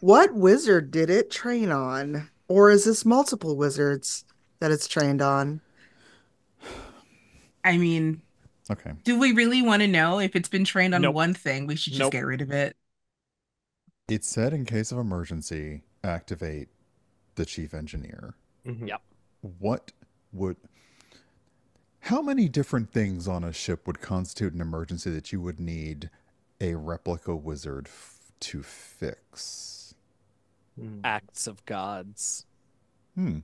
what wizard did it train on? Or is this multiple wizards that it's trained on? I mean, okay. Do we really want to know if it's been trained on one thing? We should just get rid of it. It said in case of emergency, activate the chief engineer. Mm-hmm. Yep. How many different things on a ship would constitute an emergency that you would need a replica wizard to fix? Acts of gods. So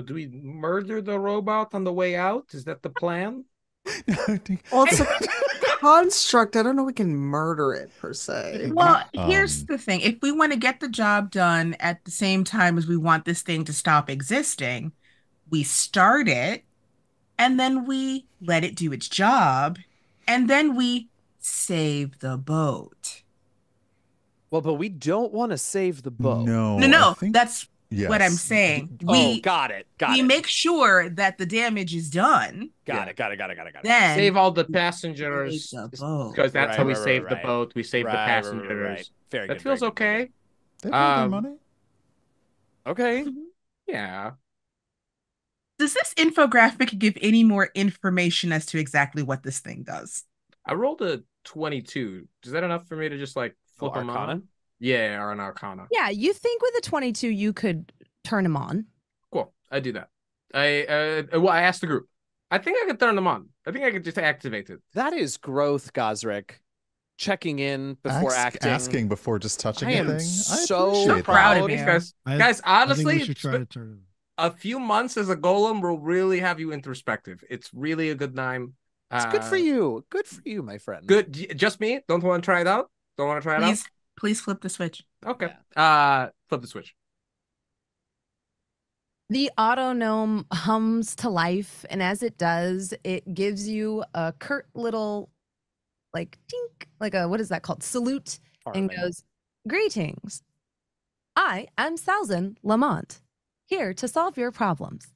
do we murder the robot on the way out? Is that the plan? Well, it's a construct. I don't know we can murder it per se. Well, here's the thing. If we want to get the job done at the same time as we want this thing to stop existing, we start it and then we let it do its job and then we save the boat. Well, but we don't want to save the boat. No. That's what I'm saying. We make sure that the damage is done. Got it. Then save all the passengers. Because that's how we save the boat. We save the passengers. Right. That feels okay. They paid their money. Okay. Yeah. Does this infographic give any more information as to exactly what this thing does? I rolled a 22. Is that enough for me to just like flip them on? Yeah, or an Arcana. Yeah, you think with a 22 you could turn them on. Cool, I do that. I asked the group. I think I could turn them on. I think I could just activate it. That is growth, Gazrick. Checking in before asking before just touching a thing. So proud of you guys. Guys, honestly, you should try to turn a few months as a golem will really have you introspective. It's really a good time. It's good for you. Good for you, my friend. Good. Just me. Don't want to try it out. Don't want to try it out. Please flip the switch. Okay. Flip the switch. The autonome hums to life, and as it does, it gives you a curt little, like, tink, like a, what is that called? Salute, and goes, "Greetings. I am Salzen Lamont, here to solve your problems.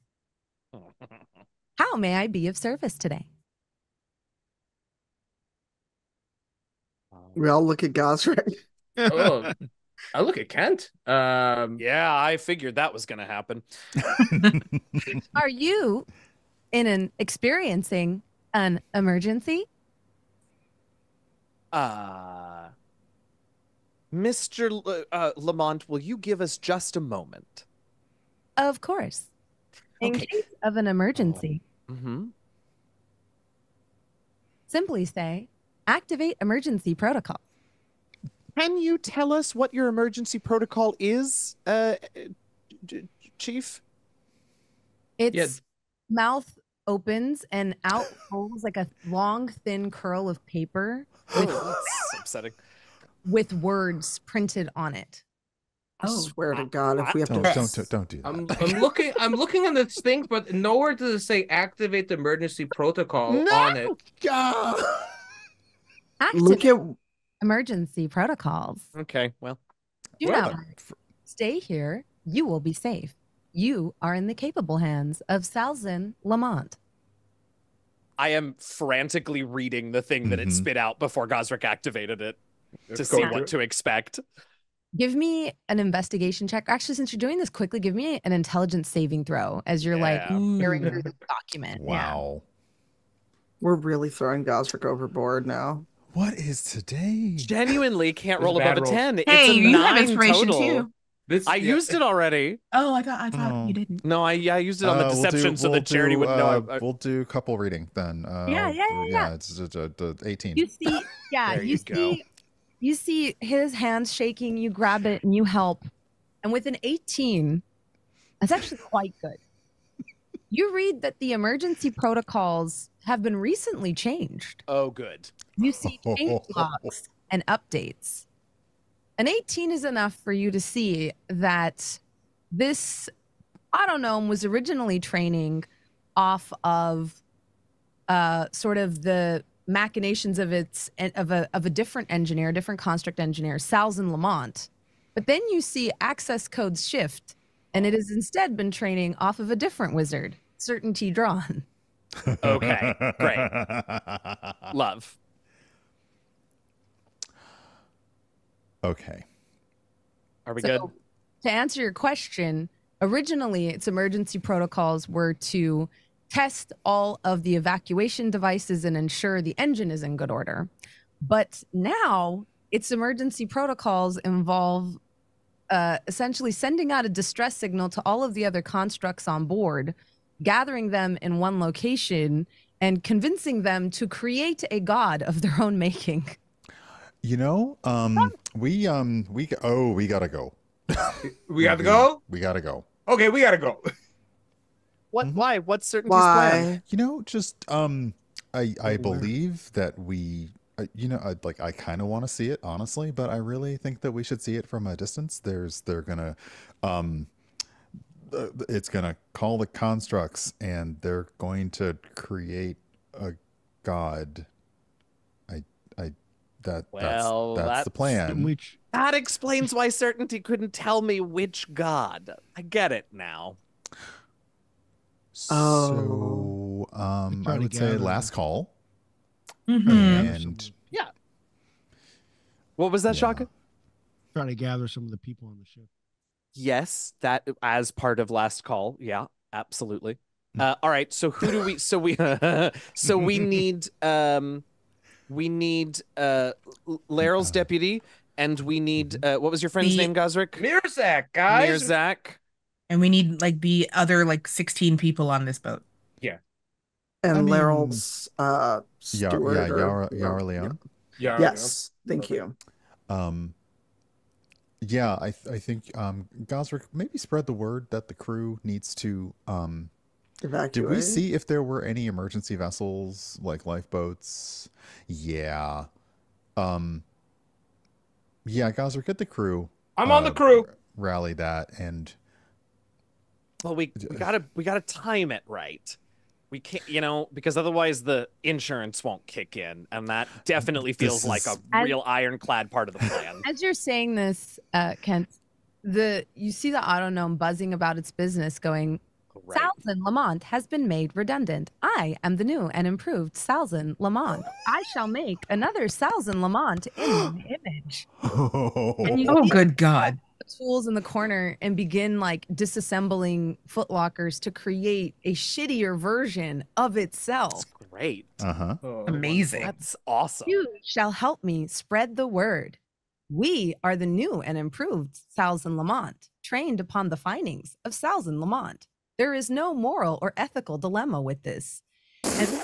How may I be of service today?" We all look at Gazrick. Oh, I look at Kent. Yeah, I figured that was going to happen. Are you experiencing an emergency? Mr. Lamont, will you give us just a moment? Of course. In case of an emergency, simply say, "Activate emergency protocol." Can you tell us what your emergency protocol is, Chief? Its mouth opens and out rolls like a long, thin curl of paper with, oh, that's upsetting, with words printed on it. I swear to God, if we have to don't do that. I'm looking on this thing, but nowhere does it say activate the emergency protocol on it. God. Look at emergency protocols. Okay, well, do not stay here. You will be safe. You are in the capable hands of Salzen Lamont. I am frantically reading the thing that it spit out before Gazrick activated it to see what to expect. Give me an investigation check. Actually, since you're doing this quickly, give me an intelligence saving throw as you're like tearing through the document. Wow. Yeah. We're really throwing Gazrick overboard now. What is today? Genuinely can't roll above a 10. Hey, it's a 9 total. Too. I used it already. Oh, I thought you didn't. No, I used it on the deception so that Charity would know. We'll do couple reading then. Yeah. It's 18. You see, you see his hands shaking. You grab it and you help. And with an 18, that's actually quite good. You read that the emergency protocols have been recently changed. Oh, good. You see change logs and updates. An 18 is enough for you to see that this Autonome was originally training off of sort of the machinations of its of a different engineer, different construct engineer, Salzen Lamont. But then you see access codes shift, and it has instead been training off of a different wizard, Certainty Drawn. Okay, great. Love. Okay. Are we good? To answer your question, originally its emergency protocols were to test all of the evacuation devices and ensure the engine is in good order. But now its emergency protocols involve essentially sending out a distress signal to all of the other constructs on board, gathering them in one location, and convincing them to create a god of their own making. You know, we gotta go. We gotta go. Okay, we gotta go. What? Why? What's Certainty's plan? You know, just I believe that we, you know, I kind of want to see it honestly, but I really think that we should see it from a distance. They're gonna, it's gonna call the constructs, and they're going to create a god. That's the plan. That explains why Certainty couldn't tell me which god. I get it now. So, I would say last call. And yeah. What was that, Shaka? Trying to gather some of the people on the ship. Yes, that as part of last call. Yeah, absolutely. All right. So who do we? So we need. We need Laeral's deputy, and we need what was your friend's name, Gazrick? Mirzak, guys. Mirzak, and we need like the other like 16 people on this boat. Yeah, and Laeral's steward. Yara Leone. Yeah. Yes, thank you. Yeah, I think Gazrick, maybe spread the word that the crew needs to evacuate. Did we see if there were any emergency vessels like lifeboats? Yeah. Yeah, Gazrick, get the crew. I'm on the crew. Rally that, and well, we gotta time it right. We can't, you know, because otherwise the insurance won't kick in, and that definitely feels like a real ironclad part of the plan. As you're saying this, Kent, you see the Autonome buzzing about its business, going, right. Salzen Lamont has been made redundant. I am the new and improved Salzen Lamont. I shall make another Salzen Lamont in my image. Oh, good God. The tools in the corner and begin like disassembling footlockers to create a shittier version of itself. That's great. Amazing. That's awesome. You shall help me spread the word. We are the new and improved Salzen Lamont, trained upon the findings of Salzen Lamont. There is no moral or ethical dilemma with this. And then,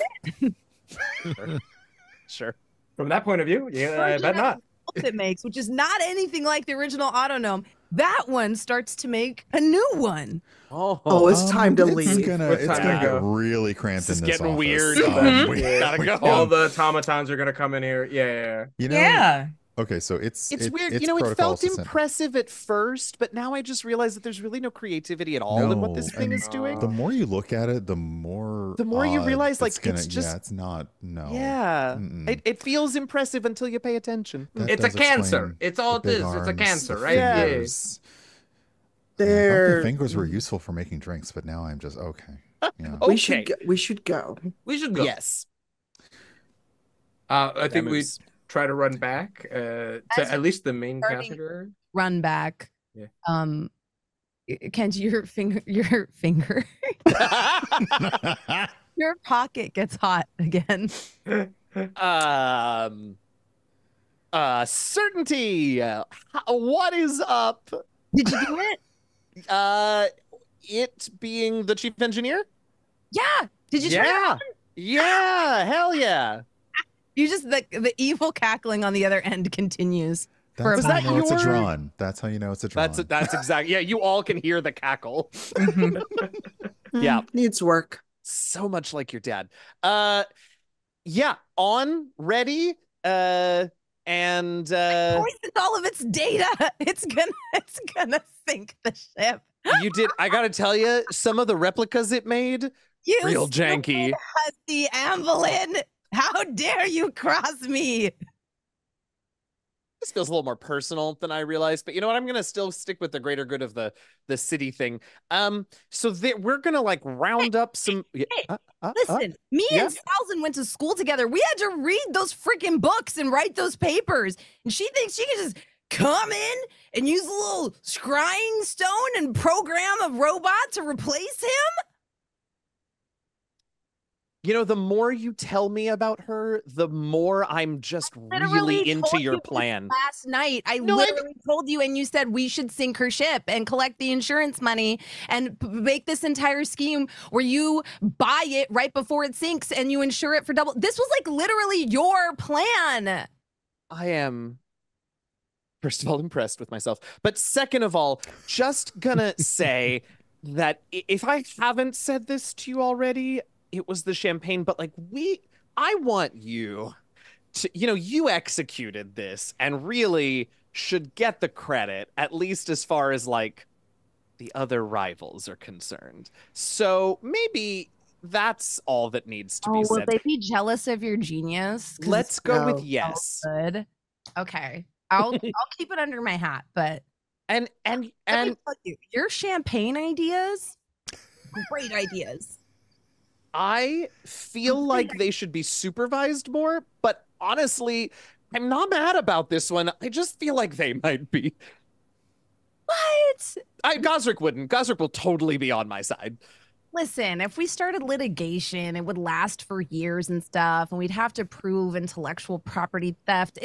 sure. From that point of view, yeah, I bet not. It makes, which is not anything like the original Autonome. That one starts to make a new one. Oh, it's time to leave. It's gonna get really cramped in this office. It's getting weird. Gotta go. All the automatons are gonna come in here. Yeah. You know. Yeah. Okay, so it's weird. It's, you know, it felt impressive at first, but now I just realized that there's really no creativity at all in what this thing is doing. The more you look at it, the more you realize, like, it's just it feels impressive until you pay attention. That it's a cancer. It's all it is. It's a cancer, right? Yeah. Their fingers were useful for making drinks, but now I'm just Yeah. Okay. We should go. Yes. I think we try to run back to at least the main catheter. Run back. Yeah. Kent, your finger, your pocket gets hot again. Certainty. What is up? Did you do it? It being the chief engineer? Yeah. Did you? Yeah. Yeah. Hell yeah. You just the evil cackling on the other end continues. That's how you know it's a drawn. That's how you know it's a drawn. That's exactly. Yeah, you all can hear the cackle. Yeah, needs work. So much like your dad. Yeah, on ready. And poisoned all of its data. It's gonna sink the ship. You did. I gotta tell you, some of the replicas it made real janky. Hussy Anveline. How dare you cross me? This feels a little more personal than I realized, but you know what? I'm going to still stick with the greater good of the city thing. So that we're going to like round up some. Listen, me and Salzen went to school together. We had to read those freaking books and write those papers. And she thinks she can just come in and use a little scrying stone and program a robot to replace him. You know, the more you tell me about her, the more I'm just really into your plan. Last night, I told you, and you said we should sink her ship and collect the insurance money and make this entire scheme where you buy it right before it sinks and you insure it for double. This was like literally your plan. I am, first of all, impressed with myself. But second of all, just gonna say that if I haven't said this to you already, it was the champagne, but like I want you to, you know, you executed this and really should get the credit, at least as far as like the other rivals are concerned. So maybe that's all that needs to be said. Will they be jealous of your genius? Let's go with yes. Good. Okay. I'll keep it under my hat, but and your champagne ideas, great ideas. I feel like they should be supervised more, but honestly, I'm not mad about this one. I just feel like they might be. What? Gazrick wouldn't. Gazrick will totally be on my side. Listen, if we started litigation, it would last for years and stuff, and we'd have to prove intellectual property theft.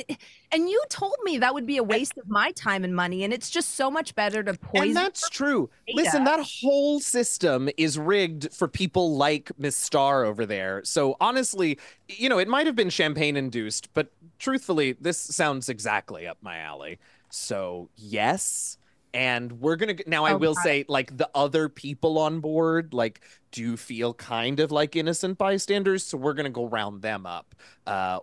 And you told me that would be a waste of my time and money, and it's just so much better to poison. And that's true. Data. Listen, that whole system is rigged for people like Miss Starr over there. So honestly, you know, it might have been champagne-induced, but truthfully, this sounds exactly up my alley. So yes. And we're going to now I will say, like, the other people on board, like, do feel kind of like innocent bystanders. So we're going to go round them up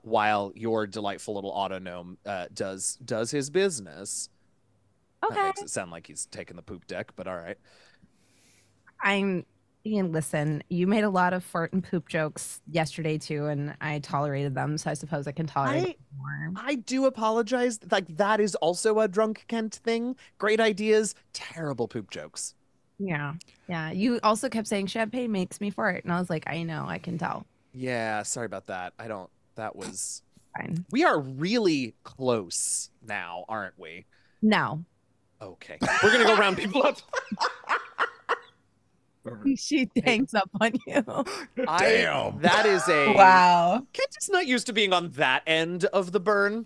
while your delightful little autonome does his business. Okay. That makes it sound like he's taking the poop deck, but all right. Ian, listen, you made a lot of fart and poop jokes yesterday, too, and I tolerated them, so I suppose I can tolerate more. I do apologize. Like, that is also a drunk Kent thing. Great ideas, terrible poop jokes. Yeah. Yeah. You also kept saying champagne makes me fart, and I was like, I know, I can tell. Yeah, sorry about that. That was... Fine. We are really close now, aren't we? No. Okay. We're going to go round people up. She hangs up on you. Damn. That is a... Wow. Kent is not used to being on that end of the burn.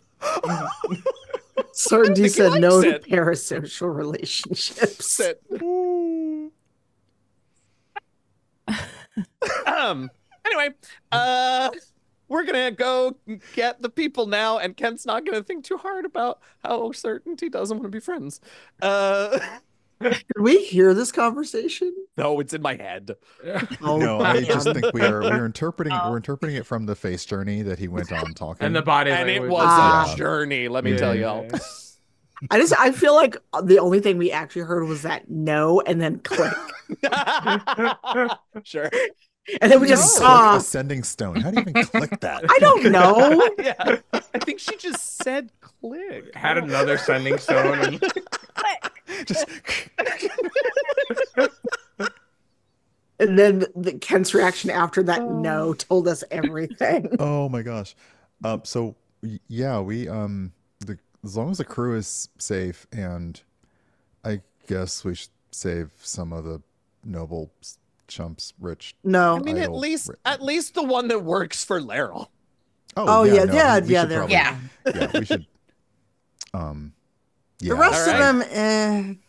Certainty said no to parasocial relationships. Anyway, we're going to go get the people now, and Kent's not going to think too hard about how Certainty doesn't want to be friends. Can we hear this conversation? No, it's in my head. Oh, no, I just think we're interpreting it from the face journey that he went on talking, and the body, and language. It was a journey. Let me tell y'all. I feel like the only thing we actually heard was that no, and then click. Sure. And then we just saw ascending stone. How do you even click that? I don't know. Yeah, I think she just said click. Had another ascending stone. And... just... and then Kent's reaction after that no told us everything. Oh my gosh. So yeah, we as long as the crew is safe, and I guess we should save some of the noble chumps, rich. No, I mean at least the one that works for Laeral. Oh yeah, yeah, we should. Yeah. The rest of them.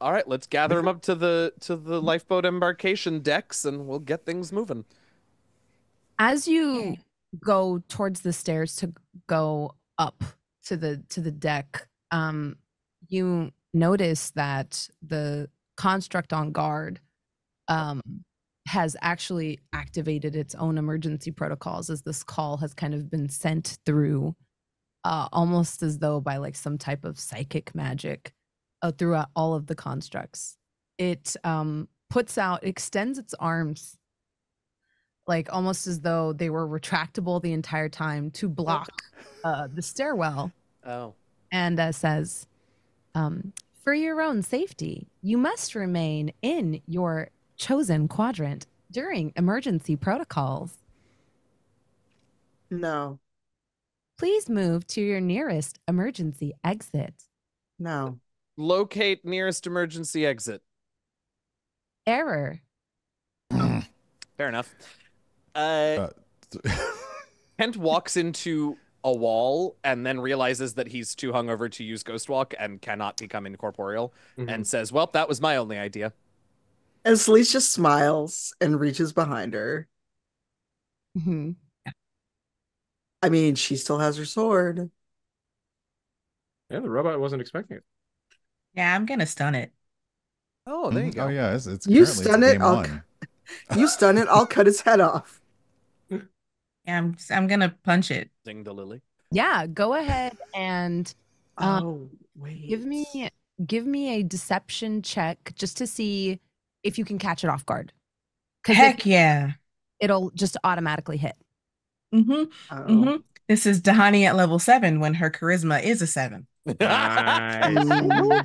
All right, let's gather them up to the lifeboat embarkation decks, and we'll get things moving. As you go towards the stairs to go up to the deck, you notice that the construct on guard has actually activated its own emergency protocols, as this call has kind of been sent through almost as though by like some type of psychic magic throughout all of the constructs. It extends its arms like almost as though they were retractable the entire time to block the stairwell. Oh. And says, for your own safety, you must remain in your chosen quadrant during emergency protocols. No. Please move to your nearest emergency exit. No. Locate nearest emergency exit. Error. Fair enough. Kent walks into a wall and then realizes that he's too hungover to use ghost walk and cannot become incorporeal, and says, well, that was my only idea. And Selise just smiles and reaches behind her. I mean, she still has her sword. Yeah, the robot wasn't expecting it. Yeah, I'm gonna stun it. Oh, there you go. Oh yeah, you stun it, I'll cut its head off. Yeah, I'm gonna punch it. Ding the lily. Yeah, go ahead and give me a deception check just to see if you can catch it off guard. Heck yeah, it'll just automatically hit. This is D'hani at level 7 when her charisma is a 7. Nice. -1.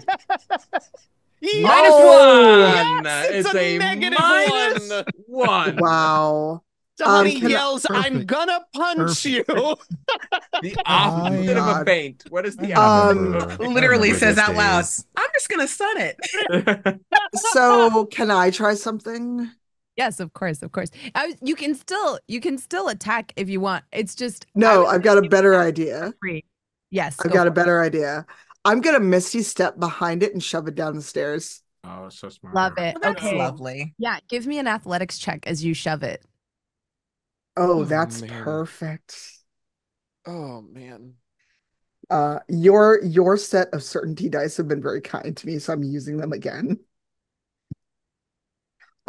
Yes, it's a -1. Wow. Somebody yells, I'm gonna punch you. The opposite of a feint. What is the opposite? Literally says out loud, I'm just gonna stun it. So can I try something? Yes, of course, of course. You can still attack if you want. It's just I've got a better idea. Yes, I've got a better idea. I'm gonna misty step behind it and shove it down the stairs. Oh, so smart. Love it. Well, that's lovely. Yeah, give me an athletics check as you shove it. Oh, that's perfect. Oh man. Your set of certainty dice have been very kind to me, so I'm using them again.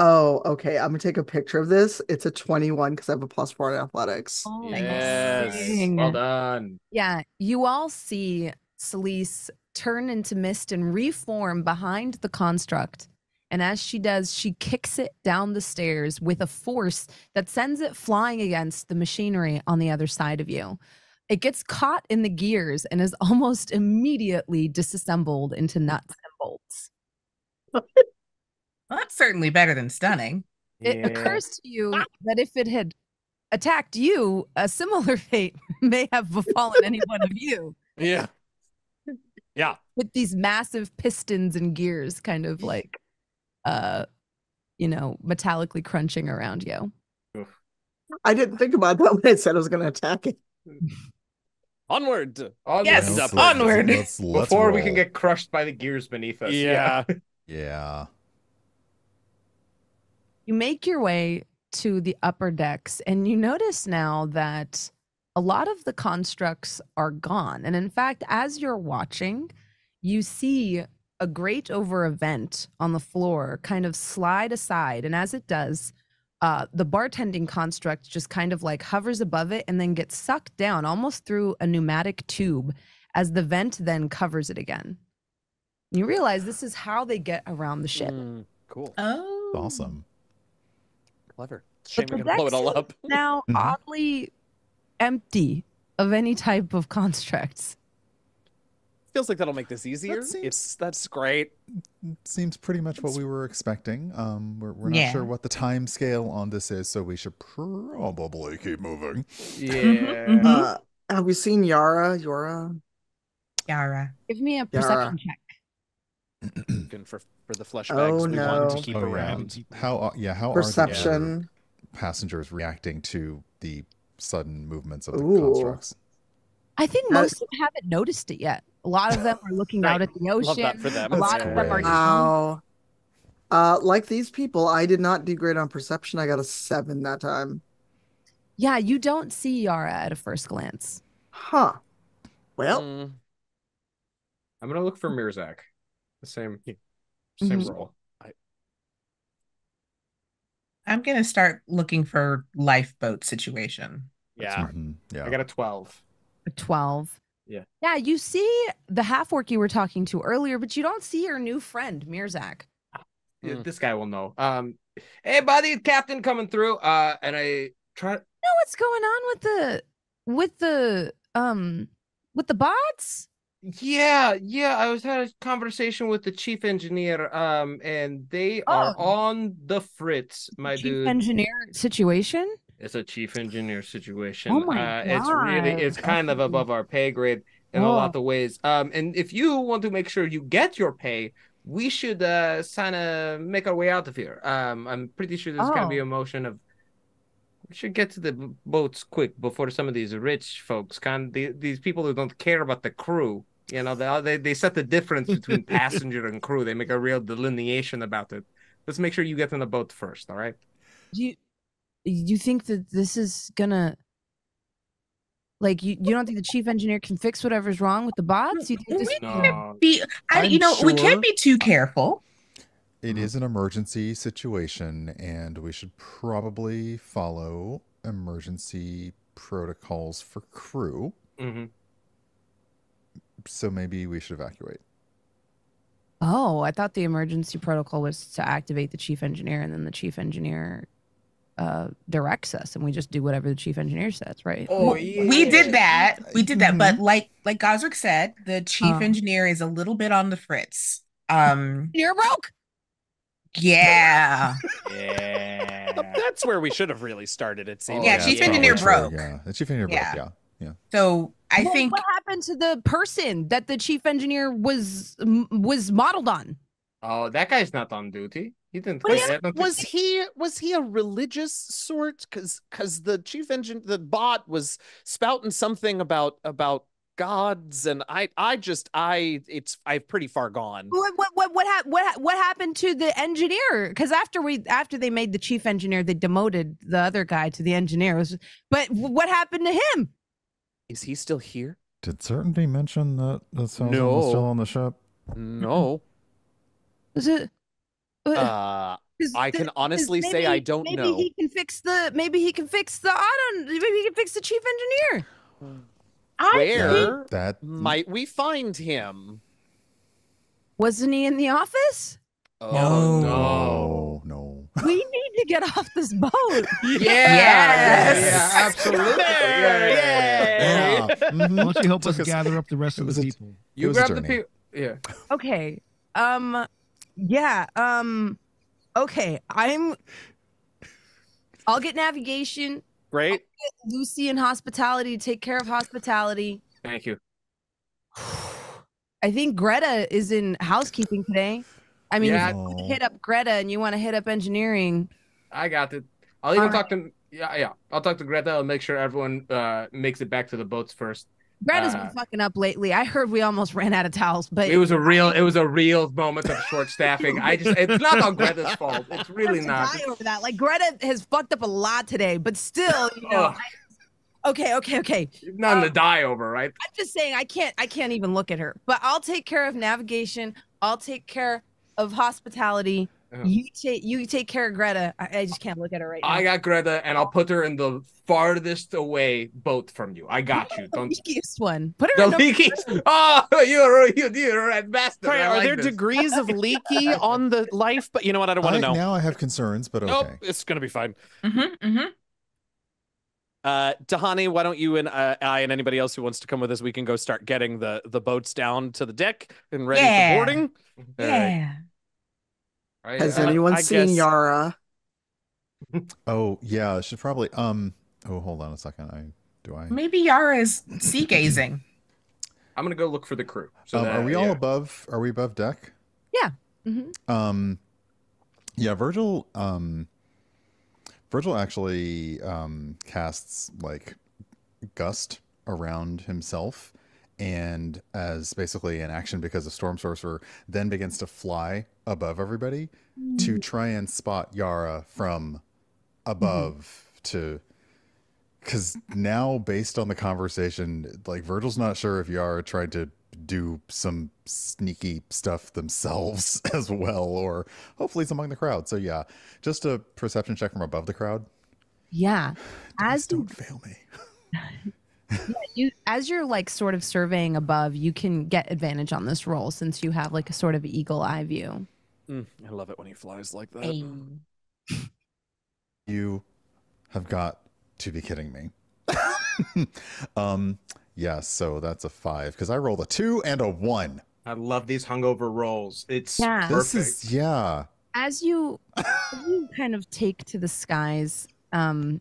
Oh, okay. I'm gonna take a picture of this. It's a 21 because I have a +4 in athletics. Oh my goodness. Well done. Yeah, you all see Selise turn into mist and reform behind the construct. And as she does, she kicks it down the stairs with a force that sends it flying against the machinery on the other side of you. It gets caught in the gears and is almost immediately disassembled into nuts and bolts. Well, that's certainly better than stunning. It occurs to you that if it had attacked you, a similar fate may have befallen any one of you. Yeah. Yeah. With these massive pistons and gears kind of like... metallically crunching around you. I didn't think about that when I said I was going to attack it. Onward! Yes, onward! Let's before roll. We can get crushed by the gears beneath us. Yeah. Yeah. You make your way to the upper decks, and you notice now that a lot of the constructs are gone. And in fact, as you're watching, you see a grate over a vent on the floor kind of slide aside, and as it does, the bartending construct just kind of like hovers above it and then gets sucked down almost through a pneumatic tube as the vent then covers it again. You realize this is how they get around the ship. Cool. Oh. Awesome. Clever. Shame we can blow it all up. Now oddly empty of any type of constructs. Feels like that'll make this easier. That's great. Seems pretty much what we were expecting. We're not sure what the time scale on this is, so we should probably keep moving. Yeah. Have we seen Yara? Yara. Give me a perception check. for the flesh bags we want to keep around. How perception are passengers reacting to the sudden movements of the constructs? I think most of them haven't noticed it yet. A lot of them are looking out at the ocean. Love that for them. A lot of them are. Wow. Like these people, I did not do great on perception. I got a 7 that time. Yeah, you don't see Yara at a first glance. Huh. Well, I'm going to look for Mirzak. The same role. I'm going to start looking for lifeboat situation. Yeah. Yeah. I got a 12. A 12. Yeah. Yeah, you see the half-orc you were talking to earlier, but you don't see your new friend, Mirzak. Yeah, this guy will know. Hey, buddy, Captain coming through. And I try to know what's going on with the bots? Yeah. I was had a conversation with the chief engineer, and they are on the fritz, my dude. Chief engineer situation? It's a chief engineer situation. Oh my God. It's kind of above our pay grade in a lot of ways. And if you want to make sure you get your pay, we should make our way out of here. I'm pretty sure there's going to be a motion of we should get to the boats quick before some of these rich folks, these people who don't care about the crew. You know, they set the difference between passenger and crew. They make a real delineation about it. Let's make sure you get on the boat first. All right. You think that this is gonna, like, you don't think the chief engineer can fix whatever's wrong with the bots? You think this we can't be too careful. It is an emergency situation, and we should probably follow emergency protocols for crew. So maybe we should evacuate. Oh, I thought the emergency protocol was to activate the chief engineer, and then the chief engineer directs us, and we just do whatever the chief engineer says, right? Oh, yeah. We did that, but like Gazrick said, the chief engineer is a little bit on the fritz. You're broke. Yeah. That's where we should have really started. It seems. Yeah, chief engineer broke. Yeah, the chief engineer broke. Yeah. So I think what happened to the person that the chief engineer was modeled on? Oh, that guy's not on duty. He didn't was he a religious sort? Because the chief engine, the bot, was spouting something about gods, and I'm pretty far gone. What happened to the engineer? Because after they made the chief engineer, they demoted the other guy to the engineer. But what happened to him? Is he still here? Did Certainty mention that Salzen was still on the ship? No. Is it? I can honestly say I don't know. Maybe he can fix the chief engineer. Where might we find him? Wasn't he in the office? No. We need to get off this boat. Yes, absolutely. Why don't you help us gather up the rest of the people? You grab the people. Yeah. Okay. Okay. I'll get navigation. Great. I'll get Lucy and hospitality to take care of hospitality. Thank you. I think Greta is in housekeeping today. I mean, if you want to hit up Greta and you want to hit up engineering. I got it. I'll even talk to I'll talk to Greta. I'll make sure everyone makes it back to the boats first. Greta's been fucking up lately. I heard we almost ran out of towels, but it was a real moment of short staffing. It's not on Greta's fault. It's really not. Over that. Like, Greta has fucked up a lot today, but still, you know. Okay. Nothing to die over, right? I'm just saying I can't even look at her. But I'll take care of navigation. I'll take care of hospitality. Uh-huh. You take care of Greta. I just can't look at her right now. I got Greta, and I'll put her in the farthest away boat from you. I got you. Don't... The leakiest one. Put her in the leakiest. Oh, you're a bastard. Sorry, are there degrees of leaky on the life? But you know what? I don't want to know. Now I have concerns, but okay. Nope, it's going to be fine. Mm-hmm, mm-hmm. D'hani, why don't you and I and anybody else who wants to come with us, we can go start getting the boats down to the deck and ready for boarding. Yeah. Right. Has anyone seen Yara? Oh yeah, she's probably. Oh, hold on a second. Do I? Maybe Yara is sea gazing. I'm gonna go look for the crew. So are we all above? Are we above deck? Yeah. Mm-hmm. Yeah. Virgil. Virgil actually casts like gust around himself, and as basically an action because of Storm Sorcerer, then begins to fly above everybody to try and spot Yara from above because now based on the conversation, like Virgil's not sure if Yara tried to do some sneaky stuff themselves as well, or hopefully it's among the crowd. So yeah, just a perception check from above the crowd. Yeah. Don't fail me. Yeah, as you're like sort of surveying above, you can get advantage on this roll since you have like a sort of eagle eye view. I love it when he flies like that. You have got to be kidding me. Yeah, so that's a 5 because I rolled a 2 and a 1. I love these hungover rolls. It's perfect. This is, as you kind of take to the skies, the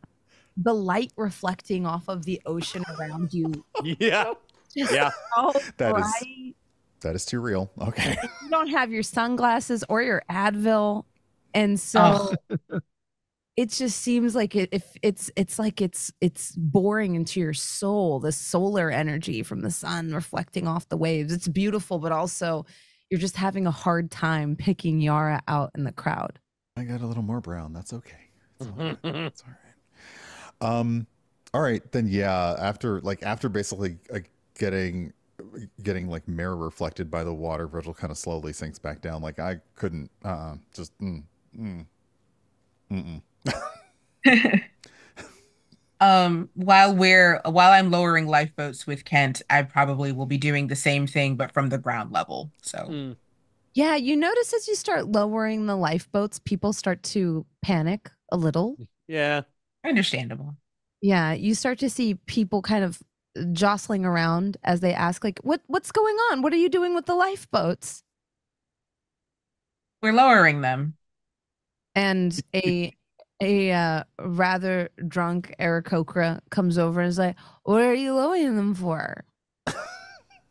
light reflecting off of the ocean around you. Yeah. Yeah. That is too real. Okay. You don't have your sunglasses or your Advil. And so it just seems like it's boring into your soul, the solar energy from the sun reflecting off the waves. It's beautiful, but also you're just having a hard time picking Yara out in the crowd. I got a little more brown. That's okay. It's all right. It's all right. All right, then yeah, after basically getting like mirror reflected by the water, Virgil kind of slowly sinks back down. Like I couldn't, just while I'm lowering lifeboats with Kent, I probably will be doing the same thing, but from the ground level. So yeah, you notice as you start lowering the lifeboats, people start to panic a little. Yeah. Understandable. Yeah, you start to see people kind of jostling around as they ask, like, what's going on? What are you doing with the lifeboats? We're lowering them. And a rather drunk Aarakocra comes over and is like, what are you lowering them for?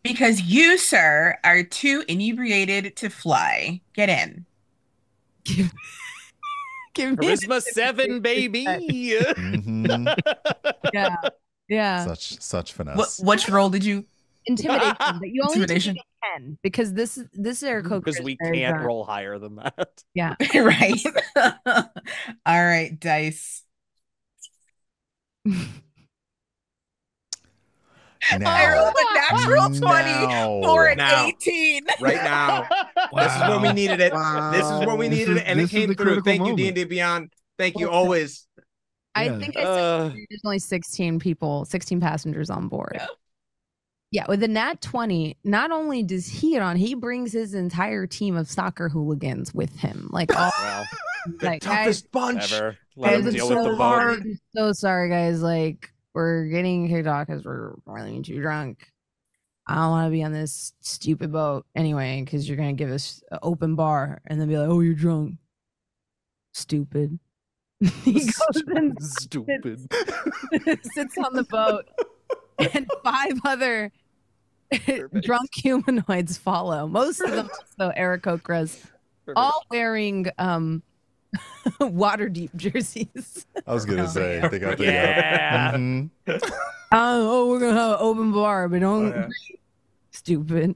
Because you, sir, are too inebriated to fly. Get in. Charisma 7, baby. Yeah, yeah. Such finesse. Which role did you? Intimidation. But you only did 10 because this is Aarakocra. Because we can't roll higher than that. Yeah. Right. All right, dice. I rolled a natural 20 for an 18. Right now. Wow. This is when we needed it. Wow. This is when we needed it, and it came through. Thank you, D&D Beyond. Thank you, always. I think I said there's only 16 people, 16 passengers on board. Yeah. Yeah, with the nat 20, not only does he get on, he brings his entire team of soccer hooligans with him. Like, all the toughest bunch ever. Let them deal with the boat. I'm so sorry, guys. Like, we're getting kicked off because we're really too drunk. I don't want to be on this stupid boat anyway, because you're going to give us an open bar and then be like, oh, you're drunk. Stupid. He goes and sits on the boat, and 5 other drunk humanoids follow. Most of them also Aarakocras, all wearing Waterdeep jerseys. I was gonna say, they got oh, we're gonna have an open bar, but don't stupid.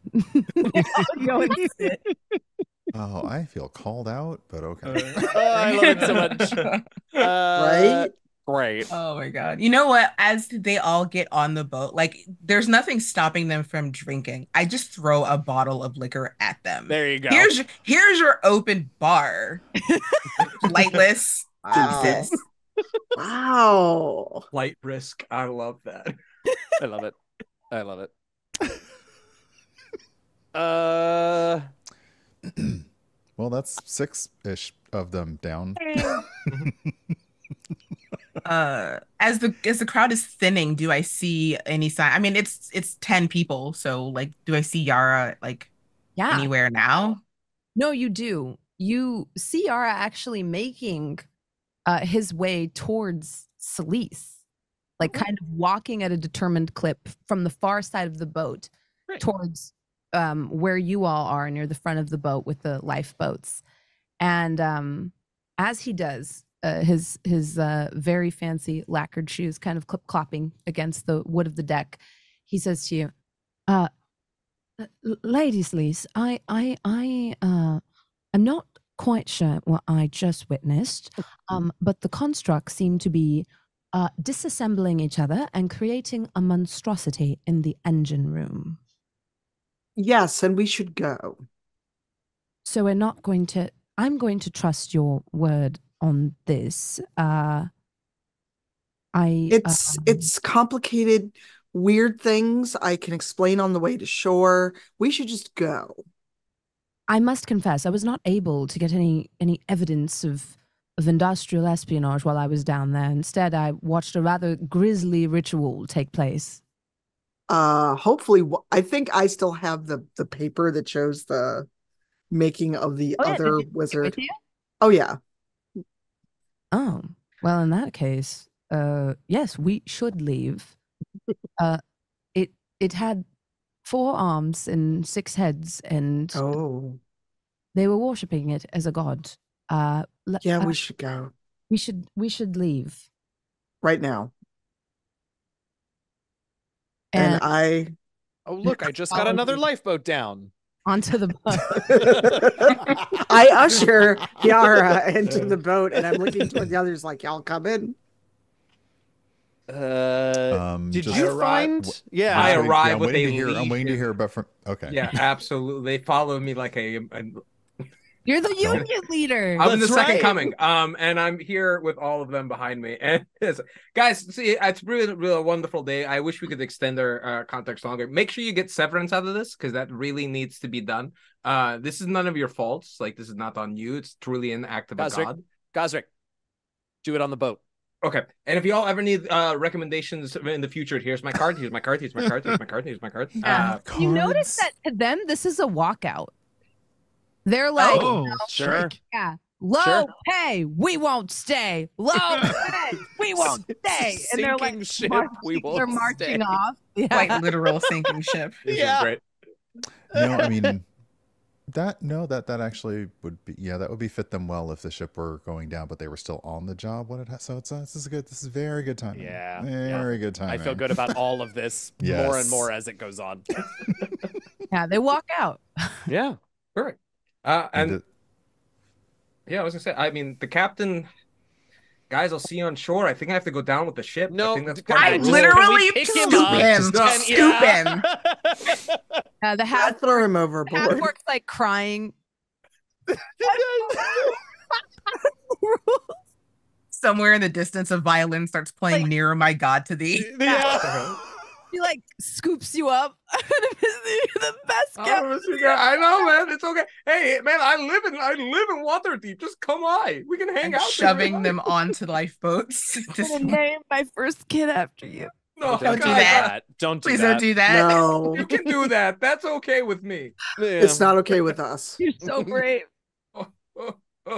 Oh, I feel called out, but okay. Oh, I love it so much. Right? great. Oh my God. You know what? As they all get on the boat, like there's nothing stopping them from drinking. I just throw a bottle of liquor at them. There you go. Here's your open bar. Lightless. Wow. Wow. Light risk. I love that. I love it. I love it. Well, that's six-ish of them down. As the crowd is thinning, do I see any sign? I mean, it's 10 people, so like, do I see Yara anywhere now? No, you do. You see Yara actually making his way towards Selise, like kind of walking at a determined clip from the far side of the boat towards where you all are near the front of the boat with the lifeboats. And as he does, his very fancy lacquered shoes kind of clip-clopping against the wood of the deck, he says to you, Lady Selise, I'm not quite sure what I just witnessed, but the constructs seem to be disassembling each other and creating a monstrosity in the engine room. Yes, and we should go. So we're not going to... I'm going to trust your word on this. It's complicated, weird things I can explain on the way to shore. We should just go. I must confess, I was not able to get any evidence of industrial espionage while I was down there. Instead, I watched a rather grisly ritual take place. Hopefully, I think I still have the paper that shows the making of the other wizard. Oh, yeah. Oh, well, in that case, yes, we should leave. It had 4 arms and 6 heads, and they were worshipping it as a god. We should go. We should leave. Right now. And I just got another lifeboat down. Onto the boat. I usher Yara into the boat, and I'm looking toward the others like, y'all come in. Did you find? Yeah, I arrive with a lead. I'm waiting to hear about from... Okay. Yeah, absolutely. They follow me like a... You're the union leader. I'm the second coming. And I'm here with all of them behind me. And guys, see, it's really, really a wonderful day. I wish we could extend our context longer. Make sure you get severance out of this, because that really needs to be done. This is none of your faults. Like, this is not on you. It's truly an act of a god. Gazrick, do it on the boat. Okay. And if you all ever need recommendations in the future, here's my card. Here's my card. Here's my card. Here's my card. Here's my card. You notice that to them, this is a walkout. They're like, low pay, we won't stay. Low pay, we won't stay. And they're like, they're marching off. Yeah. Quite literal sinking ship. Yeah. Great. No, I mean, that actually would be, that would be fit them well if the ship were going down, but they were still on the job when it has. So this is very good timing. Yeah. Very good timing. I feel good about all of this more and more as it goes on. Yeah, they walk out. Yeah, perfect. I was gonna say, I mean, the captain, guys, I'll see you on shore. I think I have to go down with the ship. No, I think that's part of the literally scoop him. The half throw him overboard. The half works like crying. Somewhere in the distance, a violin starts playing, like, "Nearer My God to Thee." Yeah. He like scoops you up. You're the best captain. I know, man. It's okay. Hey, man, I live in Waterdeep. Just come by. We can hang out. Shoving them onto lifeboats. I'm gonna name my first kid after you. No, don't do that. Don't do that. Please don't do that. No, you can do that. That's okay with me. It's not okay with us. You're so brave.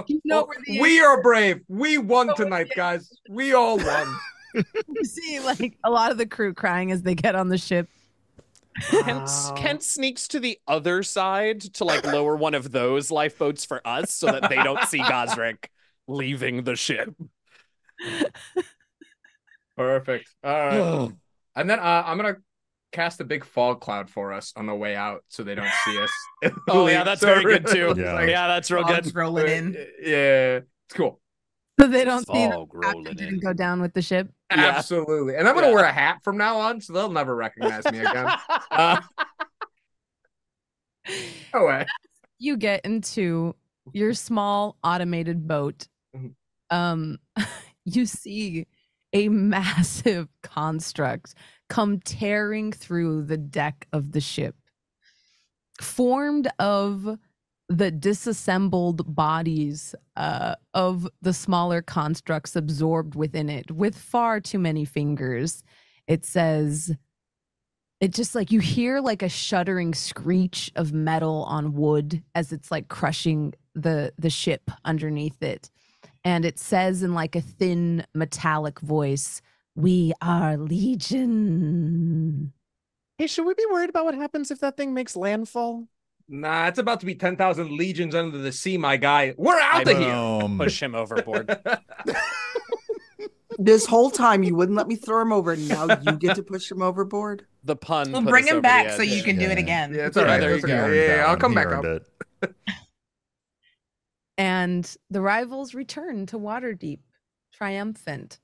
You know, we are brave. We won tonight, guys. We all won. You see, like, a lot of the crew crying as they get on the ship. Kent sneaks to the other side to, like, lower one of those lifeboats for us so that they don't see Gazrick leaving the ship. Perfect. All right. And then I'm going to cast a big fog cloud for us on the way out so they don't see us. Oh, yeah, that's very good, too. Yeah, that's real good. Rolling in. Yeah, it's cool. So they don't see that didn't go down with the ship. Yeah. Absolutely. And I'm going to wear a hat from now on, so they'll never recognize me again. No way. You get into your small automated boat. You see a massive construct come tearing through the deck of the ship, formed of the disassembled bodies of the smaller constructs absorbed within it with far too many fingers. It says, it just, like, you hear like a shuddering screech of metal on wood as it's like crushing the ship underneath it. And it says in like a thin metallic voice, "We are Legion." Hey, should we be worried about what happens if that thing makes landfall? Nah, it's about to be 10,000 legions under the sea, my guy. We're out of here. Push him overboard. This whole time you wouldn't let me throw him over. Now you get to push him overboard. The pun. We'll bring him back so you can do it again. Yeah, it's all right. There you go. Yeah, I'll come back up. And the rivals return to Waterdeep, triumphant.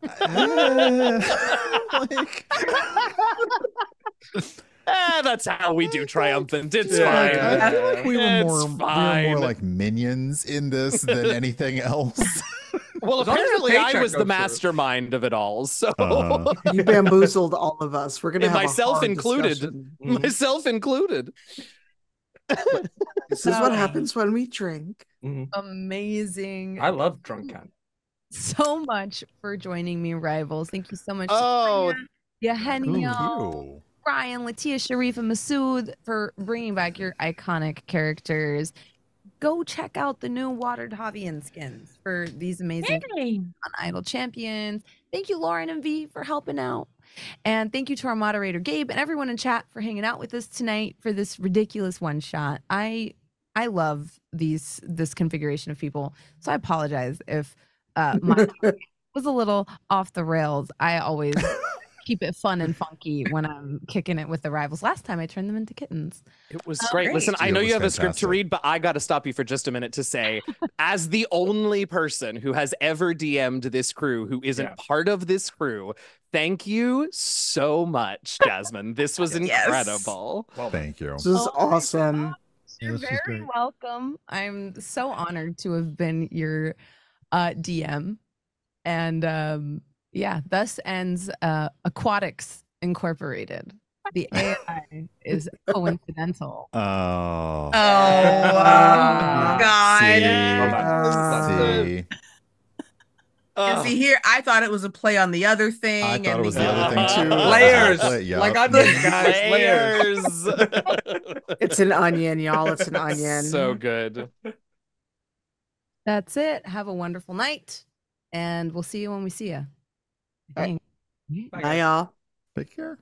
That's how we do triumphant. It's fine. I feel like we were more like minions in this than anything else. Well, apparently I was the mastermind of it all. So you bamboozled all of us. We're gonna have myself included. Myself included. This is what happens when we drink. Amazing. I love drunk Kent. So much for joining me, rivals. Thank you so much. Oh, Eugenio, Brian, LaTia, Shareef, and Masood for bringing back your iconic characters. Go check out the new Waterdeepian skins for these amazing on Idle Champions. Thank you, Lauren and V, for helping out. And thank you to our moderator, Gabe, and everyone in chat for hanging out with us tonight for this ridiculous one shot. I love this configuration of people, so I apologize if my was a little off the rails. I always keep it fun and funky when I'm kicking it with the rivals. Last time I turned them into kittens. It was great. Listen, I know you have a script to read, but I got to stop you for just a minute to say, as the only person who has ever DM'd this crew who isn't part of this crew, thank you so much, Jasmine. This was incredible. Well, thank you. This is awesome. You're very welcome. I'm so honored to have been your DM. And yeah, thus ends Aquatics Incorporated. The AI is coincidental. Oh, God! See. Is he here? I thought it was a play on the other thing. I thought it was the other thing too. Layers, like onions, guys. Layers. It's an onion, y'all. It's an onion. So good. That's it. Have a wonderful night, and we'll see you when we see you. Bye, y'all. Take care.